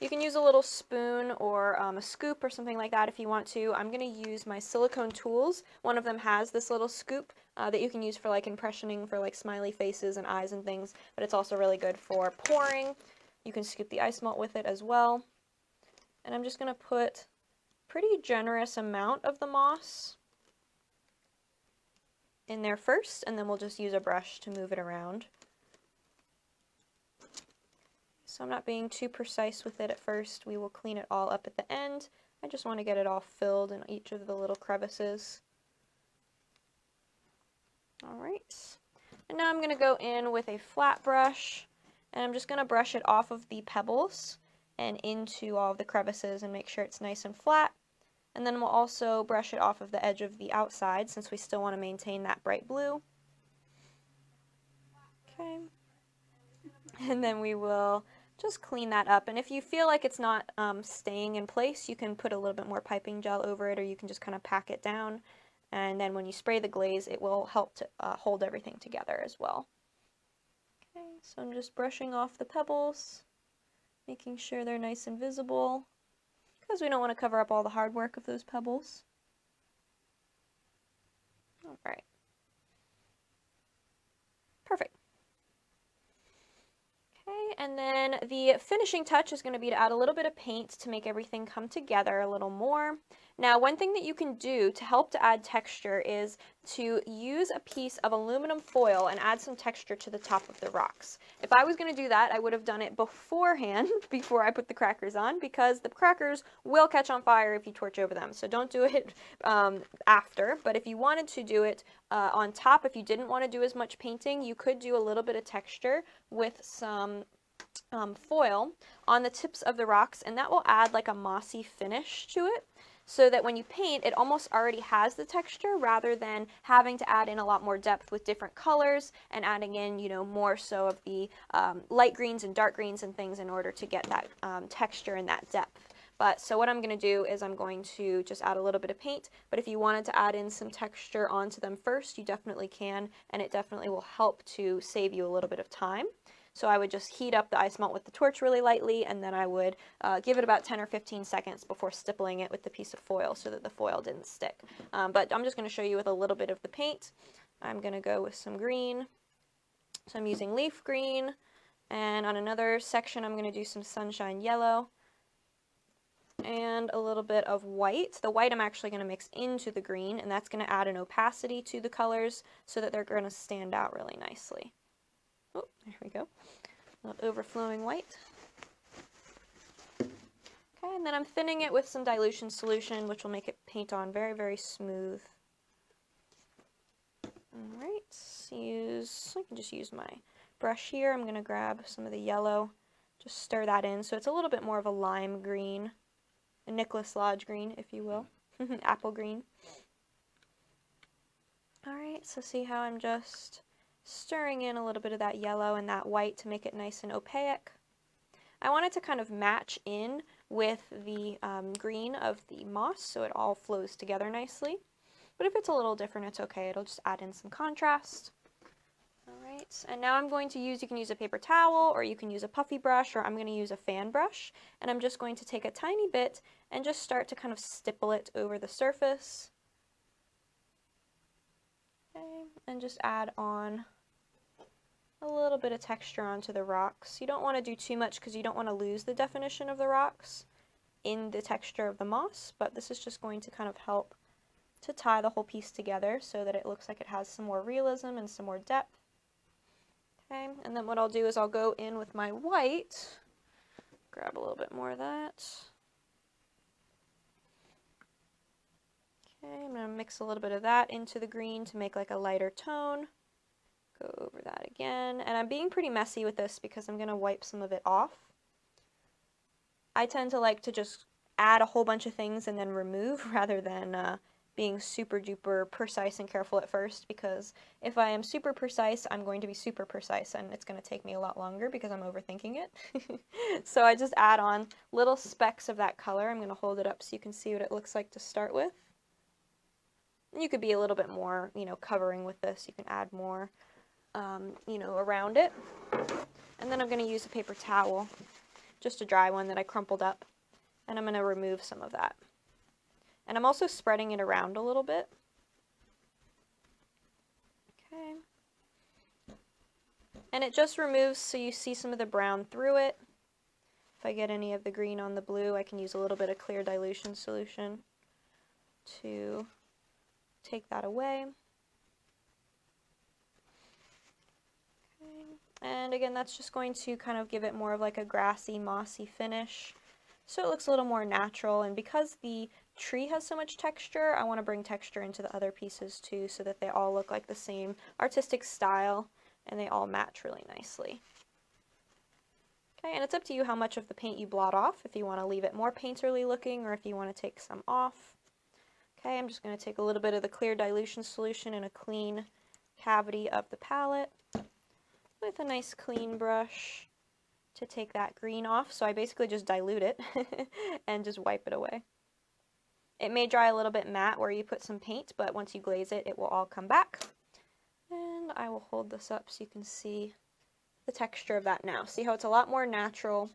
You can use a little spoon or um, a scoop or something like that if you want to. I'm going to use my silicone tools. One of them has this little scoop uh, that you can use for like impressioning for like smiley faces and eyes and things, but it's also really good for pouring. You can scoop the isomalt with it as well. And I'm just going to put a pretty generous amount of the moss in there first, and then we'll just use a brush to move it around. So I'm not being too precise with it at first. We will clean it all up at the end. I just want to get it all filled in each of the little crevices. All right. And now I'm going to go in with a flat brush, and I'm just going to brush it off of the pebbles and into all of the crevices and make sure it's nice and flat. And then we'll also brush it off of the edge of the outside since we still want to maintain that bright blue. Okay. And then we will just clean that up, and if you feel like it's not um, staying in place, you can put a little bit more piping gel over it, or you can just kind of pack it down, and then when you spray the glaze it will help to uh, hold everything together as well. Okay, so I'm just brushing off the pebbles, making sure they're nice and visible, because we don't want to cover up all the hard work of those pebbles. All right. Perfect. Okay, and then the finishing touch is going to be to add a little bit of paint to make everything come together a little more. Now, one thing that you can do to help to add texture is to use a piece of aluminum foil and add some texture to the top of the rocks. If I was going to do that, I would have done it beforehand, before I put the crackers on, because the crackers will catch on fire if you torch over them. So don't do it um, after, but if you wanted to do it uh, on top, if you didn't want to do as much painting, you could do a little bit of texture with some um, foil on the tips of the rocks, and that will add like a mossy finish to it. So that when you paint, it almost already has the texture rather than having to add in a lot more depth with different colors and adding in, you know, more so of the um, light greens and dark greens and things in order to get that um, texture and that depth. But so what I'm going to do is I'm going to just add a little bit of paint, but if you wanted to add in some texture onto them first, you definitely can, and it definitely will help to save you a little bit of time. So I would just heat up the isomalt with the torch really lightly, and then I would uh, give it about ten or fifteen seconds before stippling it with the piece of foil so that the foil didn't stick. Um, but I'm just going to show you with a little bit of the paint. I'm going to go with some green. So I'm using leaf green, and on another section I'm going to do some sunshine yellow and a little bit of white. The white I'm actually going to mix into the green, and that's going to add an opacity to the colors so that they're going to stand out really nicely. Oh, there we go. A little overflowing white. Okay, and then I'm thinning it with some dilution solution, which will make it paint on very, very smooth. Alright, use, I can just use my brush here. I'm going to grab some of the yellow, just stir that in. So it's a little bit more of a lime green, a Nicholas Lodge green, if you will, apple green. Alright, so see how I'm just stirring in a little bit of that yellow and that white to make it nice and opaque. I want it to kind of match in with the um, green of the moss so it all flows together nicely. But if it's a little different, it's okay. It'll just add in some contrast. Alright, and now I'm going to use, you can use a paper towel or you can use a puffy brush, or I'm going to use a fan brush. And I'm just going to take a tiny bit and just start to kind of stipple it over the surface. Okay, and just add on a little bit of texture onto the rocks. You don't want to do too much because you don't want to lose the definition of the rocks in the texture of the moss, but this is just going to kind of help to tie the whole piece together so that it looks like it has some more realism and some more depth. Okay, and then what I'll do is I'll go in with my white, grab a little bit more of that. Okay, I'm going to mix a little bit of that into the green to make like a lighter tone. Go over that again, and I'm being pretty messy with this because I'm going to wipe some of it off. I tend to like to just add a whole bunch of things and then remove rather than uh, being super duper precise and careful at first, because if I am super precise, I'm going to be super precise and it's going to take me a lot longer because I'm overthinking it. So I just add on little specks of that color. I'm going to hold it up so you can see what it looks like to start with. You could be a little bit more, you know, covering with this. You can add more, um, you know, around it. And then I'm going to use a paper towel, just a dry one that I crumpled up, and I'm going to remove some of that. And I'm also spreading it around a little bit. Okay. And it just removes so you see some of the brown through it. If I get any of the green on the blue, I can use a little bit of clear dilution solution to take that away. Okay. And again, that's just going to kind of give it more of like a grassy, mossy finish. So it looks a little more natural. And because the tree has so much texture, I want to bring texture into the other pieces too, so that they all look like the same artistic style and they all match really nicely. Okay, and it's up to you how much of the paint you blot off, if you want to leave it more painterly looking or if you want to take some off. Okay, I'm just going to take a little bit of the clear dilution solution in a clean cavity of the palette with a nice clean brush to take that green off. So I basically just dilute it and just wipe it away. It may dry a little bit matte where you put some paint, but once you glaze it, it will all come back. And I will hold this up so you can see the texture of that now. See how it's a lot more natural.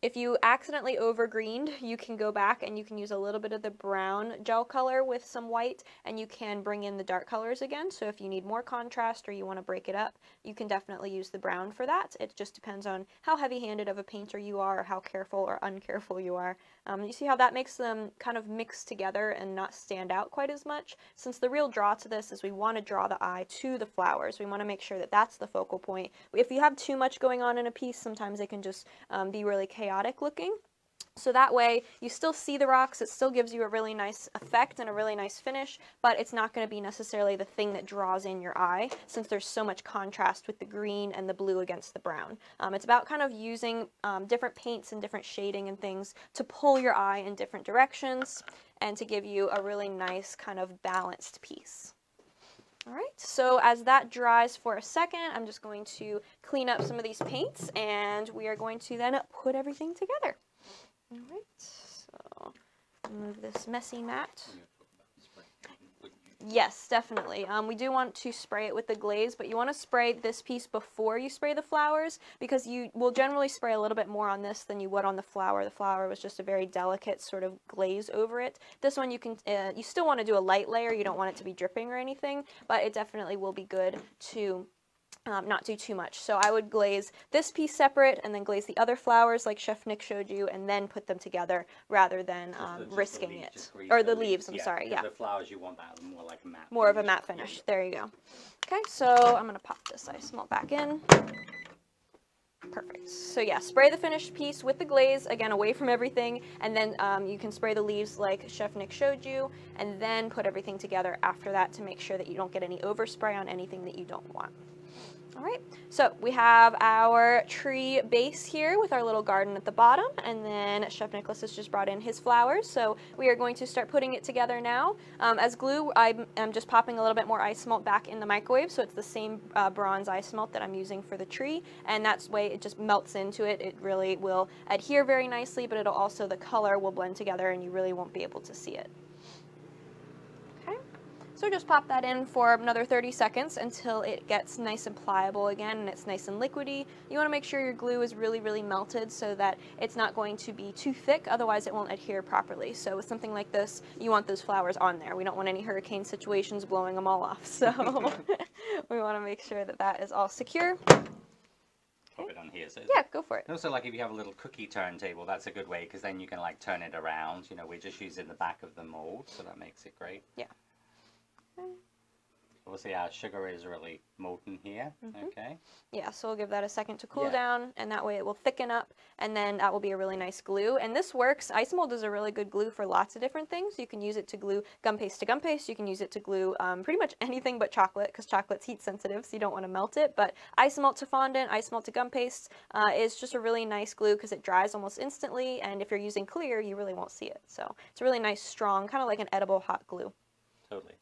If you accidentally overgreened, you can go back and you can use a little bit of the brown gel color with some white, and you can bring in the dark colors again. So if you need more contrast or you want to break it up, you can definitely use the brown for that. It just depends on how heavy-handed of a painter you are, or how careful or uncareful you are. Um, you see how that makes them kind of mix together and not stand out quite as much, since the real draw to this is we want to draw the eye to the flowers. We want to make sure that that's the focal point. If you have too much going on in a piece, sometimes it can just um, be really chaotic. Chaotic looking. So that way you still see the rocks, it still gives you a really nice effect and a really nice finish, but it's not going to be necessarily the thing that draws in your eye, since there's so much contrast with the green and the blue against the brown. Um, it's about kind of using um, different paints and different shading and things to pull your eye in different directions and to give you a really nice kind of balanced piece. Alright, so as that dries for a second, I'm just going to clean up some of these paints, and we are going to then put everything together. Alright, so move this messy mat. Yes, definitely. Um, we do want to spray it with the glaze, but you want to spray this piece before you spray the flowers, because you will generally spray a little bit more on this than you would on the flower. The flower was just a very delicate sort of glaze over it. This one you can, uh, you still want to do a light layer. You don't want it to be dripping or anything, but it definitely will be good to Um, not do too much. So I would glaze this piece separate and then glaze the other flowers like Chef Nick showed you, and then put them together rather than um, risking it. Or the leaves, I'm sorry. Yeah. The flowers, you want that more like a matte. More of a matte finish. There you go. Okay, so I'm going to pop this isomalt back in. Perfect. So yeah, spray the finished piece with the glaze, again, away from everything, and then um, you can spray the leaves like Chef Nick showed you, and then put everything together after that to make sure that you don't get any overspray on anything that you don't want. Alright, so we have our tree base here with our little garden at the bottom, and then Chef Nicholas has just brought in his flowers, so we are going to start putting it together now. Um, as glue, I'm, I'm just popping a little bit more isomalt back in the microwave, so it's the same uh, bronze isomalt that I'm using for the tree, and that's way it just melts into it. It really will adhere very nicely, but it'll also, the color will blend together and you really won't be able to see it. So just pop that in for another thirty seconds until it gets nice and pliable again, and it's nice and liquidy. You want to make sure your glue is really, really melted so that it's not going to be too thick, otherwise it won't adhere properly. So with something like this, you want those flowers on there. We don't want any hurricane situations blowing them all off. So we want to make sure that that is all secure. Put it on here. So yeah, go for it. And also, like, if you have a little cookie turntable, that's a good way, because then you can like turn it around. You know, we're just using the back of the mold, so that makes it great. Yeah. Obviously our sugar is really molten here, mm-hmm. Okay. Yeah, so we'll give that a second to cool yeah. down, and that way it will thicken up, and then that will be a really nice glue. And this works, isomalt is a really good glue for lots of different things. You can use it to glue gumpaste to gumpaste, you can use it to glue um, pretty much anything but chocolate, because chocolate's heat sensitive, so you don't want to melt it. But isomalt to fondant, isomalt to gumpaste uh, is just a really nice glue, because it dries almost instantly, and if you're using clear, you really won't see it. So it's a really nice, strong, kind of like an edible hot glue. Totally.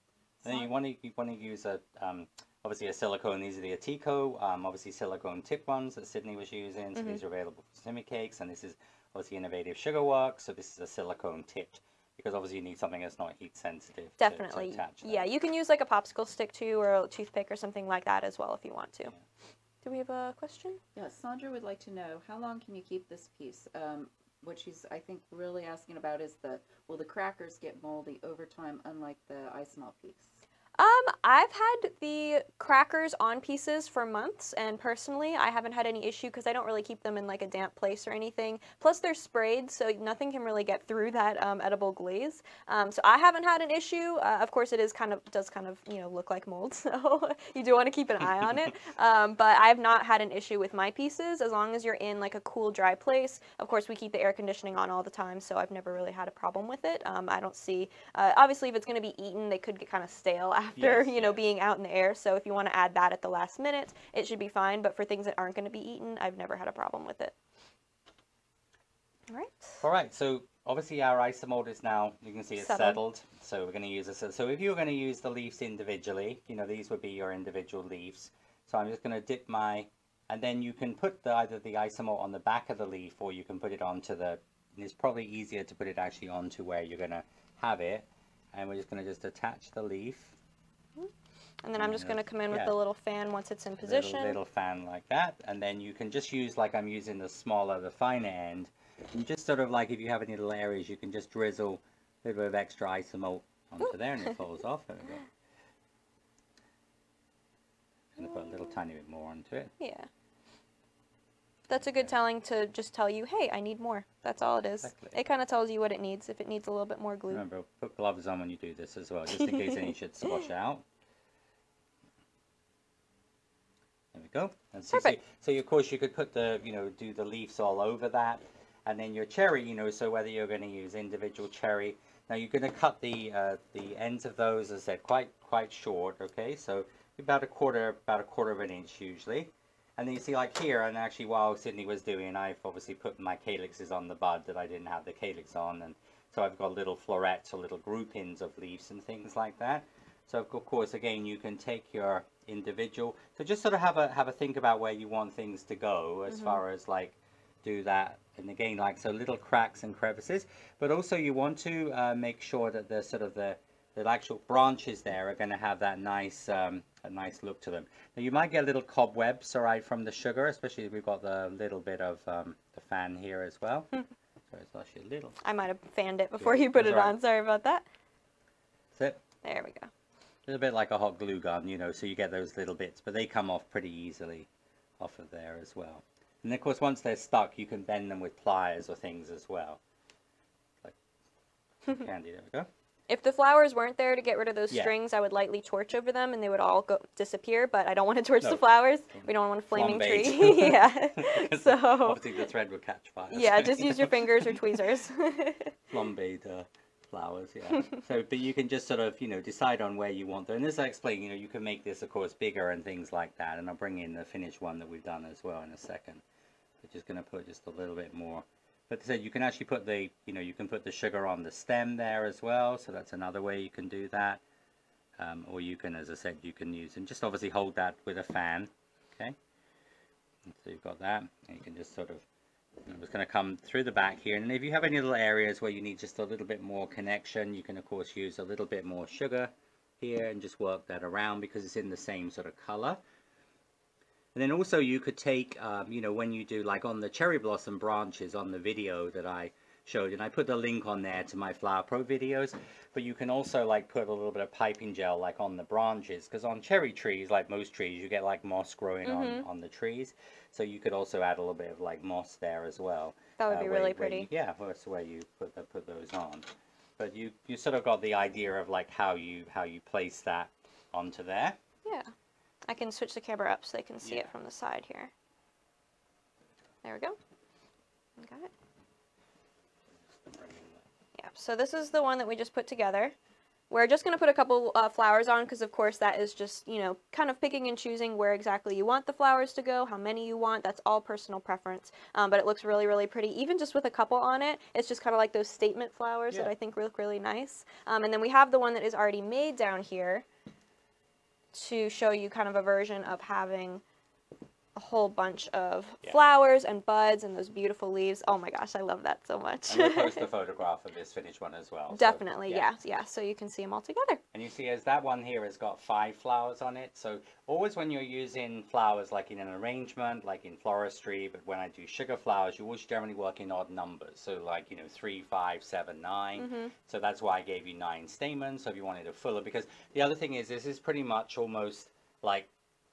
And then you want to, you want to use a, um, obviously a silicone, these are the Atico, um, obviously silicone tip ones that Sydney was using, so mm-hmm. these are available for Simi Cakes, and this is obviously innovative sugar work, so this is a silicone tipped because obviously you need something that's not heat sensitive. Definitely. To, to attach that. Yeah, you can use like a popsicle stick too, or a toothpick or something like that as well if you want to. Yeah. Do we have a question? Yeah, Sandra would like to know, how long can you keep this piece? Um, what she's, I think, really asking about is the, will the crackers get moldy over time, unlike the isomalt piece? Um, I've had the crackers on pieces for months, and personally, I haven't had any issue because I don't really keep them in like a damp place or anything. Plus, they're sprayed, so nothing can really get through that um, edible glaze. Um, so I haven't had an issue. Uh, of course, it is kind of does kind of you know look like mold, so you do want to keep an eye on it. Um, but I've not had an issue with my pieces as long as you're in like a cool, dry place. Of course, we keep the air conditioning on all the time, so I've never really had a problem with it. Um, I don't see. Uh, obviously, if it's going to be eaten, they could get kind of stale after yes, you know yes. being out in the air, so if you want to add that at the last minute, it should be fine. But for things that aren't going to be eaten, I've never had a problem with it. All right. All right. So obviously our isomalt is now, you can see it's settled. settled. So we're going to use this. So if you were going to use the leaves individually, you know these would be your individual leaves. So I'm just going to dip my, and then you can put the, either the isomalt on the back of the leaf, or you can put it onto the. And it's probably easier to put it actually onto where you're going to have it. And we're just going to just attach the leaf. And then I'm just going to come in with yeah. the little fan once it's in position. Little, little fan like that. And then you can just use, like I'm using the smaller, the finer end. And just sort of like if you have any little areas, you can just drizzle a little bit of extra isomalt onto Ooh. there, and it falls off. There we go. I'm going to put a little tiny bit more onto it. Yeah. That's a good telling to just tell you, hey, I need more. That's all it is. Exactly. It kind of tells you what it needs. If it needs a little bit more glue. Remember, put gloves on when you do this as well, just in case any should squash out. There we go. And so, Perfect. So, so, of course, you could put the, you know, do the leaves all over that. And then your cherry, you know, so whether you're going to use individual cherry. Now, you're going to cut the uh, the ends of those, as I said, quite, quite short, okay? So about a quarter, about a quarter of an inch usually. And then you see like here, and actually while Sydney was doing, I've obviously put my calyxes on the bud that I didn't have the calyx on, and so I've got little florets or little groupings of leaves and things like that. So of course, again, you can take your individual. So just sort of have a have a think about where you want things to go as mm-hmm. far as like do that. And again, like so little cracks and crevices, but also you want to uh, make sure that the sort of the the actual branches there are going to have that nice um, a nice look to them. Now you might get little cobwebs, all right, from the sugar, especially if we've got the little bit of um, the fan here as well. Hmm. So it's actually a little. I might have fanned it before yeah, you put it right on. Sorry about that. That's it. There we go. A little bit like a hot glue gun, you know, so you get those little bits, but they come off pretty easily off of there as well. And of course, once they're stuck, you can bend them with pliers or things as well. Like candy, there we go. If the flowers weren't there to get rid of those yeah. strings, I would lightly torch over them, and they would all go disappear. But I don't want to torch no. the flowers. We don't want a flaming tree. yeah. So obviously the thread would catch fire. Yeah, just use your fingers or tweezers. Flambéed uh, flowers. Yeah. So, but you can just sort of you know decide on where you want them. And as I explained, you know you can make this, of course, bigger and things like that. And I'll bring in the finished one that we've done as well in a second. We're just going to put just a little bit more. But as I said, you can actually put the, you know, you can put the sugar on the stem there as well. So that's another way you can do that. Um, or you can, as I said, you can use, and just obviously hold that with a fan. Okay. And so you've got that. And you can just sort of, I'm just going to come through the back here. And if you have any little areas where you need just a little bit more connection, you can, of course, use a little bit more sugar here and just work that around because it's in the same sort of color. And then also you could take, um, you know, when you do like on the cherry blossom branches on the video that I showed, and I put the link on there to my Flower Pro videos, but you can also like put a little bit of piping gel like on the branches, because on cherry trees, like most trees, you get like moss growing mm-hmm. on, on the trees. So you could also add a little bit of like moss there as well. That would uh, be where, really pretty. You, yeah, that's where you put, the, put those on. But you, you sort of got the idea of like how you, how you place that onto there. Yeah. I can switch the camera up so they can see yeah. it from the side here. There we go. Got it. Yeah, so this is the one that we just put together. We're just going to put a couple uh, flowers on because, of course, that is just, you know, kind of picking and choosing where exactly you want the flowers to go, how many you want. That's all personal preference. Um, but it looks really, really pretty. Even just with a couple on it, it's just kind of like those statement flowers yeah. that I think look really nice. Um, and then we have the one that is already made down here to show you kind of a version of having a whole bunch of yeah. flowers and buds and those beautiful leaves. Oh my gosh, I love that so much. And we'll post the photograph of this finished one as well. Definitely, so, yeah. yeah, yeah. So you can see them all together. And you see as that one here has got five flowers on it. So always when you're using flowers, like in an arrangement, like in floristry, but when I do sugar flowers, you always generally work in odd numbers. So like, you know, three, five, seven, nine. Mm-hmm. So that's why I gave you nine stamens. So if you wanted a fuller, because the other thing is this is pretty much almost like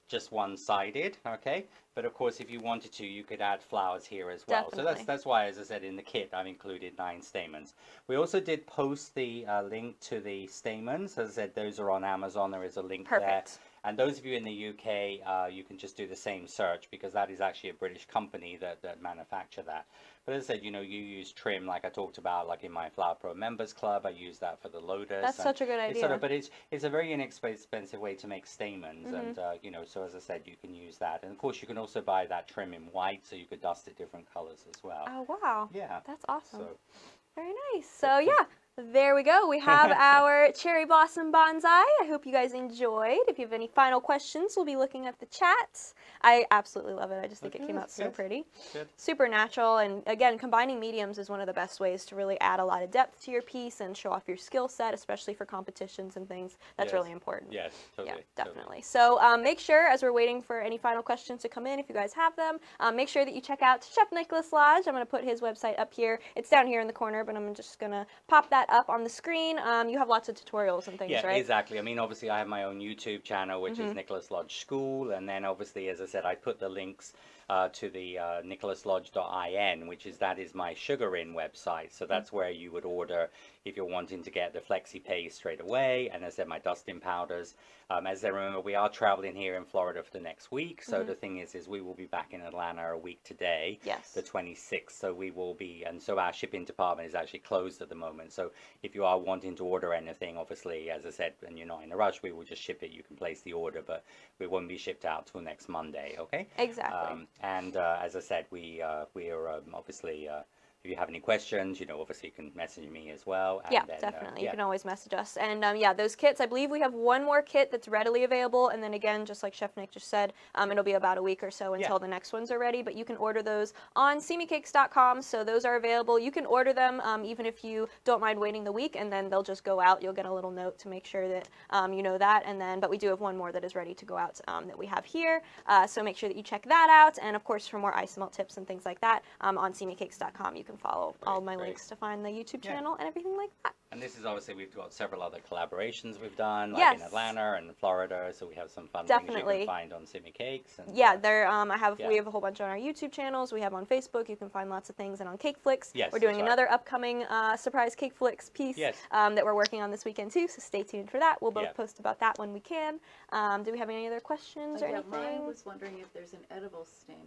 just one-sided, okay? But of course, if you wanted to, you could add flowers here as well. Definitely. So that's that's why, as I said, in the kit, I've included nine stamens. We also did post the uh, link to the stamens. As I said, those are on Amazon. There is a link Perfect. there. And those of you in the U K, uh, you can just do the same search, because that is actually a British company that, that manufacture that. But as I said, you know, you use trim, like I talked about, like in my Flower Pro Members Club, I use that for the lotus. That's such a good idea. It's sort of, but it's, it's a very inexpensive way to make stamens. Mm-hmm. And, uh, you know, so as I said, you can use that. And of course, you can also buy that trim in white, so you could dust it different colors as well. Oh, wow. Yeah. That's awesome. So. Very nice. So, yeah. There we go. We have our cherry blossom bonsai. I hope you guys enjoyed. If you have any final questions, we'll be looking at the chats. I absolutely love it. I just think okay, it came out so good. pretty. Good. Super natural. And again, combining mediums is one of the best ways to really add a lot of depth to your piece and show off your skill set, especially for competitions and things. That's yes. really important. Yes, totally. Yeah, definitely. Totally. So um, make sure, as we're waiting for any final questions to come in, if you guys have them, um, make sure that you check out Chef Nicholas Lodge. I'm going to put his website up here. It's down here in the corner, but I'm just going to pop that up on the screen. Um, you have lots of tutorials and things, yeah, right? Yeah, exactly. I mean, obviously, I have my own YouTube channel, which mm-hmm. is Nicholas Lodge School. And then, obviously, as I said, I put the links uh, to the uh, nicholas lodge dot I N, which is that is my Sugarin website. So that's mm-hmm. where you would order if you're wanting to get the Flexi Paste straight away. And as I said, my dusting powders. Um, as I remember, we are traveling here in Florida for the next week. So mm-hmm. the thing is, is we will be back in Atlanta a week today, yes. the twenty-sixth. So we will be, and so our shipping department is actually closed at the moment. So if you are wanting to order anything, obviously, as I said, and you're not in a rush, we will just ship it. You can place the order, but it won't be shipped out till next Monday, okay? Exactly. Um, and uh, as I said, we, uh, we are um, obviously... Uh, if you have any questions, you know, obviously you can message me as well. And yeah, then, definitely. Uh, yeah. You can always message us. And um, yeah, those kits, I believe we have one more kit that's readily available. And then again, just like Chef Nick just said, um, it'll be about a week or so until yeah. the next ones are ready. But you can order those on Simi Cakes dot com. So those are available. You can order them um, even if you don't mind waiting the week, and then they'll just go out. You'll get a little note to make sure that um, you know that. And then, but we do have one more that is ready to go out um, that we have here. Uh, so make sure that you check that out. And of course, for more isomalt tips and things like that, um, on Simi Cakes dot com, you can follow great, all my great. links to find the YouTube channel yeah. and everything like that. And this is obviously, we've got several other collaborations we've done, like yes. in Atlanta and Florida, so we have some fun Definitely. things you can find on Simi Cakes. And yeah, there. Um, I have yeah. we have a whole bunch on our YouTube channels. We have on Facebook. You can find lots of things, and on Cakeflix, yes, we're doing another right. upcoming uh, surprise Cakeflix piece yes. um, that we're working on this weekend too. So stay tuned for that. We'll both yeah. post about that when we can. Um, do we have any other questions I or anything? I was wondering if there's an edible stamen.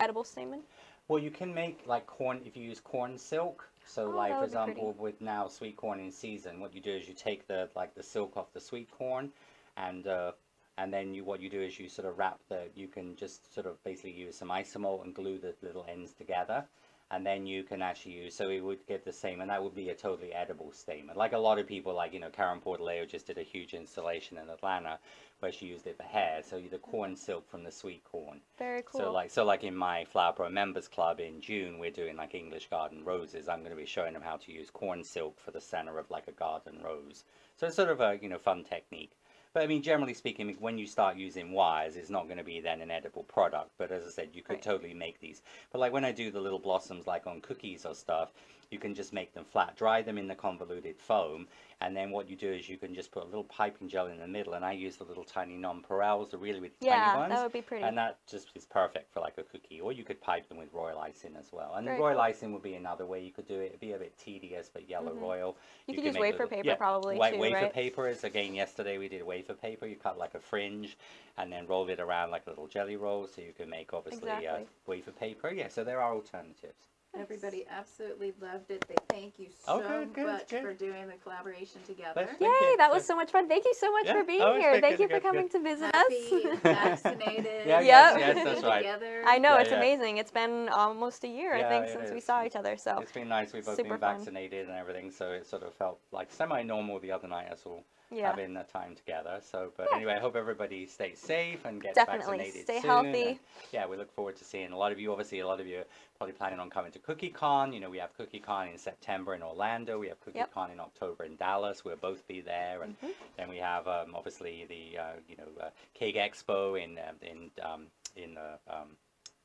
Edible stamen. Well, you can make like corn if you use corn silk. So, oh, like for example, with now sweet corn in season, what you do is you take the like the silk off the sweet corn, and uh, and then you what you do is you sort of wrap the. You can just sort of basically use some isomalt and glue the little ends together, and then you can actually use. So it would get the same, and that would be a totally edible stamen. Like a lot of people, like you know, Karen Portaleo just did a huge installation in Atlanta, where she used it for hair, so the corn silk from the sweet corn. Very cool. So like, so like in my Flower Pro Members Club in June, we're doing like English garden roses. I'm going to be showing them how to use corn silk for the center of like a garden rose. So it's sort of a, you know, fun technique. But I mean, generally speaking, when you start using wires, it's not going to be then an edible product. But as I said, you could right. totally make these. But like when I do the little blossoms, like on cookies or stuff, you can just make them flat, dry them in the convoluted foam. And then what you do is you can just put a little piping gel in the middle. And I use the little tiny nonpareils, the really, really yeah, tiny ones. Yeah, that would be pretty. And that just is perfect for like a cookie. Or you could pipe them with royal icing as well. And Very royal cool. icing would be another way you could do it. It'd be a bit tedious, but yellow mm-hmm. royal. You, you could use wafer little, paper yeah, probably wa too, wafer right? paper is, again, yesterday we did wafer For paper, you cut like a fringe and then roll it around like a little jelly roll, so you can make obviously exactly. uh, wafer paper. Yeah, so there are alternatives. Everybody absolutely loved it. They thank you so oh, good, good, much good. for doing the collaboration together. Yay, that was so much fun. Thank you so much yeah, for being here. Thank good, you for good, coming good. to visit Happy, us. vaccinated. Yeah, yep. yes, that's right. Together. I know, yeah, it's yeah. amazing. It's been almost a year, yeah, I think, since is. we saw each other. So it's been nice. We've both Super been vaccinated fun. and everything, so it sort of felt like semi-normal the other night. I saw yeah. having the time together. So, but yeah. anyway, I hope everybody stays safe and gets Definitely. vaccinated Stay soon. Healthy. And, yeah, we look forward to seeing a lot of you. Obviously, a lot of you are probably planning on coming to CookieCon. You know, we have CookieCon in September in Orlando. We have CookieCon yep. in October in Dallas. We'll both be there. And mm-hmm. then we have, um, obviously, the, uh, you know, uh, Cake Expo in, uh, in, um, in uh, um,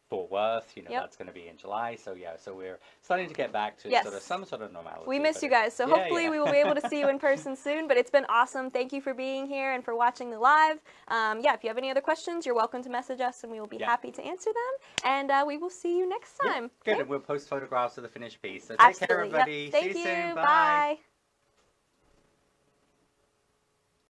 Fort Worth, you know, yep. that's going to be in July. So, yeah, so we're starting to get back to yes. sort of some sort of normality. We miss you guys. So yeah, hopefully yeah. we will be able to see you in person soon. But it's been awesome. Thank you for being here and for watching the live. Um, yeah, if you have any other questions, you're welcome to message us and we will be yeah. happy to answer them. And uh, we will see you next time. Yep. Good. Okay? And we'll post photographs of the finished piece. So take Absolutely. care, everybody. Yep. Thank see you. you soon. Bye. Bye.